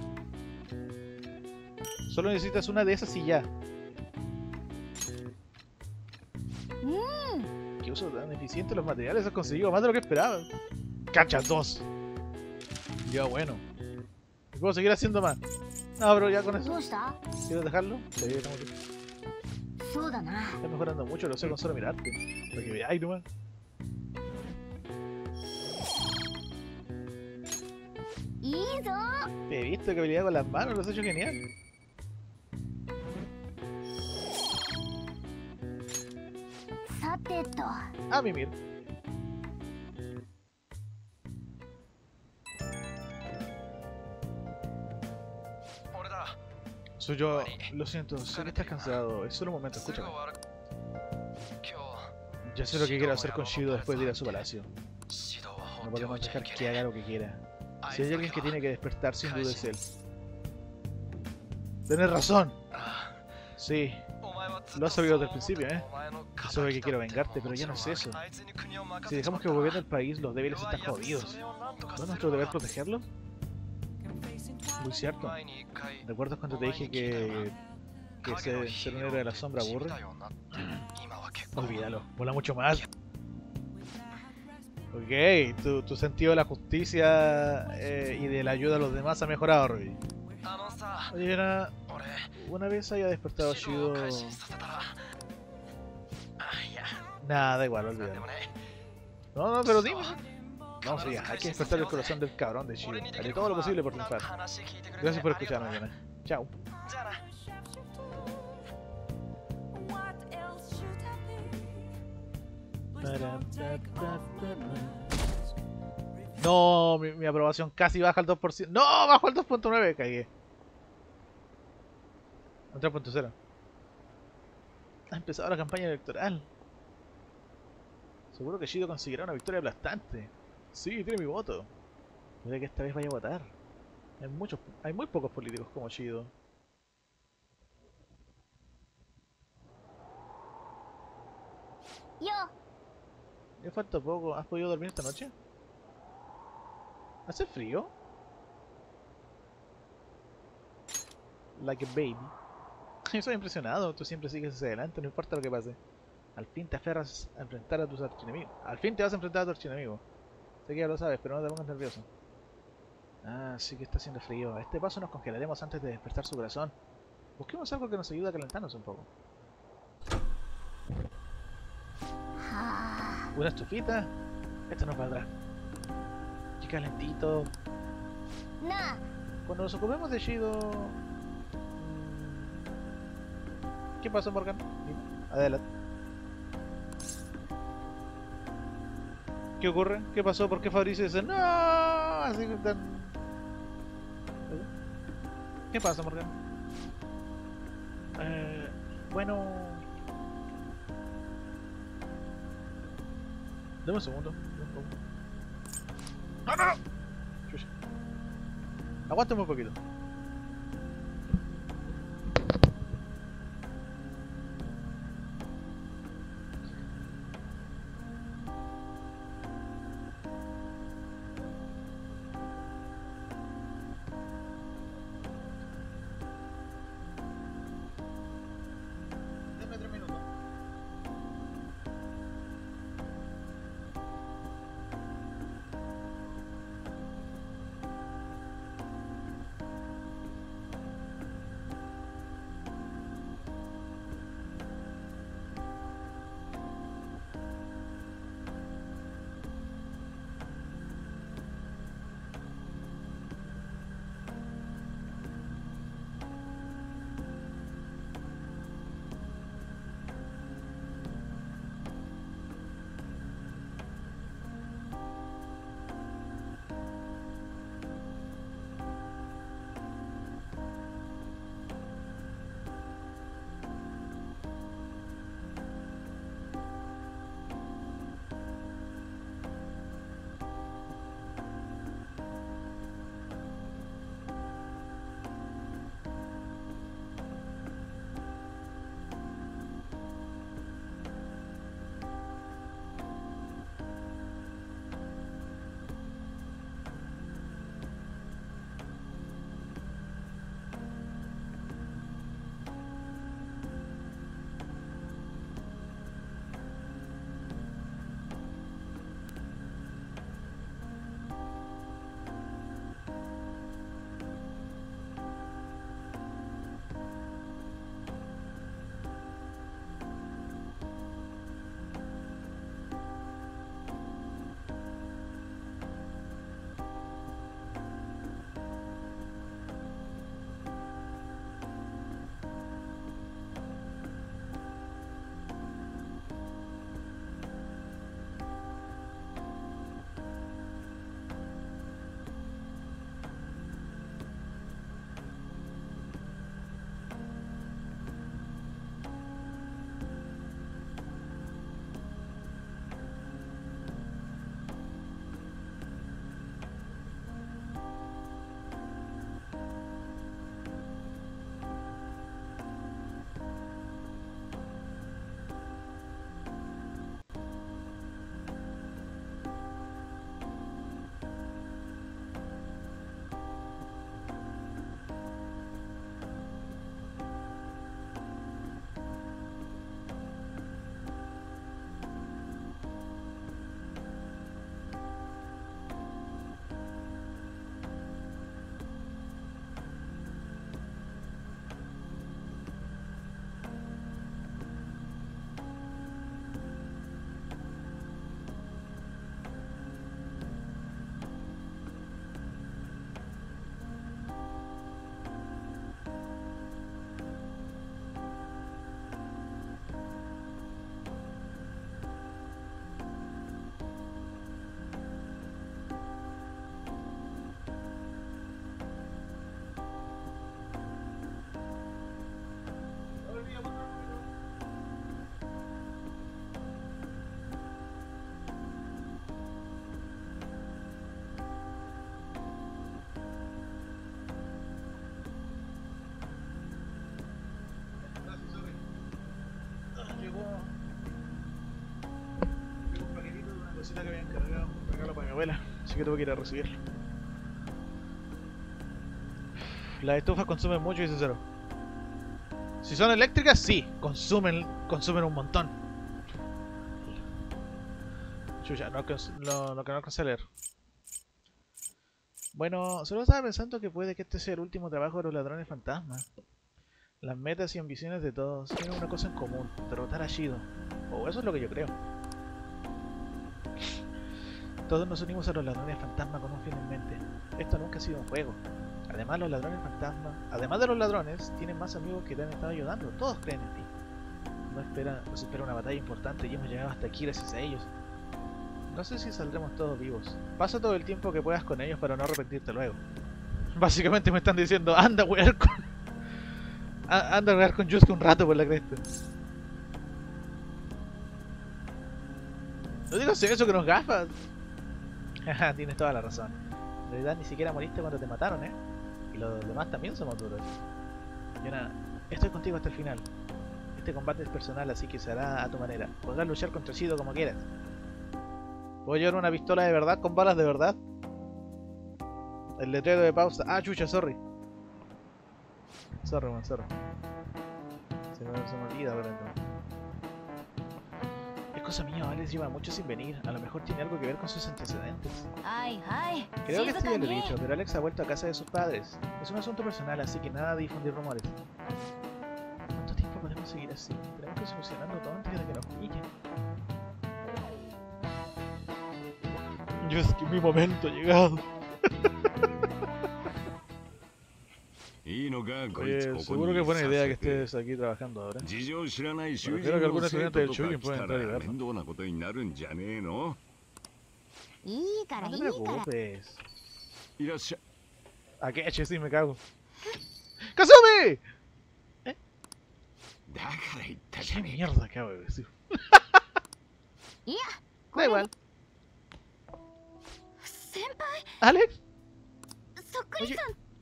Solo necesitas una de esas y ya. Que uso tan eficiente los materiales, has conseguido más de lo que esperaba. Cachas dos. Ya bueno. Puedo seguir haciendo más. No, pero ya con eso. ¿Quieres dejarlo? Sí, como que... Estás mejorando mucho, lo sé con solo mirarte. Para que veáis nomás. Te he visto que habilidad con las manos, lo has hecho genial. A mimir. Soy yo. Lo siento, sé que estás cansado. Es solo un momento, escúchame. Ya sé lo que quiero hacer con Shido después de ir a su palacio. No podemos dejar que haga lo que quiera. Si hay alguien que tiene que despertar, sin duda es él. Tienes razón. Sí. Lo has sabido desde el principio, ¿eh? Sobre que quiero vengarte, pero ya no es eso. Si dejamos que gobierne el país, los débiles están jodidos. ¿No es nuestro deber protegerlos? full cierto. ¿Recuerdas cuando te dije que, que ser, ser un héroe de la sombra aburre? Olvídalo, mola mucho más. Ok, tu, tu sentido de la justicia eh, y de la ayuda a los demás ha mejorado, Ruby. Oye, una, una vez haya despertado Shido... Nada, da igual, olvídalo. No, no, pero dime. Vamos allá, hay que despertar el corazón del cabrón de Shido. Haré todo lo posible por triunfar. Gracias por escucharme, Diana. Chao. No, mi, mi aprobación casi baja al dos por ciento. No, bajo al dos punto nueve, cagué. Al tres punto cero. Ha empezado la campaña electoral. Seguro que Shido conseguirá una victoria aplastante. Sí, tiene mi voto. Puede que esta vez vaya a votar. Hay muchos, hay muy pocos políticos como Shido. Yo. Me falta poco. ¿Has podido dormir esta noche? ¿Hace frío? Like a baby. Yo estoy impresionado. Tú siempre sigues hacia adelante, no importa lo que pase. Al fin te aferras a enfrentar a tus archienemigos. Al fin te vas a enfrentar a tu archienemigo. Sé que ya lo sabes, pero no te pongas nervioso. Ah, sí que está haciendo frío. A este paso nos congelaremos antes de despertar su corazón. Busquemos algo que nos ayude a calentarnos un poco. ¿Una estufita? Esto nos valdrá. Qué calentito. Nah. Cuando nos ocupemos de Shido... ¿Qué pasó, Morgan? Adelante. ¿Qué ocurre? ¿Qué pasó? ¿Por qué Fabricio dice no? Así que tan... ¿Qué pasa, Morgan? Eh, bueno... Dame un segundo. ¡No, no, no! Aguántame un poquito. llegó un paquetito de una cosita que había encargado, un regalo para mi abuela, así que tuve que ir a recibirlo. Las estufas consumen mucho, dice Cero. Si son eléctricas, sí, consumen, consumen un montón. Chucha, no, no, no, que no alcancé a leer. Bueno, solo estaba pensando que puede que este sea el último trabajo de los ladrones fantasmas. Las metas y ambiciones de todos tienen una cosa en común, derrotar a Shido. O eso es lo que yo creo. Todos nos unimos a los ladrones fantasmas con un fin en mente. Esto nunca ha sido un juego. Además, los ladrones fantasmas, además de los ladrones, tienen más amigos que te han estado ayudando. Todos creen en ti. No espera, nos espera una batalla importante y hemos llegado hasta aquí gracias a ellos. No sé si saldremos todos vivos. Pasa todo el tiempo que puedas con ellos para no arrepentirte luego. Básicamente me están diciendo, anda a wear con... anda a wear con Yusuke un rato por la cresta. No digas eso, que nos gafas. Jaja, tienes toda la razón. De verdad ni siquiera moriste cuando te mataron, ¿eh? Y los demás también somos duros. Yona, estoy contigo hasta el final. Este combate es personal, así que se hará a tu manera. Podrás luchar contra Shido como quieras. ¿Puedo llevar una pistola de verdad con balas de verdad? El letrero de pausa. Ah, chucha, sorry. Sorry, man, sorry. Se me, se me olvida, pero no. Es cosa mía, Alice lleva mucho sin venir. A lo mejor tiene algo que ver con sus antecedentes. Ay, ay. Creo que sí lo he dicho, pero Alex ha vuelto a casa de sus padres. Es un asunto personal, así que nada de difundir rumores. ¿Cuánto tiempo podemos seguir así? Tenemos que solucionarlo todo antes de que nos humillen. Yo es que mi momento ha llegado. Oye, seguro que es buena idea que estés aquí trabajando ahora. Pero creo que algún estudiante del Shugin puede entrar y verlo. No te preocupes. Akechi, sí, me cago. ¡Kasumi! ¿Eh? ¿Qué mierda acabo de decir? Da igual. ¿Alex? Oye,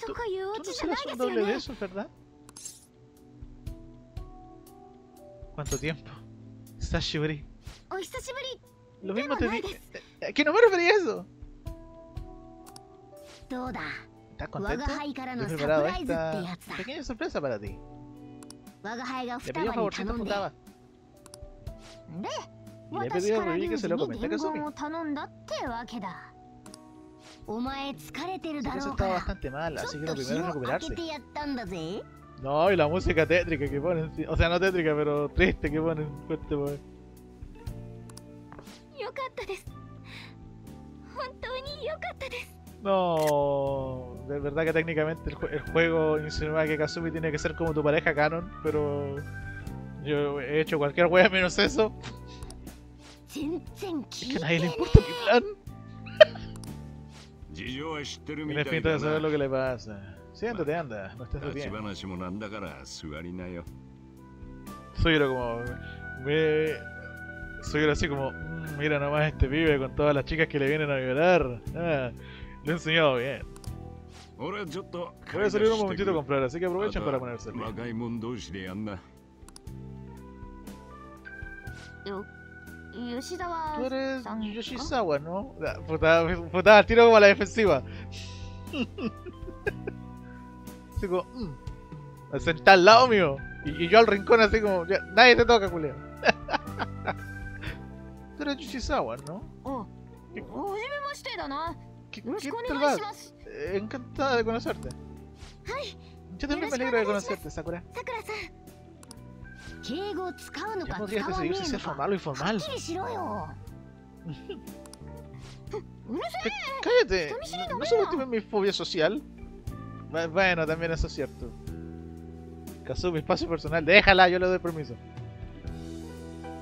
¿tú, tú no serás un doble de eso, ¿verdad? ¿Cuánto tiempo? Sashiburi. Lo mismo te dije. ¡Que no me refería a eso! ¿Estás contento? Yo he preparado esta pequeña sorpresa para ti. Te pido un favorcito a Futaba. Y le he pedido a Ryuji que se lo comente a Kasumi. Sé que eso estaba bastante mal, así que lo primero es recuperarse. No, y la música tétrica que ponen, o sea, no tétrica, pero triste que ponen fuerte, pues. No, de verdad que técnicamente el, ju el juego insinúa que Kasumi tiene que ser como tu pareja canon, pero yo he hecho cualquier wea menos eso. Es que a nadie le importa mi plan. Tienes pinta de saber lo que le pasa. Siéntate, anda, no estés retiendo. Sugiro como... Me... Sugiro así como... Mira nomás este pibe con todas las chicas que le vienen a violar. Ah, lo he enseñado bien. Voy a salir un momentito a comprar, así que aprovechen para ponerse. Tú eres Yoshizawa, ¿no? Putada, tiro como a la defensiva. Así como, mmm. Sentá al lado mío. Y, y yo al rincón, así como, ya, nadie te toca, culero. Tú eres Yoshizawa, ¿no? ¿Qué, qué, qué tal vas? Eh, encantada de conocerte. Yo también me alegro de conocerte, Sakura. Ya podrías decidirse si es formal o informal. Cállate, no subestimes mi fobia social. Bueno, también eso es cierto. Kasumi, espacio personal, déjala, yo le doy permiso.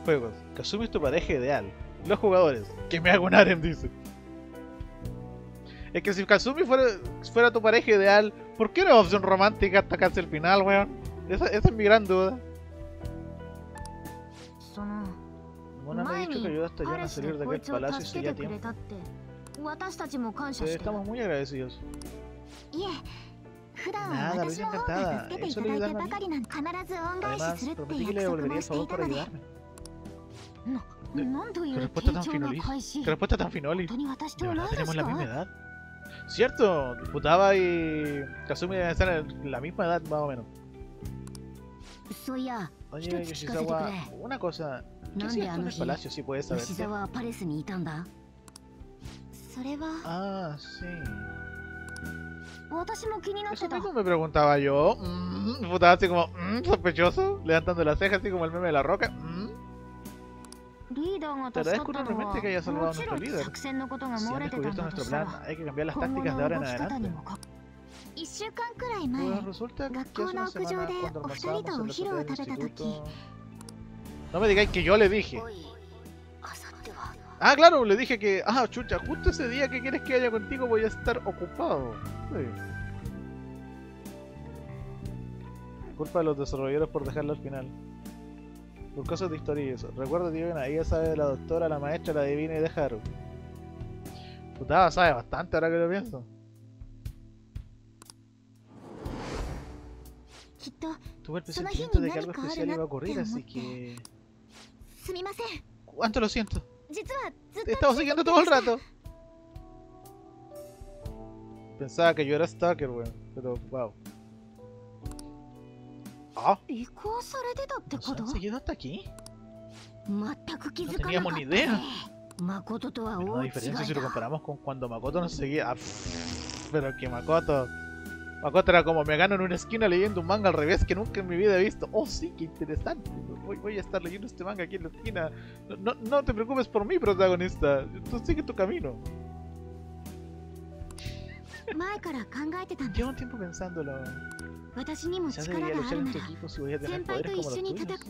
Juegos, Kasumi es tu pareja ideal. Los jugadores, que me hago un harem, dice. Es que si Kasumi fuera, fuera tu pareja ideal, ¿por qué no es opción romántica hasta casi el final, weón? Esa, esa es mi gran duda. Mona me ha dicho que ayudaste a John a salir de aquel palacio y seguía tiempo. Te estamos muy agradecidos. Nada, lo hice encantada. Él suele ayudarme a mí. Además, prometí que le devolvería el favor para ayudarme. ¿Qué respuesta tan finolis? ¿Qué respuesta tan finolis? ¿De verdad tenemos la misma edad? Cierto, Futaba y Kasumi deben estar en la misma edad, más o menos. Oye, Yoshizawa, una cosa, ¿qué hacías tú en el palacio, si puedes saber? Ah, sí. Eso mismo me preguntaba yo. Mm, Futaba así como, mm, sospechoso, levantando las cejas así como el meme de la roca. Mm. Te agradezco enormemente que haya salvado a nuestro líder. Si han descubierto nuestro plan, hay que cambiar las tácticas de ahora en adelante. Pues resulta que hace una semana, cuando almorzábamos en los hoteles del instituto... No me digáis que yo le dije. Ah, claro, le dije que... Ah, chucha, justo ese día que quieres que vaya contigo voy a estar ocupado. Sí. Culpa de los desarrolladores por dejarlo al final. Por cosas de historia y eso. Recuerdo, tío, que ella sabe de la doctora, la maestra, la divina y de Haru. Futaba sabe bastante ahora que lo pienso. Tuve el presentimiento de que algo especial iba a ocurrir, así que... ¿Cuánto lo siento? Te estaba siguiendo todo el rato. Pensaba que yo era Stalker, weón. Pero, wow. ¿Ah? ¿Nos han seguido hasta aquí? No teníamos ni idea. Pero la diferencia si lo comparamos con cuando Makoto nos seguía. Ah, pero que Makoto... Makoto era como me gano en una esquina leyendo un manga al revés que nunca en mi vida he visto. Oh sí, qué interesante. Voy, voy a estar leyendo este manga aquí en la esquina. No, no, no te preocupes por mí, protagonista. Tú sigue tu camino. Llevo un tiempo pensándolo. Ya debería luchar en tu equipo si voy a tener poderes como los tuyos.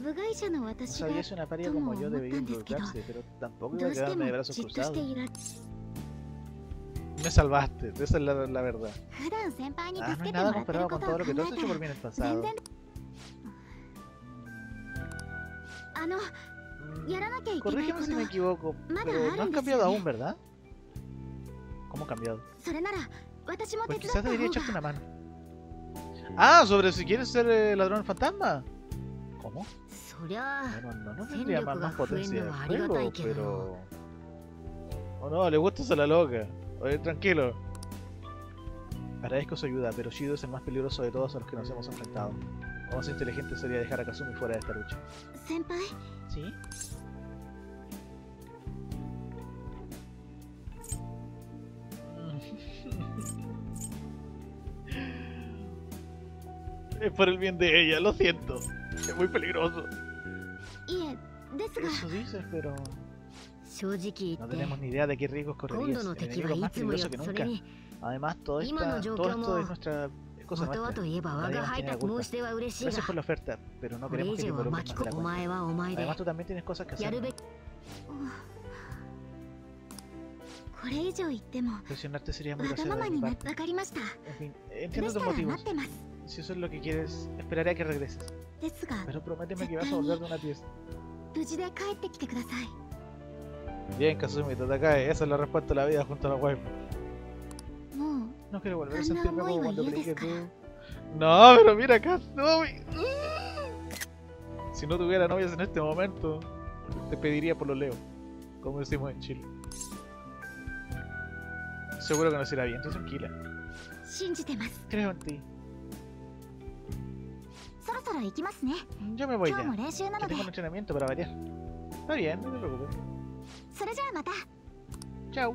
No sabía si una paria como yo debería involucrarse, pero tampoco iba a quedarme de brazos cruzados. Me salvaste, esa es la, la verdad. Ah, no es nada comparado con todo lo que tú has hecho por mí en el pasado. Mm, corrígeme si me equivoco, pero no has cambiado aún, ¿verdad? ¿Cómo cambiado? Pues quizás debería echarte una mano. Ah, sobre si quieres ser eh, ladrón fantasma. ¿Cómo? Bueno, no, no tendría más, más potencia de juego, pero... Oh no, le gustas a la loca. Oye, tranquilo. Agradezco su ayuda, pero Shido es el más peligroso de todos a los que nos hemos enfrentado. Lo más inteligente sería dejar a Kasumi fuera de esta lucha. ¿Senpai? ¿Sí? Es por el bien de ella, lo siento. Es muy peligroso. Eso dices, pero... No tenemos ni idea de qué riesgos correrías. El enemigo es más peligroso que nunca. Además, todo, esta, todo esto es nuestra... Es cosa nuestra. Nadie más tiene la culpa. Gracias por la oferta, pero no queremos que te involucres más de la cuenta. Además, tú también tienes cosas que hacer. Presionarte sería muy grosero de mi parte. En fin, entiendo tus motivos. Si eso es lo que quieres, esperaré a que regreses. Pero prométeme que vas a volver de una pieza. Bien, Kasumi, Tatakae, esa es la respuesta a la vida junto a la waifu. No quiero volver a sentirme como cuando creí que tú... No, pero mira, Kasumi. Si no tuviera novias en este momento, te pediría por lo leo, como decimos en Chile. Seguro que nos irá bien, tranquila. Creo en ti. Yo me voy ya, que tengo un entrenamiento para variar. Está bien, no te preocupes. Chao.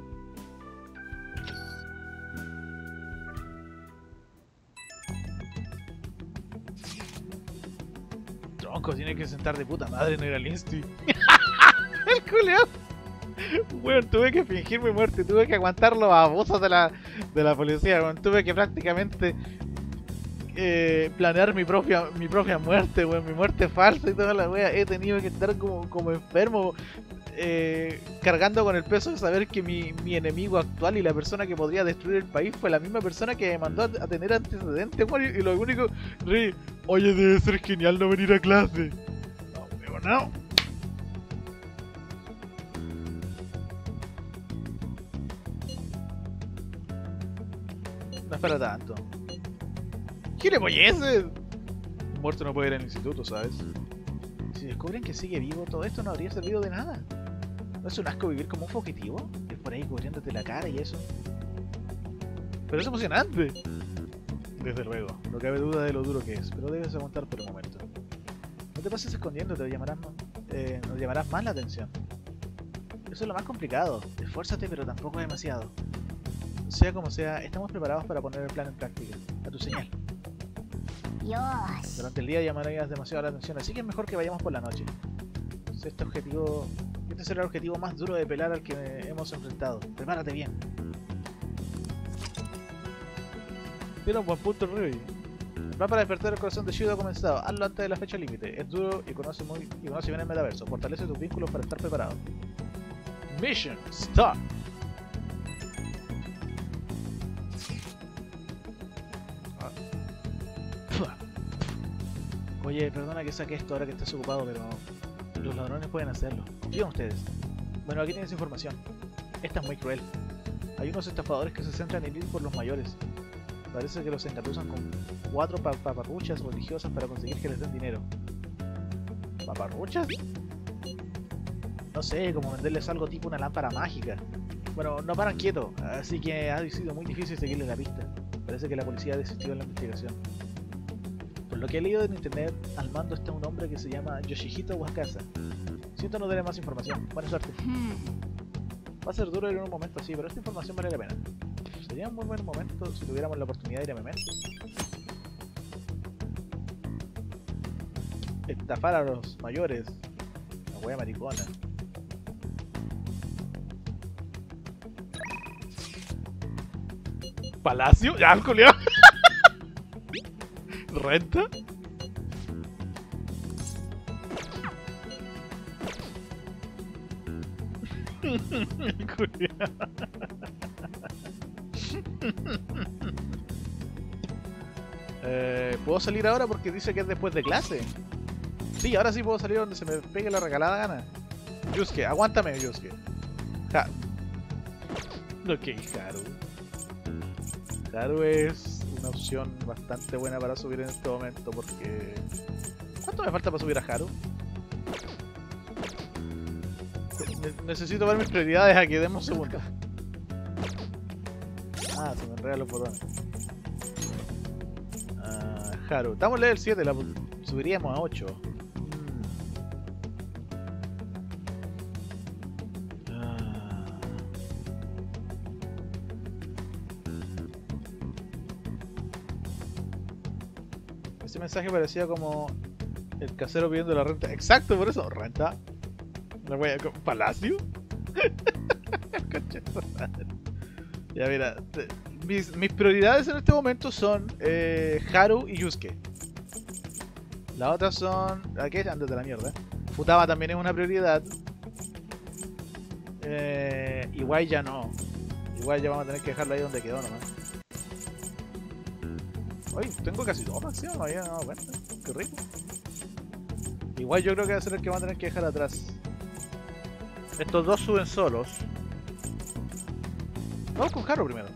Tronco, tiene que sentar de puta madre, no era el insti. El culeado. Bueno, tuve que fingir mi muerte, tuve que aguantar los abusos de la, de la policía, bueno, tuve que prácticamente... Eh, planear mi propia mi propia muerte, weón, mi muerte falsa y toda la wea. He tenido que estar como, como enfermo, eh, cargando con el peso de saber que mi, mi enemigo actual y la persona que podría destruir el país fue la misma persona que me mandó a tener antecedentes, weón, y lo único, Rey, oye, debe ser genial no venir a clase. No, weón, no. No es para tanto. ¿Qué le molleces? Muerto no puede ir al instituto, ¿sabes? Si descubren que sigue vivo, todo esto no habría servido de nada. ¿No es un asco vivir como un fugitivo? Ir por ahí cubriéndote la cara y eso. ¡Pero es emocionante! Desde luego, no cabe duda de lo duro que es, pero debes aguantar por un momento. No te pases escondiendo, te llamarás, eh, nos llamarás más la atención. Eso es lo más complicado. Esfuérzate, pero tampoco demasiado. Sea como sea, estamos preparados para poner el plan en práctica. A tu señal. Dios. Durante el día llamarías demasiado la atención, así que es mejor que vayamos por la noche. Este objetivo... Este será el objetivo más duro de pelar al que hemos enfrentado. Prepárate bien. Tiene un buen punto, Ryuji. El plan para despertar el corazón de Shido ha comenzado. Hazlo antes de la fecha límite. Es duro y conoce, muy, y conoce bien el metaverso. Fortalece tus vínculos para estar preparado. Mission Start. Oye, perdona que saque esto ahora que estás ocupado, pero los ladrones pueden hacerlo. Confío en ustedes. Bueno, aquí tienes información. Esta es muy cruel. Hay unos estafadores que se centran en ir por los mayores. Parece que los encapuzan con cuatro paparruchas religiosas para conseguir que les den dinero. ¿Paparruchas? No sé, como venderles algo tipo una lámpara mágica. Bueno, no paran quieto, así que ha sido muy difícil seguirles la pista. Parece que la policía desistió de la investigación. Por lo que he leído en internet, al mando está un hombre que se llama Yoshihito Wakasa. Siento no darle más información. Buena suerte. Va a ser duro en un momento así, pero esta información vale la pena. Sería un muy buen momento si tuviéramos la oportunidad de ir a Mementos. Estafar a los mayores. La wea maricona. ¿Palacio? ¡Ya, el culiao! ¿Renta? eh, ¿Puedo salir ahora? Porque dice que es después de clase. Sí, ahora sí puedo salir donde se me pegue la regalada gana. Yusuke, aguántame, Yusuke. Ja. Ok, Haru. Haru es una opción bastante buena para subir en este momento porque... ¿Cuánto me falta para subir a Haru? Ne necesito ver mis prioridades aquí, denme un segundo. Ah, se me enredan los botones. Ah, Haru, estamos en level siete, la subiríamos a ocho. Mensaje parecía como el casero pidiendo la renta. Exacto, por eso. ¿Renta? ¿La wea? ¿Palacio? Ya mira, te, mis, mis prioridades en este momento son eh, Haru y Yusuke. Las otras son... Akechi, ándate a la mierda. Futaba también es una prioridad. Eh, igual ya no. Igual ya vamos a tener que dejarlo ahí donde quedó nomás. Ay, tengo casi todo máximo, no había dado cuenta. Qué rico. Igual yo creo que va a ser el que va a tener que dejar atrás. Estos dos suben solos. Vamos con Haru primero.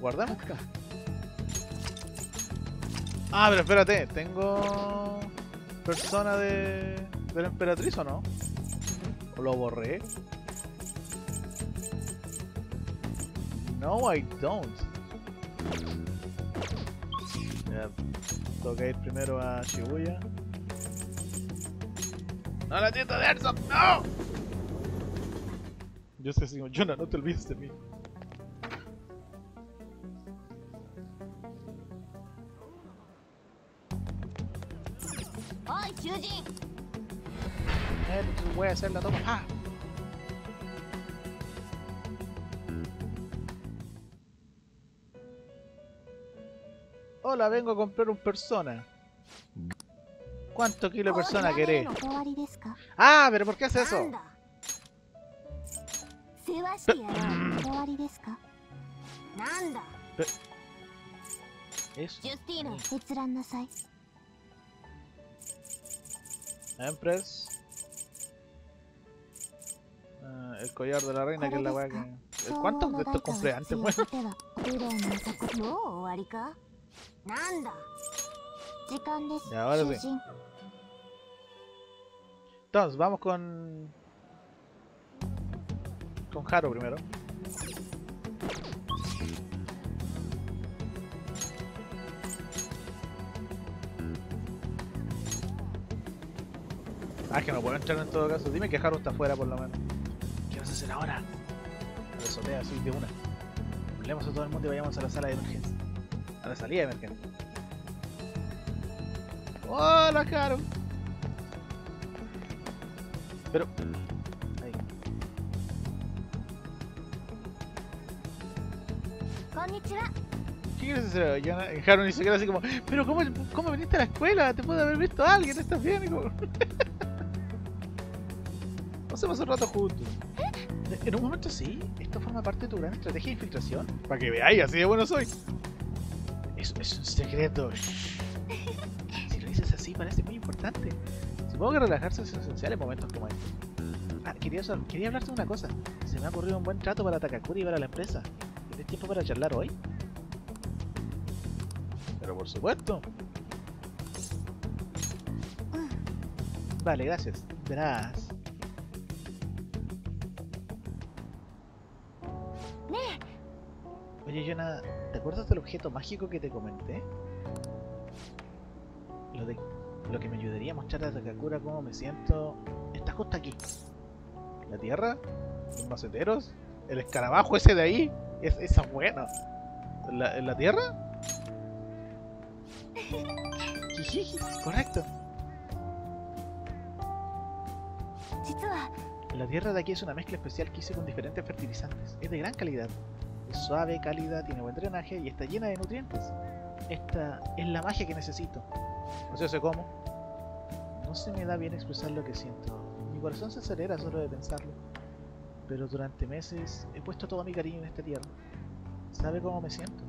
Guardamos acá. Ah, pero espérate, tengo... Persona de... de la emperatriz o no? ¿O lo borré? No, I don't. Tengo que ir primero a Shibuya. ¡No, la tienda de Airsoft! ¡No! Yo sé, señor Jonah, no te olvides de mí. ¡Ay, Kyujin! Eh, pues voy a hacer la toma. ¡Ah! Hola, vengo a comprar un Persona. ¿Cuánto kilo de Persona querés? Ah, pero ¿por qué hace eso? ¿Es? Empress. Ah, el collar de la reina, que es la weá que... ¿Cuántos de estos compré antes, bueno? Ya, ahora sí. Entonces, vamos con... Con Haru primero. Ah, es que no puedo entrar en todo caso. Dime que Haru está afuera por lo menos. ¿Qué vas a hacer ahora? Me resotea así de una. Volvemos a todo el mundo y vayamos a la sala de emergencia. A la salida de emergencia. ¡Hola, Haru! Pero... Ahí. Konnichiwa. ¿Qué quieres hacer? Yo, Haru ni se queda así como... ¿Pero cómo, cómo viniste a la escuela? ¿Te puede haber visto a alguien? ¿Estás bien? Como... Pasemos un rato juntos. En un momento sí. Esto forma parte de tu gran estrategia de infiltración. Para que veáis, así de bueno soy. Es, es un secreto. Parece muy importante. Supongo que relajarse es esencial en momentos como este. Ah, quería, quería hablarte de una cosa. Se me ha ocurrido un buen trato para Takakura y para la empresa. ¿Tienes tiempo para charlar hoy? Pero por supuesto. Vale, gracias. Verás. Oye, Yona, ¿te acuerdas del objeto mágico que te comenté? Lo de... Lo que me ayudaría a mostrar a Takakura cómo me siento... Está justo aquí. ¿La tierra? ¿Los maceteros? ¿El escarabajo ese de ahí? Es, esa buena. ¿La, la tierra? Correcto. La tierra de aquí es una mezcla especial que hice con diferentes fertilizantes. Es de gran calidad. Es suave, cálida, tiene buen drenaje y está llena de nutrientes. Esta es la magia que necesito. No sé, sé cómo. No se me da bien expresar lo que siento. Mi corazón se acelera solo de pensarlo. Pero durante meses he puesto todo mi cariño en esta tierra. ¿Sabe cómo me siento?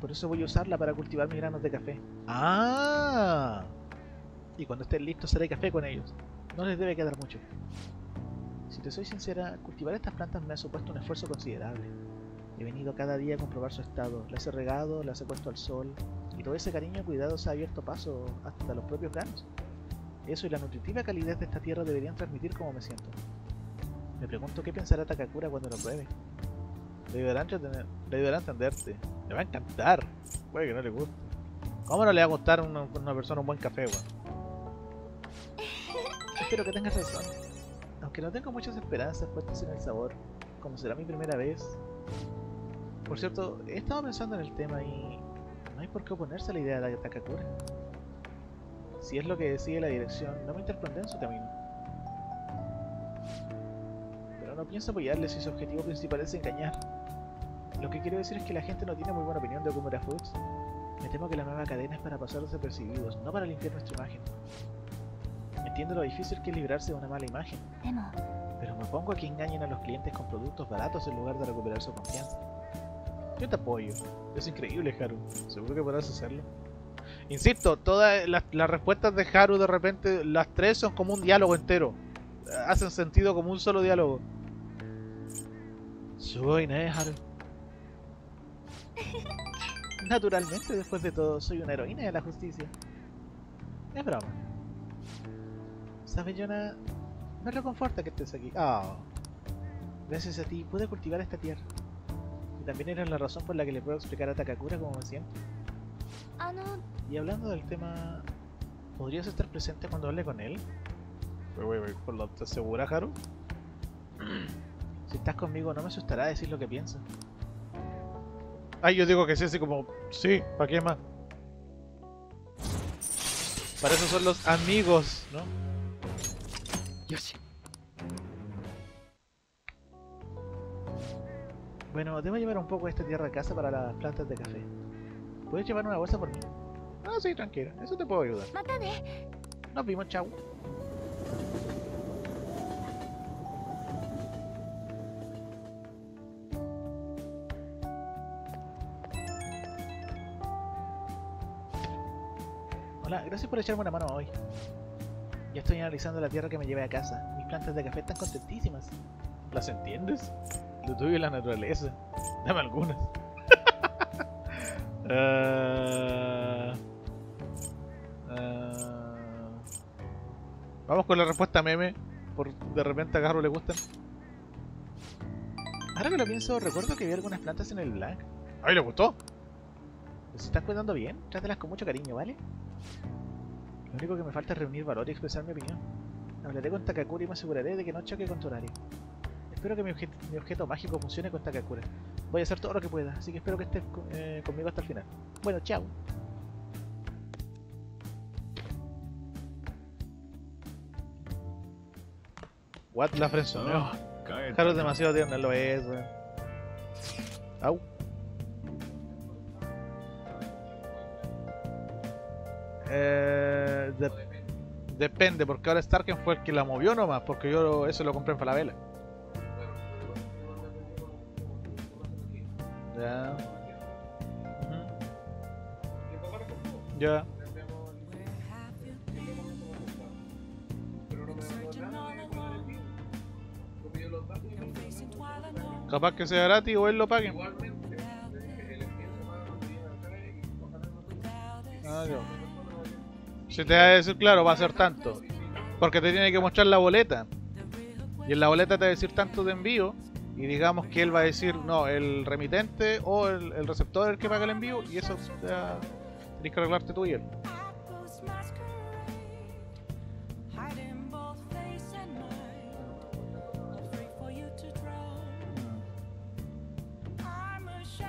Por eso voy a usarla para cultivar mis granos de café. ¡Ah! Y cuando estén listos haré café con ellos. No les debe quedar mucho. Si te soy sincera, cultivar estas plantas me ha supuesto un esfuerzo considerable. He venido cada día a comprobar su estado. Las he regado, las he puesto al sol. Y todo ese cariño y cuidado se ha abierto paso hasta los propios granos. Eso y la nutritiva calidez de esta tierra deberían transmitir cómo me siento. Me pregunto qué pensará Takakura cuando lo pruebe. Le ayudará a entenderte. Le va a encantar. Puede que no le guste. ¿Cómo no le va a gustar a una, una persona un buen café, güey? Espero que tengas razón. Aunque no tengo muchas esperanzas puestas en el sabor, como será mi primera vez. Por cierto, he estado pensando en el tema y... No hay por qué oponerse a la idea de la Takakura. Si es lo que decide la dirección, no me interpondré en su camino. Pero no pienso apoyarle si su objetivo principal es engañar. Lo que quiero decir es que la gente no tiene muy buena opinión de Okumura Foods. Me temo que la nueva cadena es para pasar desapercibidos, no para limpiar nuestra imagen. Entiendo lo difícil que es librarse de una mala imagen. Pero me opongo a que engañen a los clientes con productos baratos en lugar de recuperar su confianza. Yo te apoyo. Es increíble, Haru. Seguro que podrás hacerlo. Insisto, todas las, las respuestas de Haru de repente, las tres son como un diálogo entero. Hacen sentido como un solo diálogo. Soy ¿no, Haru? Naturalmente, después de todo, soy una heroína de la justicia. Es broma. ¿Sabes, Yona? Me reconforta que estés aquí. Oh. Gracias a ti, pude cultivar esta tierra. Y también era la razón por la que le puedo explicar a Takakura cómo me siento. Y hablando del tema... ¿Podrías estar presente cuando hable con él? Wait, wait, wait. ¿Por lo te asegura, Haru? Si estás conmigo, no me asustará decir lo que piensa. Ay, yo digo que sí, así como... Sí, ¿para qué más? Para eso son los amigos, ¿no? Yoshi. Bueno, debo llevar un poco de esta tierra a casa para las plantas de café. ¿Puedes llevar una bolsa por mí? Ah, sí, tranquila. Eso te puedo ayudar. Mátame. Nos vimos, chao. Hola, gracias por echarme una mano hoy. Ya estoy analizando la tierra que me llevé a casa. Mis plantas de café están contentísimas. ¿Las entiendes? Lo tuyo es la naturaleza. Dame algunas. uh, uh, Vamos con la respuesta meme, por de repente a Haru le gustan. Ahora que lo pienso, recuerdo que vi algunas plantas en el Black. ¡Ay, le gustó! ¿Los estás cuidando bien? Trátalas con mucho cariño, ¿vale? Lo único que me falta es reunir valor y expresar mi opinión. Hablaré con Takakura y me aseguraré de que no choque con tu horario. Espero que mi, objet mi objeto mágico funcione con Takakura. Voy a hacer todo lo que pueda, así que espero que estés con eh, conmigo hasta el final. Bueno, chao. What la friendzone. No, Haru es demasiado tierno, lo es, weón. Au. Eh, de depende, porque ahora Starken fue el que la movió nomás, porque yo eso lo compré en Falabella. Ya. Uh-huh. Ya. Capaz que sea gratis o él lo pague. Ah, Dios. Si te va a decir, claro, va a ser tanto. Porque te tiene que mostrar la boleta. Y en la boleta te va a decir tanto de envío. Y digamos que él va a decir, no, el remitente o el, el receptor es el que paga el envío. Y eso ya tenés que arreglarte tú y él.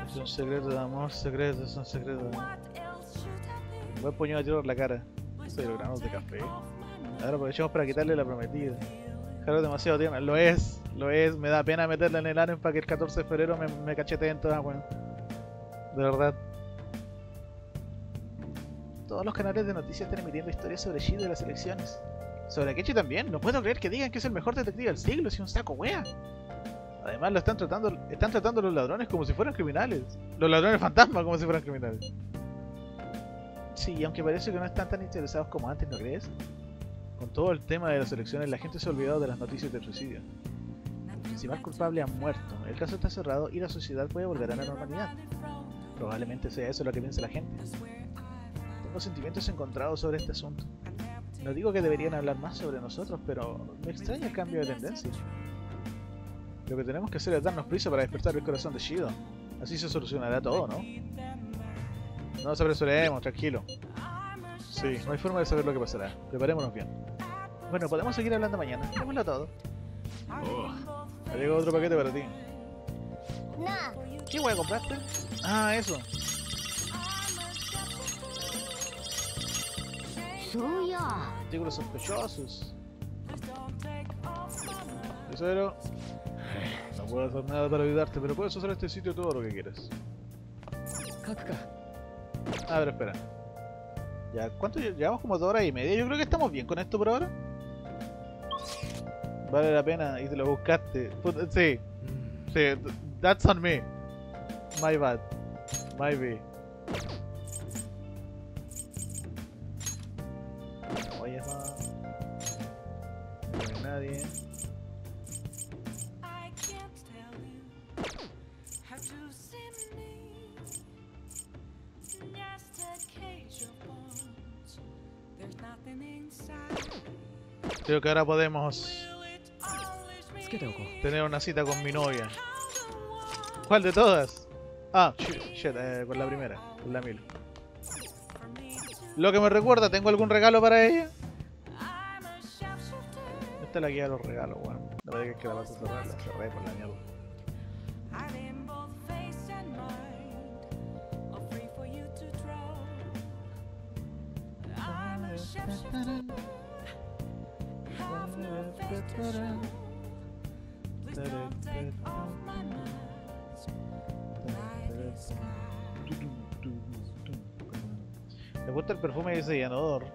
Son secretos de amor, secretos, son secretos de amor. Voy a poner a tirar la cara. De los granos de café. Ahora aprovechamos para quitarle la prometida. Haru es demasiado tierna. Lo es, lo es. Me da pena meterla en el anime para que el catorce de febrero me, me cacheteen todas, weón. De verdad. Todos los canales de noticias están emitiendo historias sobre Shido de las elecciones. Sobre Akechi también. No puedo creer que digan que es el mejor detective del siglo, si un saco wea. Además lo están tratando, están tratando a los ladrones como si fueran criminales. Los ladrones fantasmas como si fueran criminales. Sí, aunque parece que no están tan interesados como antes, ¿no crees? Con todo el tema de las elecciones, la gente se ha olvidado de las noticias del suicidio. El principal culpable ha muerto, el caso está cerrado y la sociedad puede volver a la normalidad. Probablemente sea eso lo que piensa la gente. Tengo sentimientos encontrados sobre este asunto. No digo que deberían hablar más sobre nosotros, pero me extraña el cambio de tendencia. Lo que tenemos que hacer es darnos prisa para despertar el corazón de Shido. Así se solucionará todo, ¿no? No nos apresuremos, tranquilo. Sí, no hay forma de saber lo que pasará. Preparémonos bien. Bueno, podemos seguir hablando mañana. Démoslo todo. Oh. Ha llegado otro paquete para ti. No. ¿Qué hueá compraste? Ah, eso. Artículos sospechosos. Tercero. No puedo hacer nada para ayudarte, pero puedes usar este sitio todo lo que quieras. A ver, espera. Ya, ¿cuánto llevamos? Como dos horas y media. Yo creo que estamos bien con esto por ahora. Vale la pena y te lo buscaste. Sí, sí, that's on me. My bad. My bad. No hay nadie. Creo que ahora podemos tener una cita con mi novia. ¿Cuál de todas? Ah, shit, shit eh, con la primera, con la mil. Lo que me recuerda, ¿tengo algún regalo para ella? Esta es la guía de los regalos, weón. Bueno. La verdad es que la vas a cerrar, la cerré por la mierda. Me gusta el perfume de ese llenador.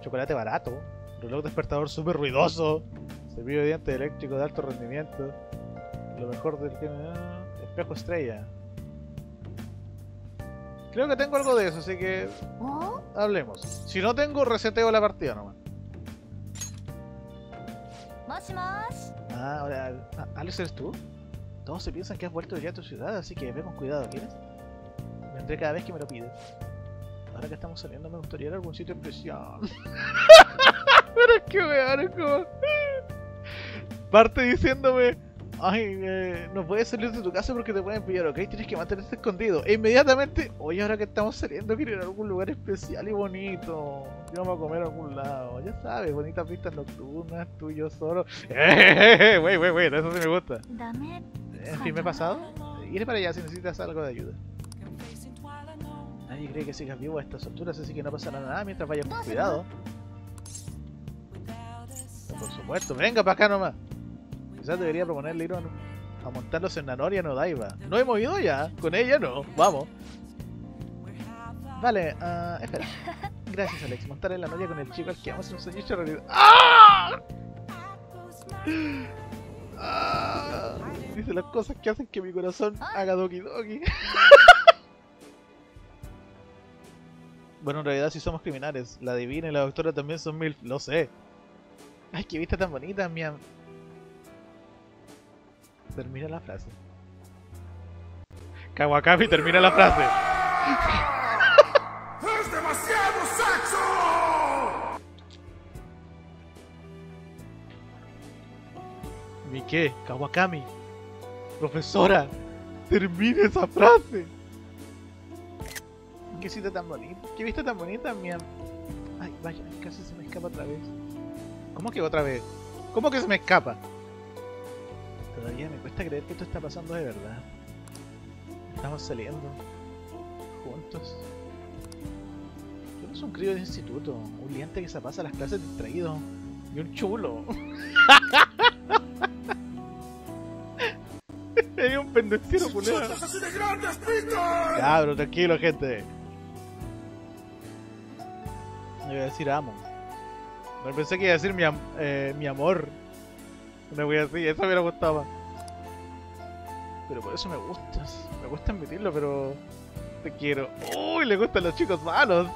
Chocolate barato. Reloj despertador súper ruidoso. Cepillo de dientes eléctrico de alto rendimiento. Lo mejor del que me da. Espejo estrella. Creo que tengo algo de eso, así que hablemos. Si no tengo, reseteo la partida nomás. Ah, hola, ¿Alice eres tú? Todos se piensan que has vuelto ya a tu ciudad, así que ve con cuidado, ¿quieres? Vendré cada vez que me lo pides. Ahora que estamos saliendo, me gustaría ir a algún sitio especial. Pero que weón, como... Parte diciéndome, ay, eh, no puedes salir de tu casa porque te pueden pillar, ok, tienes que mantenerte escondido. E inmediatamente, oye, ahora que estamos saliendo, quiero ir a algún lugar especial y bonito. Vamos a comer a algún lado, ya sabes, bonitas vistas nocturnas, tú y yo solo. ¡Eh, wey, wey, wey! Eso sí me gusta. Dame. En fin, me he pasado. Iré para allá si necesitas algo de ayuda. Nadie cree que sigas vivo a estas alturas, así que no pasará nada mientras vayas con cuidado. Pero por supuesto, venga para acá nomás. Quizás debería proponerle ir a, a montarlos en Nanoria no Daiba. No he movido ya, con ella no, vamos. Vale, uh, espera. Gracias, Alex. Montar en la novia con el chico al que vamos en un sueño realidad. ¡Ah! ¡Ah! Dice las cosas que hacen que mi corazón haga doki doki. Bueno, en realidad sí somos criminales. La divina y la doctora también son mil... Lo sé. Ay, qué vista tan bonita, mi am... Termina la frase. Kawakami termina la frase. ¡Es demasiado sexo! ¿Mi qué? Kawakami. Profesora, termina esa frase. Qué cita tan bonita. Qué vista tan bonita, mi am... Ay, vaya, casi se me escapa otra vez. ¿Cómo que otra vez? ¿Cómo que se me escapa? Todavía me cuesta creer que esto está pasando de verdad. Estamos saliendo juntos. Tú eres un crío de instituto, un liante que se pasa a las clases distraído y un chulo. Hay un pendenciero culero. Cabro, tranquilo, gente. Me iba a decir amo. No pensé que iba a decir mi, am eh, mi amor. Una wea así, eso me hubiera gustado más. Pero por eso me gustas. Me gusta admitirlo, pero... Te quiero. ¡Uy! Le gustan los chicos malos.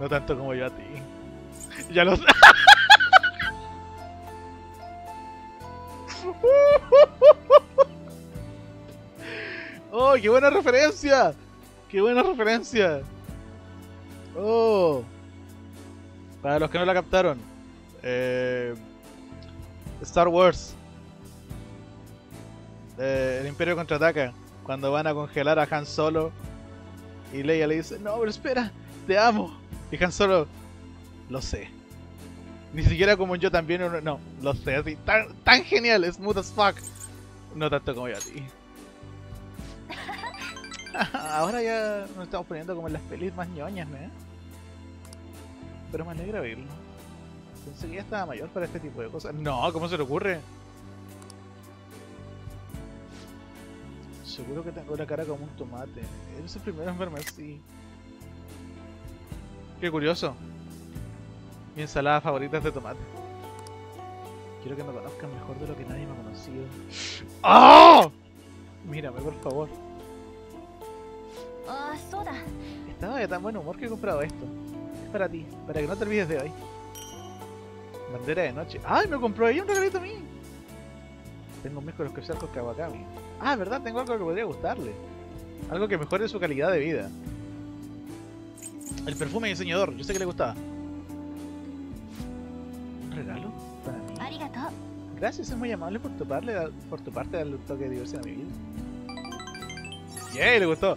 No tanto como yo a ti. Ya lo sé. ¡Oh! ¡Qué buena referencia! ¡Qué buena referencia! ¡Oh! Para los que no la captaron. Eh... Star Wars, eh, el Imperio contraataca, cuando van a congelar a Han Solo y Leia le dice, no, pero espera, te amo, y Han Solo, lo sé, ni siquiera como yo también, no, no lo sé, así, tan, tan genial, smooth as fuck, no tanto como yo a ti. Ahora ya nos estamos poniendo como en las pelis más ñoñas, ¿eh? Pero me alegra verlo. Pensé que ya estaba mayor para este tipo de cosas. No, ¿cómo se le ocurre? Seguro que tengo la cara como un tomate. Eres el primero en verme así. Qué curioso. Mi ensalada favorita es de tomate. Quiero que me conozcan mejor de lo que nadie me ha conocido. ¡Oh! Mírame, por favor. Ah, soda. Estaba de tan buen humor que he comprado esto. Es para ti, para que no te olvides de hoy. Bandera de noche. ¡Ay! Me compró ahí un regalito a mí. Tengo un mejor especial con Kawakami. Ah, verdad, tengo algo que podría gustarle. Algo que mejore su calidad de vida. El perfume diseñador, yo sé que le gustaba. ¿Un regalo? Para mí. Arigato. Gracias, es muy amable por tu parte, por tu parte darle un toque de diversión a mi vida. ¡Yay! Le gustó.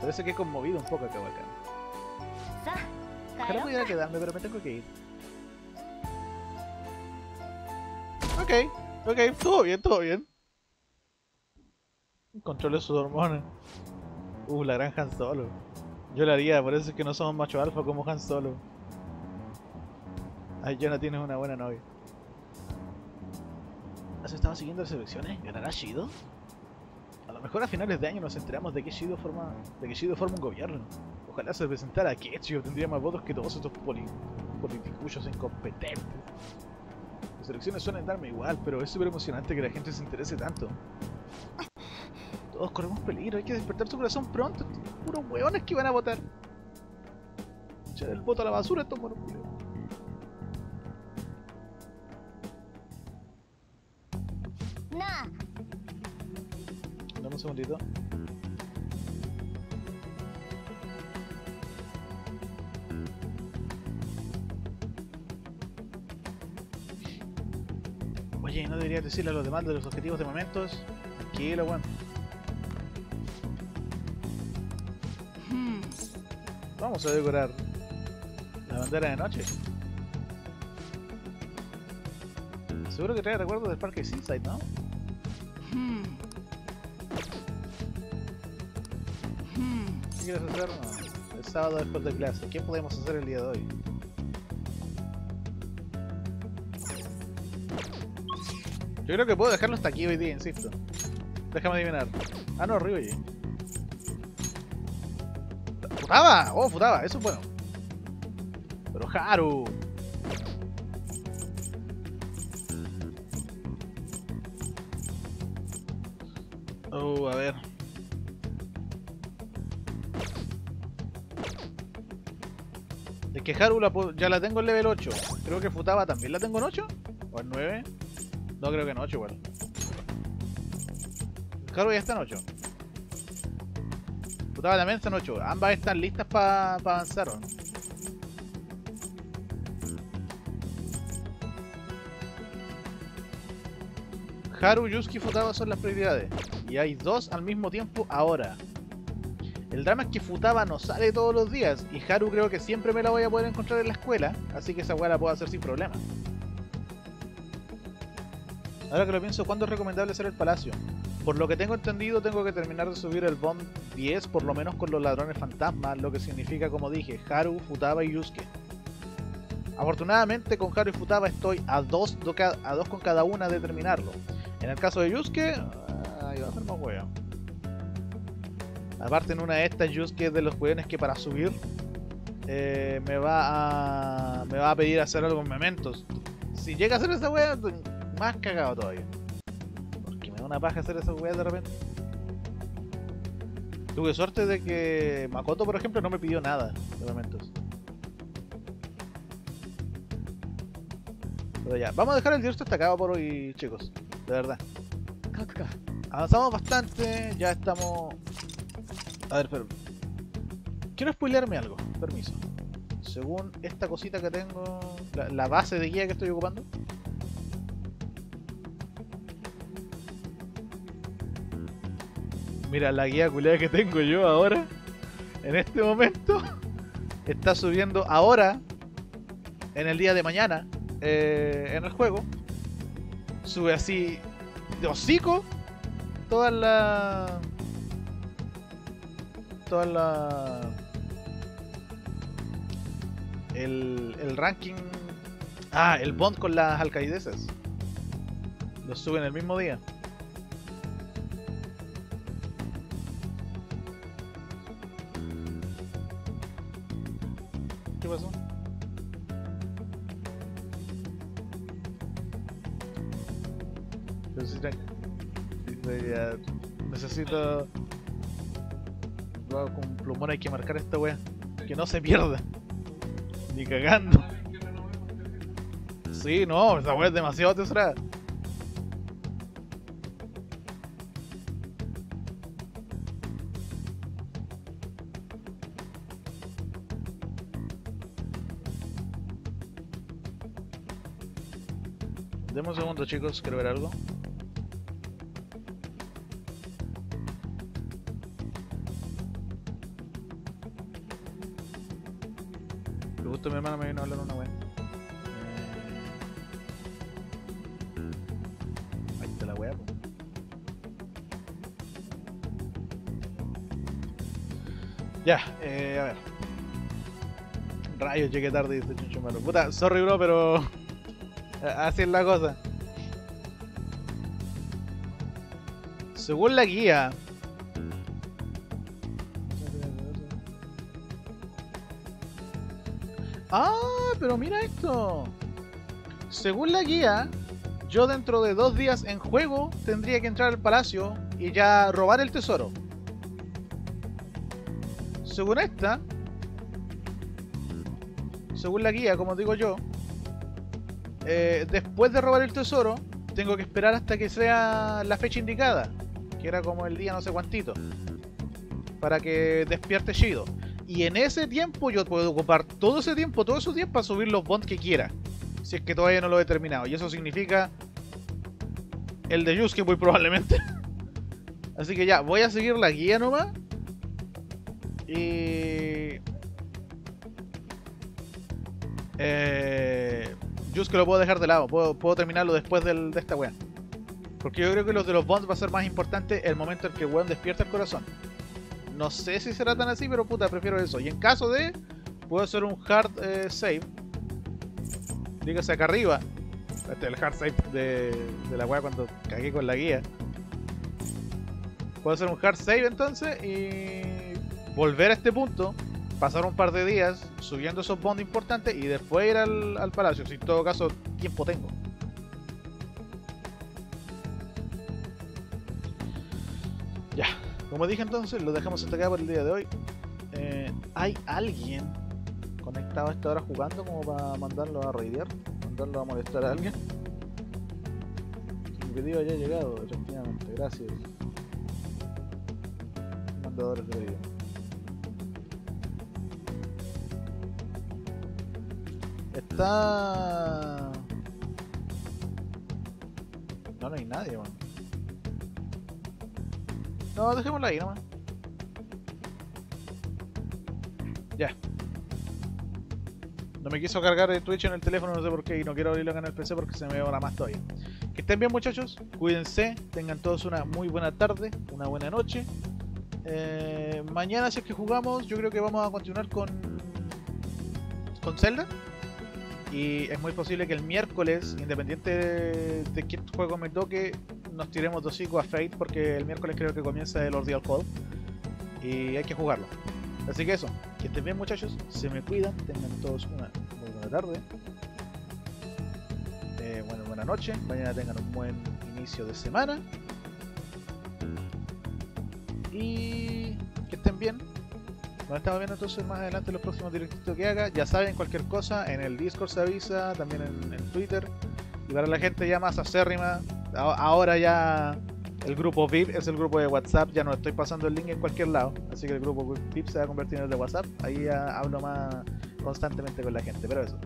Parece que he conmovido un poco a Kawakami. Ojalá pudiera quedarme, pero me tengo que ir. Ok, ok, todo bien, todo bien. Controlo sus hormonas. Uh, la gran Han Solo. Yo la haría, por eso es que no somos macho alfa como Han Solo. Ay, ya no tienes una buena novia. ¿Has estado siguiendo las elecciones? ¿Ganará Shido? A lo mejor a finales de año nos enteramos de que Shido forma, de que Shido forma un gobierno. Ojalá se presentara a Akechi y obtendría más votos que todos estos poli politicuchos incompetentes. Las elecciones suelen darme igual, pero es súper emocionante que la gente se interese tanto. Todos corremos peligro, hay que despertar su corazón pronto. Estos puros hueones que van a votar. Echar el voto a la basura estos monos. Dame un segundito. Oye, ¿no deberías decirle a los demás de los objetivos de Mementos? Tranquilo, weón. Hmm. Vamos a decorar la bandera de noche. Seguro que trae recuerdos del parque Seaside, ¿no? Hmm. ¿Qué quieres hacernos el sábado después de clase? ¿Qué podemos hacer el día de hoy? Yo creo que puedo dejarlo hasta aquí hoy día, insisto. Déjame adivinar. Ah, no, Ryuji. ¡Futaba! ¡Oh, Futaba! Eso es bueno. Pero Haru... Oh, a ver... Es que Haru la ya la tengo en level ocho. Creo que Futaba también la tengo en ocho. ¿O en nueve? No, creo que en ocho igual. Haru ya está en ocho. Futaba también está en ocho. Ambas están listas para pa avanzar, ¿o no? Haru, Yusuke y Futaba son las prioridades. Y hay dos al mismo tiempo ahora. El drama es que Futaba no sale todos los días. Y Haru creo que siempre me la voy a poder encontrar en la escuela. Así que esa weá la puedo hacer sin problema. Ahora que lo pienso, ¿cuándo es recomendable hacer el palacio? Por lo que tengo entendido, tengo que terminar de subir el Bond diez, por lo menos con los ladrones fantasmas. Lo que significa, como dije, Haru, Futaba y Yusuke. Afortunadamente con Haru y Futaba estoy a dos, a dos con cada una de terminarlo. En el caso de Yusuke... Ay, va a ser más hueá. Aparte en una de estas, Yusuke es de los hueones que para subir eh, me va a... me va a pedir hacer algo en Mementos. Si llega a hacer esa hueá, más cagado todavía. Porque me da una paja hacer esa hueá de repente. Tuve suerte de que Makoto, por ejemplo, no me pidió nada de Mementos. Pero ya, vamos a dejar el directo hasta acá por hoy, chicos. De verdad. Avanzamos bastante, ya estamos... A ver, pero... Quiero spoilearme algo, permiso. Según esta cosita que tengo... La, la base de guía que estoy ocupando. Mira, la guía culiada que tengo yo ahora, en este momento, está subiendo ahora, en el día de mañana, eh, en el juego. Sube así de hocico todas las todas la el, el ranking, ah, el bond con las alcaidesas lo suben el mismo día. ¿Qué pasó? Necesito... Con plumón hay que marcar esta wea. Que no se pierda. Ni cagando. Sí, no, esa wea es demasiado atesorada. Demos un segundo, chicos, quiero ver algo. Mi hermana me vino a hablar una wea. Ahí está la wea, po. Ya, eh, a ver. Rayos, llegué tarde, dice Chucho Malo. Puta, sorry bro, pero... así es la cosa. Según la guía... ¡Ah! Pero mira esto. Según la guía, yo dentro de dos días en juego tendría que entrar al palacio y ya robar el tesoro. Según esta, según la guía, como digo yo, eh, después de robar el tesoro, tengo que esperar hasta que sea la fecha indicada, que era como el día no sé cuántito, para que despierte Shido. Y en ese tiempo yo puedo ocupar todo ese tiempo, todo ese tiempo para subir los bonds que quiera. Si es que todavía no lo he terminado. Y eso significa el de Yusuke muy probablemente. Así que ya, voy a seguir la guía nomás. Y... Eh... Yusuke lo puedo dejar de lado, puedo, puedo terminarlo después del, de esta weá. Porque yo creo que los de los bonds va a ser más importante el momento en que el weón despierta el corazón. No sé si será tan así, pero puta, prefiero eso. Y en caso de, puedo hacer un hard eh, save. Dígase acá arriba. Este es el hard save de, de la weá cuando cagué con la guía. Puedo hacer un hard save entonces y volver a este punto. Pasar un par de días subiendo esos bonds importantes y después ir al, al palacio. Si en todo caso, tiempo tengo. Ya, como dije entonces, lo dejamos hasta acá por el día de hoy. Eh, ¿Hay alguien conectado a esta hora jugando como para mandarlo a raidear? ¿Mandarlo a molestar a alguien? Si mi pedido haya llegado, efectivamente, gracias. Mandadores de raideo. Está... No, no hay nadie, man. No, dejémosla ahí nomás. Ya. No me quiso cargar el Twitch en el teléfono, no sé por qué, y no quiero abrirlo acá en el P C porque se me va la más todavía. Que estén bien, muchachos, cuídense, tengan todos una muy buena tarde, una buena noche. Eh, mañana, si es que jugamos, yo creo que vamos a continuar con... con Zelda. Y es muy posible que el miércoles, independiente de, de qué juego me toque, nos tiremos dos hocico a Fate, porque el miércoles creo que comienza el Ordeal Call y hay que jugarlo. Así que eso, que estén bien, muchachos, se me cuidan, tengan todos una muy buena tarde, eh, bueno, buena noche, mañana tengan un buen inicio de semana y que estén bien. Nos estamos viendo entonces más adelante en los próximos directitos que haga. Ya saben, cualquier cosa, en el Discord se avisa, también en, en Twitter. Y para la gente ya más acérrima, a, ahora ya el grupo V I P es el grupo de WhatsApp. Ya no estoy pasando el link en cualquier lado. Así que el grupo V I P se va a convertir en el de WhatsApp. Ahí ya hablo más constantemente con la gente, pero eso.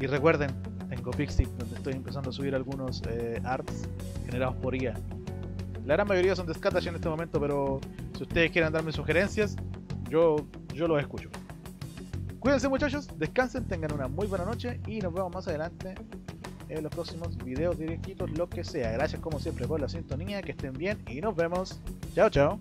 Y recuerden, tengo Pixip, donde estoy empezando a subir algunos eh, arts generados por I A. La gran mayoría son de Scatash en este momento, pero si ustedes quieren darme sugerencias, yo... yo los escucho. Cuídense, muchachos, descansen, tengan una muy buena noche y nos vemos más adelante en los próximos videos, directitos, lo que sea. Gracias como siempre por la sintonía, que estén bien y nos vemos. Chao, chao.